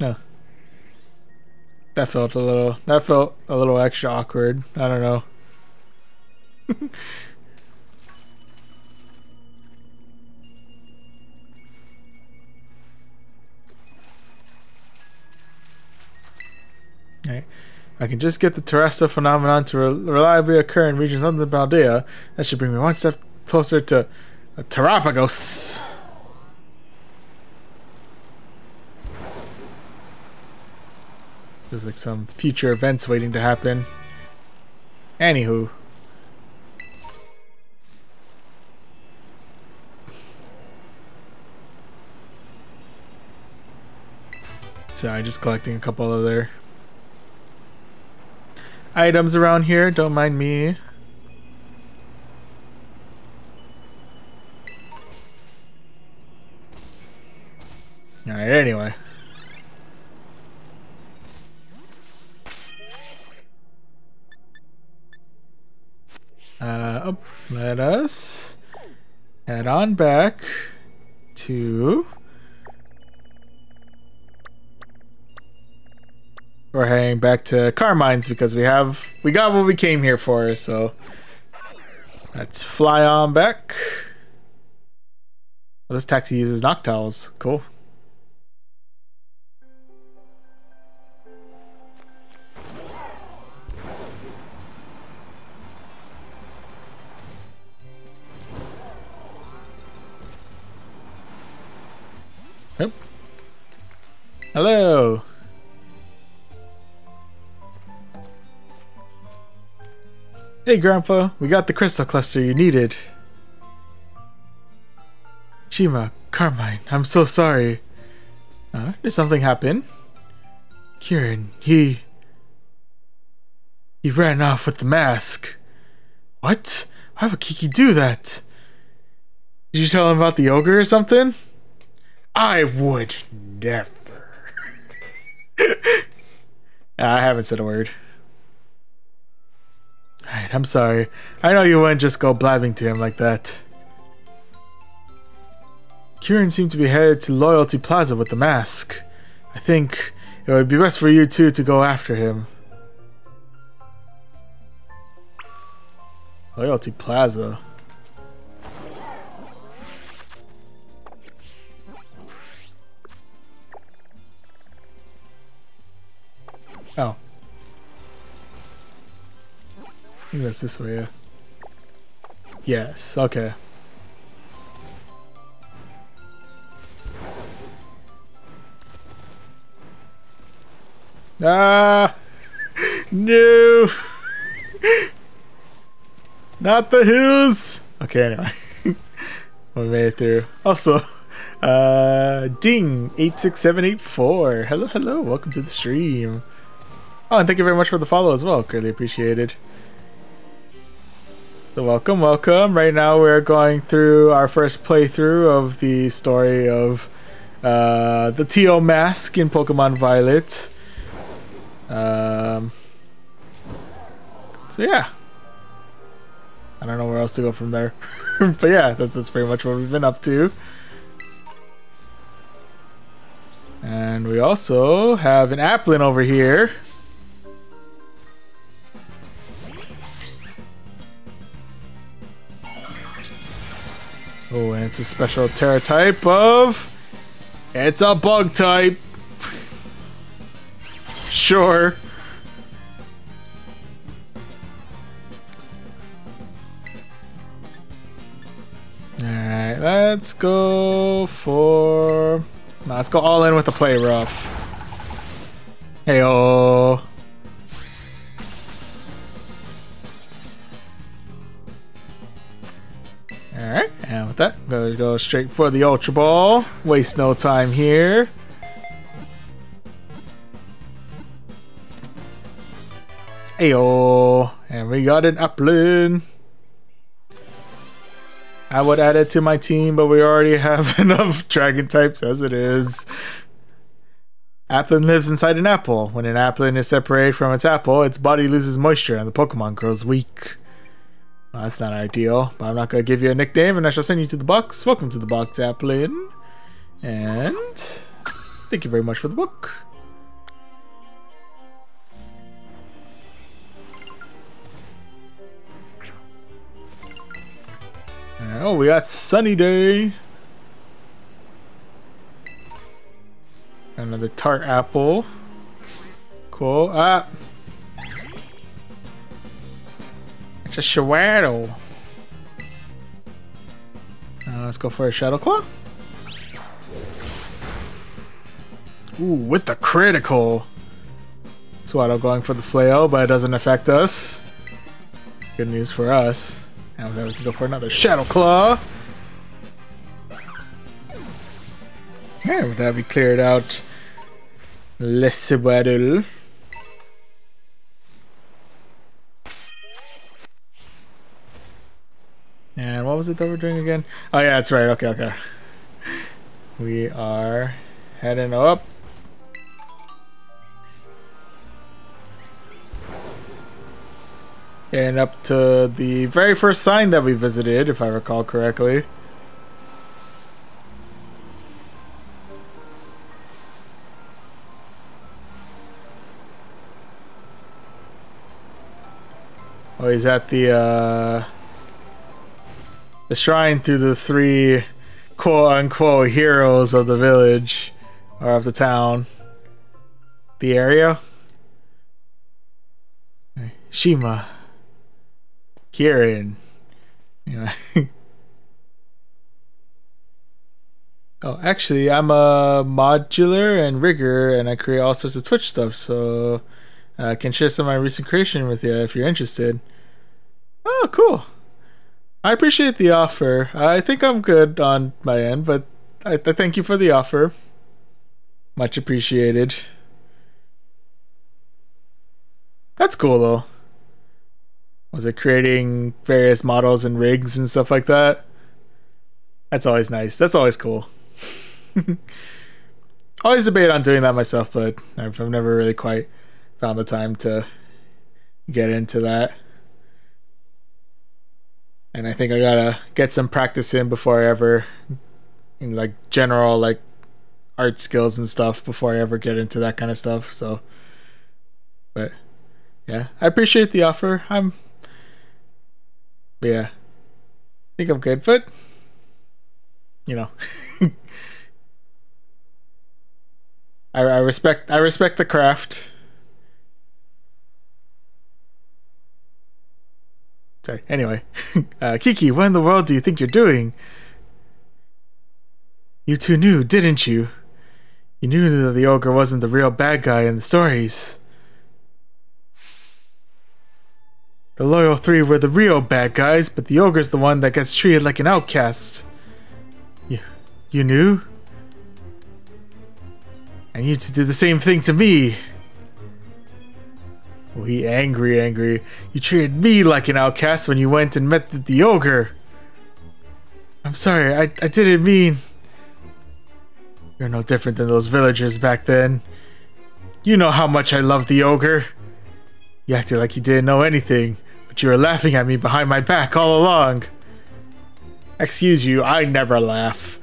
No. That felt a little extra awkward. I don't know. Alright. I can just get the terrestrial phenomenon to reliably occur in regions under the Paldea. That should bring me one step closer to a Terrapagos. There's like some future events waiting to happen. Anywho. Sorry, just collecting a couple other items around here. Don't mind me. Alright, anyway. Let us head on back to we're heading back to Carmine's because we got what we came here for, so let's fly on back. Well, this taxi uses Noctowls. Cool. Oh. Hello. Hey, Grandpa, we got the crystal cluster you needed. Shima, Carmine, I'm so sorry. Did something happen? Kieran, he ran off with the mask. What? Why would Kiki do that? Did you tell him about the ogre or something? I would never. I haven't said a word. Alright, I'm sorry. I know you wouldn't just go blabbing to him like that. Kieran seemed to be headed to Loyalty Plaza with the mask. I think it would be best for you two to go after him. Loyalty Plaza? Oh. I think that's this way, yeah. Yes, okay. Ah! No! Not the hills! Okay, anyway. We made it through. Also, Ding! 86784. Hello, hello. Welcome to the stream. Oh, and thank you very much for the follow as well. Greatly appreciated. So welcome, welcome. Right now we're going through our first playthrough of the story of the Teal Mask in Pokemon Violet. So yeah. I don't know where else to go from there. But yeah, that's pretty much what we've been up to. And we also have an Applin over here. Oh, and it's a special Terra type of... It's a bug type! Sure. Alright, let's go for... Nah, let's go all in with the play rough. Hey-oh. Alright, and with that, gonna go straight for the Ultra Ball. Waste no time here. Ayo! And we got an Applin. I would add it to my team, but we already have enough Dragon types as it is. Applin lives inside an apple. When an Applin is separated from its apple, its body loses moisture and the Pokemon grows weak. Well, that's not ideal, but I'm not going to give you a nickname, and I shall send you to the box. Welcome to the box, Applin. And thank you very much for the book. Oh, we got Sunny Day. Another tart apple. Cool. Ah! It's a Shadow. Let's go for a Shadow Claw. Ooh, with the critical. Swaddle going for the flail, but it doesn't affect us. Good news for us. And then we can go for another Shadow Claw. Alright, with that we cleared out Les Battle. And what was it that we're doing again? Oh yeah, that's right. Okay, okay. We are Heading up. And up to the very first sign that we visited, if I recall correctly. Oh, he's at the shrine to the three quote-unquote heroes of the village, or of the town. The area? Shima. Kieran. Anyway. Oh, actually, I'm a modular and rigger, and I create all sorts of Twitch stuff, so I can share some of my recent creation with you if you're interested. Oh, cool. I appreciate the offer. I think I'm good on my end, but I thank you for the offer. Much appreciated. That's cool, though. Was it creating various models and rigs and stuff like that? That's always nice. That's always cool. Always debate on doing that myself, but I've never really quite found the time to get into that. And I think I gotta get some practice in before I ever, like, general, like, art skills and stuff before I ever get into that kind of stuff, so. But, yeah. I appreciate the offer. Yeah. I think I'm good, but, you know. I respect the craft. Sorry. Anyway, Kiki, what in the world do you think you're doing? You two knew, didn't you? You knew that the ogre wasn't the real bad guy in the stories. The Loyal Three were the real bad guys, but the ogre's the one that gets treated like an outcast. You knew? And you two did the same thing to me. Oh, he angry. You treated me like an outcast when you went and met the ogre. I'm sorry, I didn't mean... You're no different than those villagers back then. You know how much I loved the ogre. You acted like you didn't know anything, but you were laughing at me behind my back all along. Excuse you, I never laugh.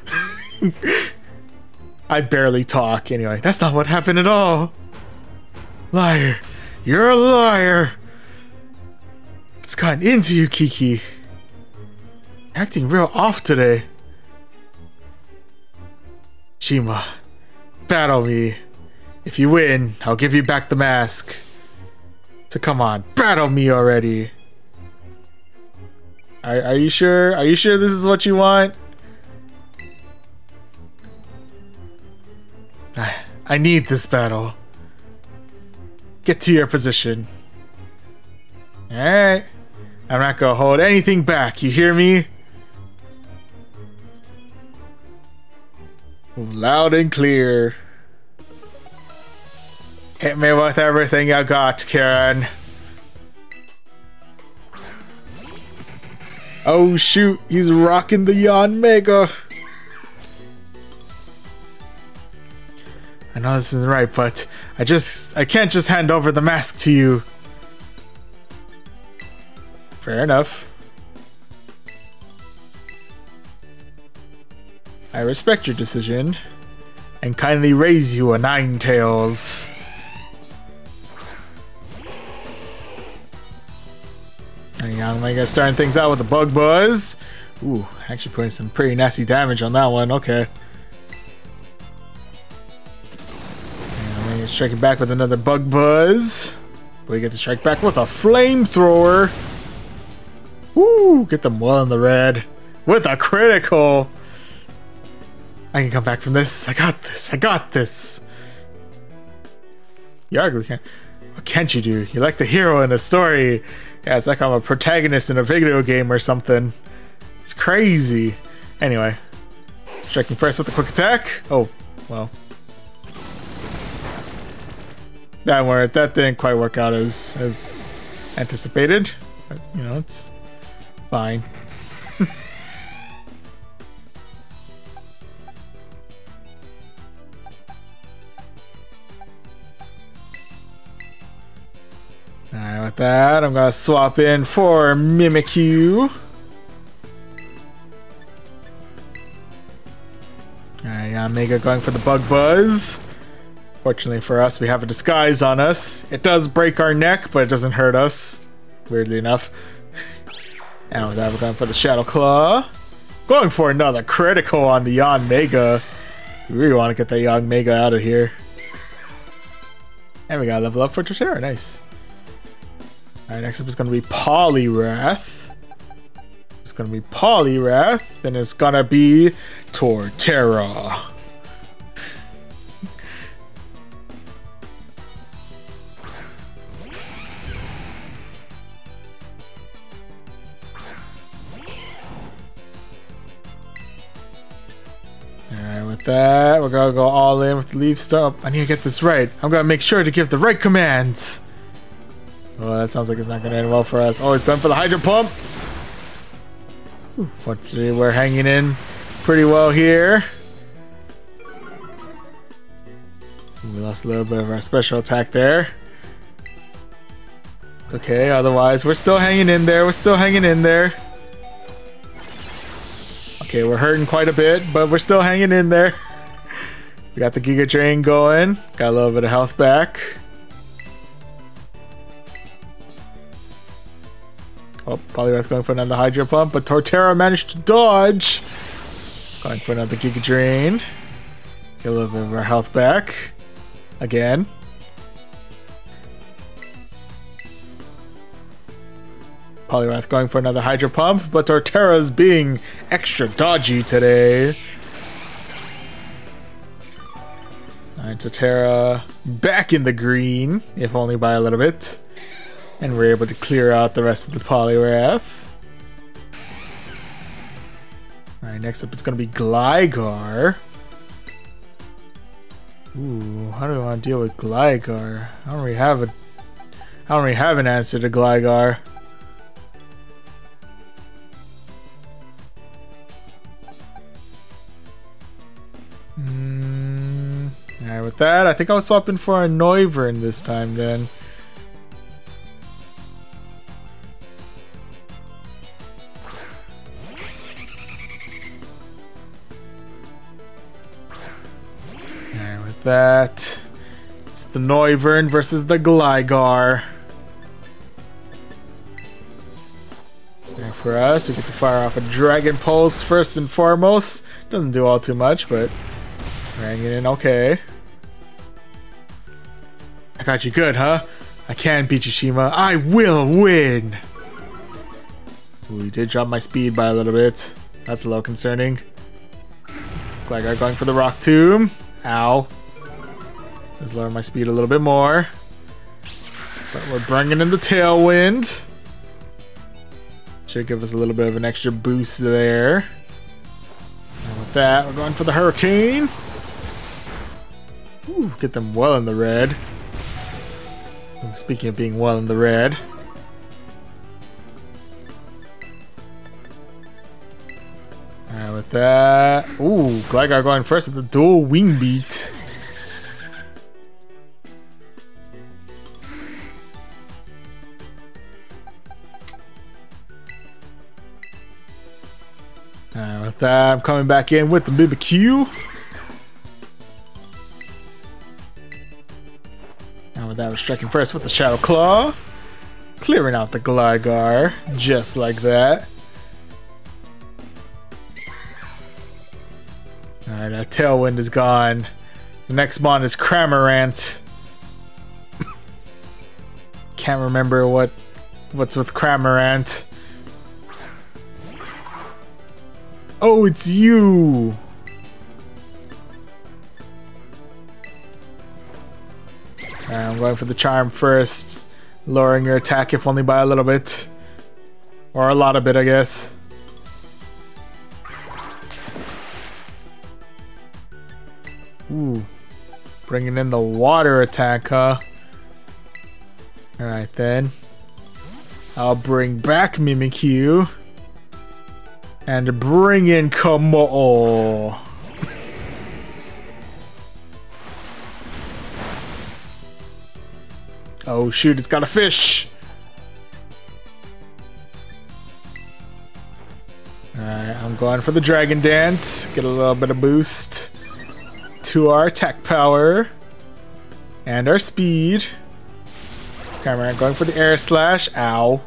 I barely talk. Anyway, that's not what happened at all. Liar. You're a liar! It's gotten into you, Kiki. You're acting real off today. Shima, battle me. If you win, I'll give you back the mask. So come on, battle me already. Are you sure? Are you sure this is what you want? I need this battle. Get to your position. Alright. I'm not gonna hold anything back, you hear me? Loud and clear. Hit me with everything you got, Kieran. Oh shoot, he's rocking the Yon Mega. I know this isn't right, but I can't just hand over the mask to you. Fair enough. I respect your decision and kindly raise you a Ninetales. Hang on, am I gonna start things out with the bug buzz? Ooh, actually putting some pretty nasty damage on that one, okay. Striking back with another bug buzz. We get to strike back with a flamethrower. Woo! Get them well in the red. With a critical! I can come back from this. I got this! You argue, can't. What can't you do? You're like the hero in a story. Yeah, it's like I'm a protagonist in a video game or something. It's crazy. Anyway. Striking first with a quick attack. Oh, well. That didn't quite work out as anticipated, but, you know, it's fine. that. I'm gonna swap in for Mimikyu. Alright, Mega going for the Bug Buzz. Fortunately for us, we have a disguise on us. It does break our neck, but it doesn't hurt us. Weirdly enough. And with that, we're going for the Shadow Claw. Going for another critical on the Yon Mega. We really want to get that Yon Mega out of here. And we got a level up for Torterra. Nice. Alright, next up is going to be Poliwrath. It's going to be Poliwrath, and it's going to be Torterra. Alright, with that, we're gonna go all in with the Leaf Storm. I need to get this right. I'm gonna make sure to give the right commands. Well, that sounds like it's not gonna end well for us. Oh, he's going for the Hydro Pump. Ooh, fortunately, we're hanging in pretty well here. We lost a little bit of our special attack there. It's okay, otherwise, we're still hanging in there. We're still hanging in there. Okay, we're hurting quite a bit, but we're still hanging in there. We got the Giga Drain going. Got a little bit of health back. Oh, Poliwrath's going for another Hydro Pump, but Torterra managed to dodge. Going for another Giga Drain. Get a little bit of our health back. Again. Poliwrath going for another Hydro Pump, but Torterra's being extra dodgy today. Alright, Torterra back in the green, if only by a little bit. And we're able to clear out the rest of the Poliwrath. Alright, next up is going to be Gligar. Ooh, how do I want to deal with Gligar? I don't really have an answer to Gligar. Alright, with that, I think I was swapping for a Noivern this time then. Alright, with that, it's the Noivern versus the Gligar. And for us, we get to fire off a Dragon Pulse first and foremost. Doesn't do all too much, but we're hanging in okay. I got you good, huh? I can beat you, Shima. I will win! Ooh, you did drop my speed by a little bit. That's a little concerning. Gligar going for the Rock Tomb. Ow. Let's lower my speed a little bit more. But we're bringing in the Tailwind. Should give us a little bit of an extra boost there. And with that, we're going for the Hurricane. Ooh, get them well in the red. Speaking of being well in the red. Alright, with that. Ooh, Gligar going first with the dual wing beat. Alright, with that, I'm coming back in with the Mimikyu. That was striking first with the Shadow Claw. Clearing out the Gligar, just like that. Alright, our Tailwind is gone. The next mon is Cramorant. Can't remember what's with Cramorant. Oh, it's you! I'm going for the charm first, lowering your attack if only by a little bit, or a lot of bit, I guess. Ooh, bringing in the water attack, huh? All right then, I'll bring back Mimikyu and bring in Hakamo-o. Oh shoot, it's got a fish! Alright, I'm going for the Dragon Dance. Get a little bit of boost to our attack power and our speed. Carmine going for the Air Slash. Ow.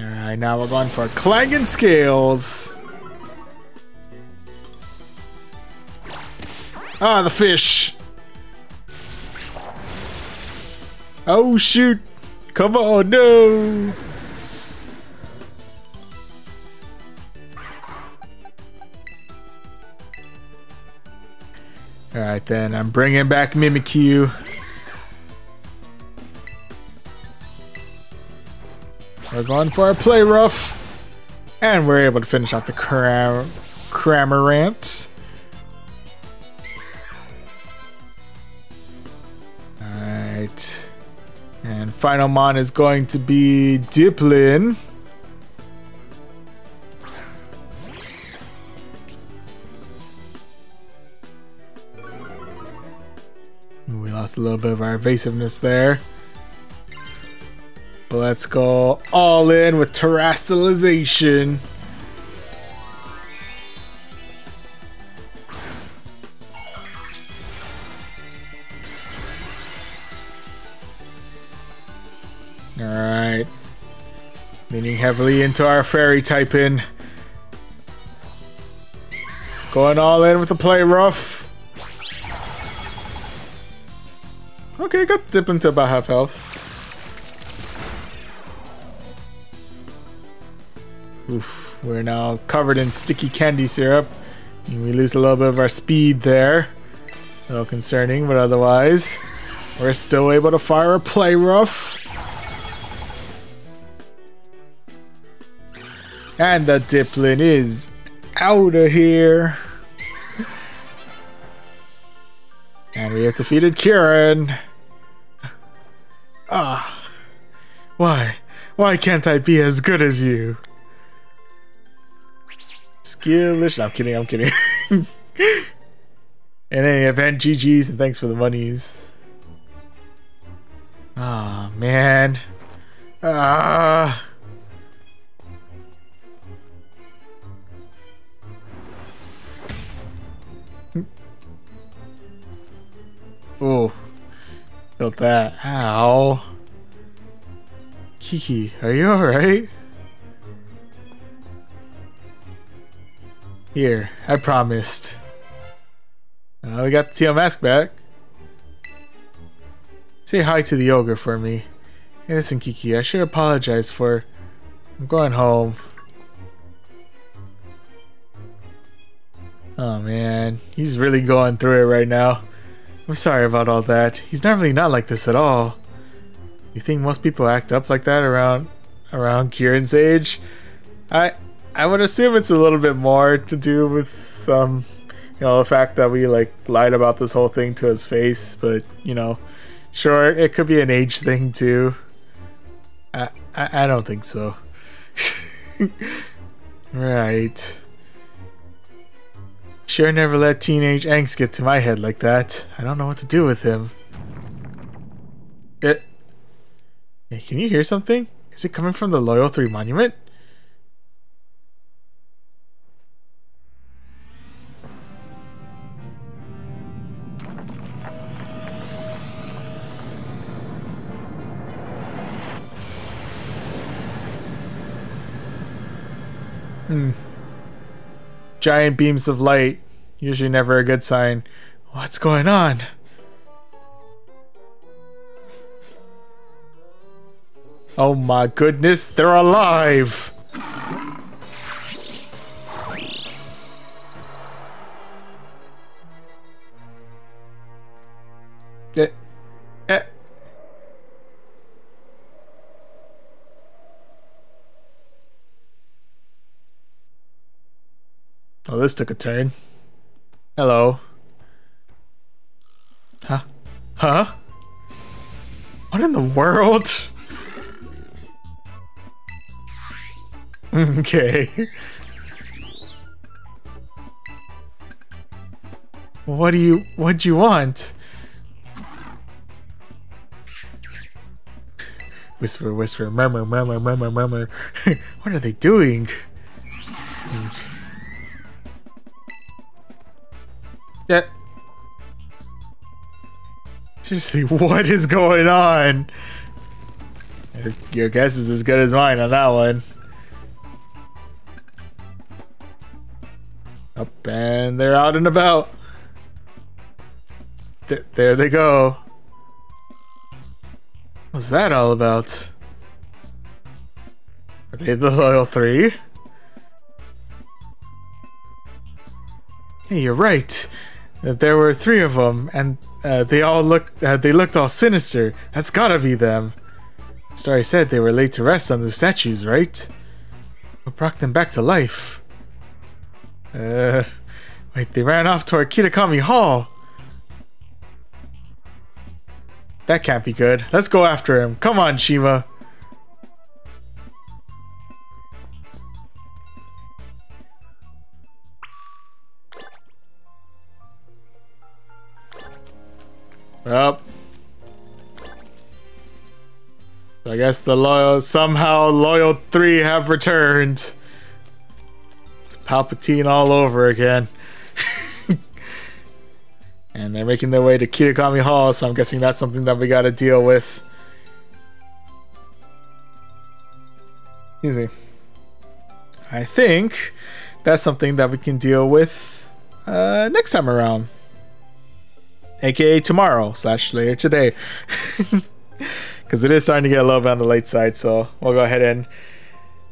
Alright, now we're going for Clanging Scales. Ah, the fish. Oh, shoot. Come on, no. Alright then, I'm bringing back Mimikyu. We're going for a play rough. And we're able to finish off the Cramorant. Alright. And final mon is going to be Dipplin. We lost a little bit of our evasiveness there. But let's go all in with Terastalization. Alright. Leaning heavily into our fairy type in. Going all in with the play rough. Okay, got Dipplin to about half health. Oof, we're now covered in sticky candy syrup. And we lose a little bit of our speed there. A little concerning, but otherwise, we're still able to fire a play rough. And the Dipplin is out of here. And we have defeated Kieran. Ah, why? Why can't I be as good as you? Skillish. No, I'm kidding, I'm kidding. In any event, GG's and thanks for the monies. Ah, oh, man. Ah. Oh. Felt that. Ow. Kiki, are you alright? Here, I promised. We got the Teal Mask back. Say hi to the ogre for me. Hey, listen, Kiki, I should apologize for... I'm going home. Oh, man. He's really going through it right now. I'm sorry about all that. He's normally not like this at all. You think most people act up like that around Kieran's age? I would assume it's a little bit more to do with you know, the fact that we like lied about this whole thing to his face, but you know, sure, it could be an age thing too. I don't think so. Right. Sure never let teenage angst get to my head like that. I don't know what to do with him. Hey, can you hear something? Is it coming from the Loyal Three monument? Giant beams of light. Usually never a good sign. What's going on? Oh my goodness, they're alive! Oh, this took a turn. Hello. Huh? Huh? What in the world? Okay. What'd you want? Whisper, whisper, murmur, murmur, murmur, murmur. What are they doing? Yeah. Seriously, what is going on? Your guess is as good as mine on that one. Up and they're out and about. There they go. What's that all about? Are they the Loyal Three? Hey, you're right. There were three of them, and they looked all sinister. That's gotta be them. Starry said they were laid to rest on the statues, right? What brought them back to life? Wait, they ran off toward Kitakami Hall. That can't be good. Let's go after him. Come on, Shima. Well. I guess the Loyal Three have returned. It's Palpatine all over again. And they're making their way to Kitakami Hall, so I'm guessing that's something that we gotta deal with. Excuse me. I think that's something that we can deal with next time around. AKA tomorrow / later today. Because it is starting to get a little bit on the late side, so we'll go ahead and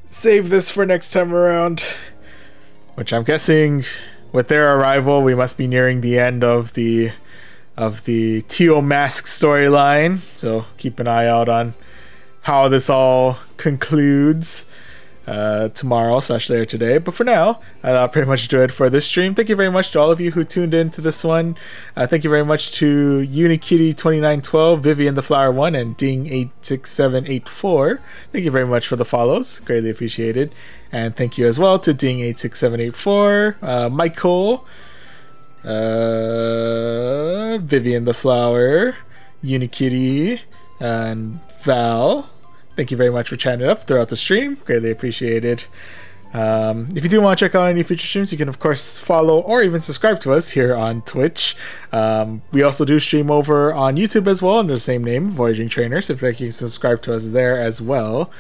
save this for next time around. Which I'm guessing, with their arrival, we must be nearing the end of the Teal Mask storyline. So keep an eye out on how this all concludes tomorrow / later today. But for now, that'll pretty much do it for this stream. Thank you very much to all of you who tuned in to this one. Thank you very much to Unikitty2912, Vivian the Flower One, and Ding86784. Thank you very much for the follows, greatly appreciated. And thank you as well to Ding86784, Michael, Vivian the Flower, Unikitty, and Val. Thank you very much for chatting up throughout the stream. Greatly appreciated. If you do want to check out any future streams, you can, of course, follow or even subscribe to us here on Twitch. We also do stream over on YouTube as well under the same name, Voyaging Trainer. So if you can subscribe to us there as well.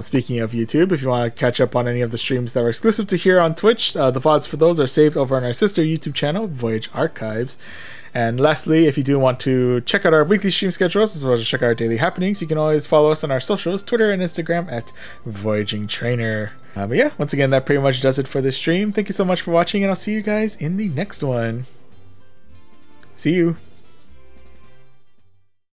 Speaking of YouTube, if you want to catch up on any of the streams that are exclusive to here on Twitch, the VODs for those are saved over on our sister YouTube channel, Voyage Archives. And lastly, if you do want to check out our weekly stream schedules as well as check out our daily happenings, you can always follow us on our socials, Twitter and Instagram @ Voyaging Trainer. But yeah, once again, that pretty much does it for this stream. Thank you so much for watching, and I'll see you guys in the next one. See you.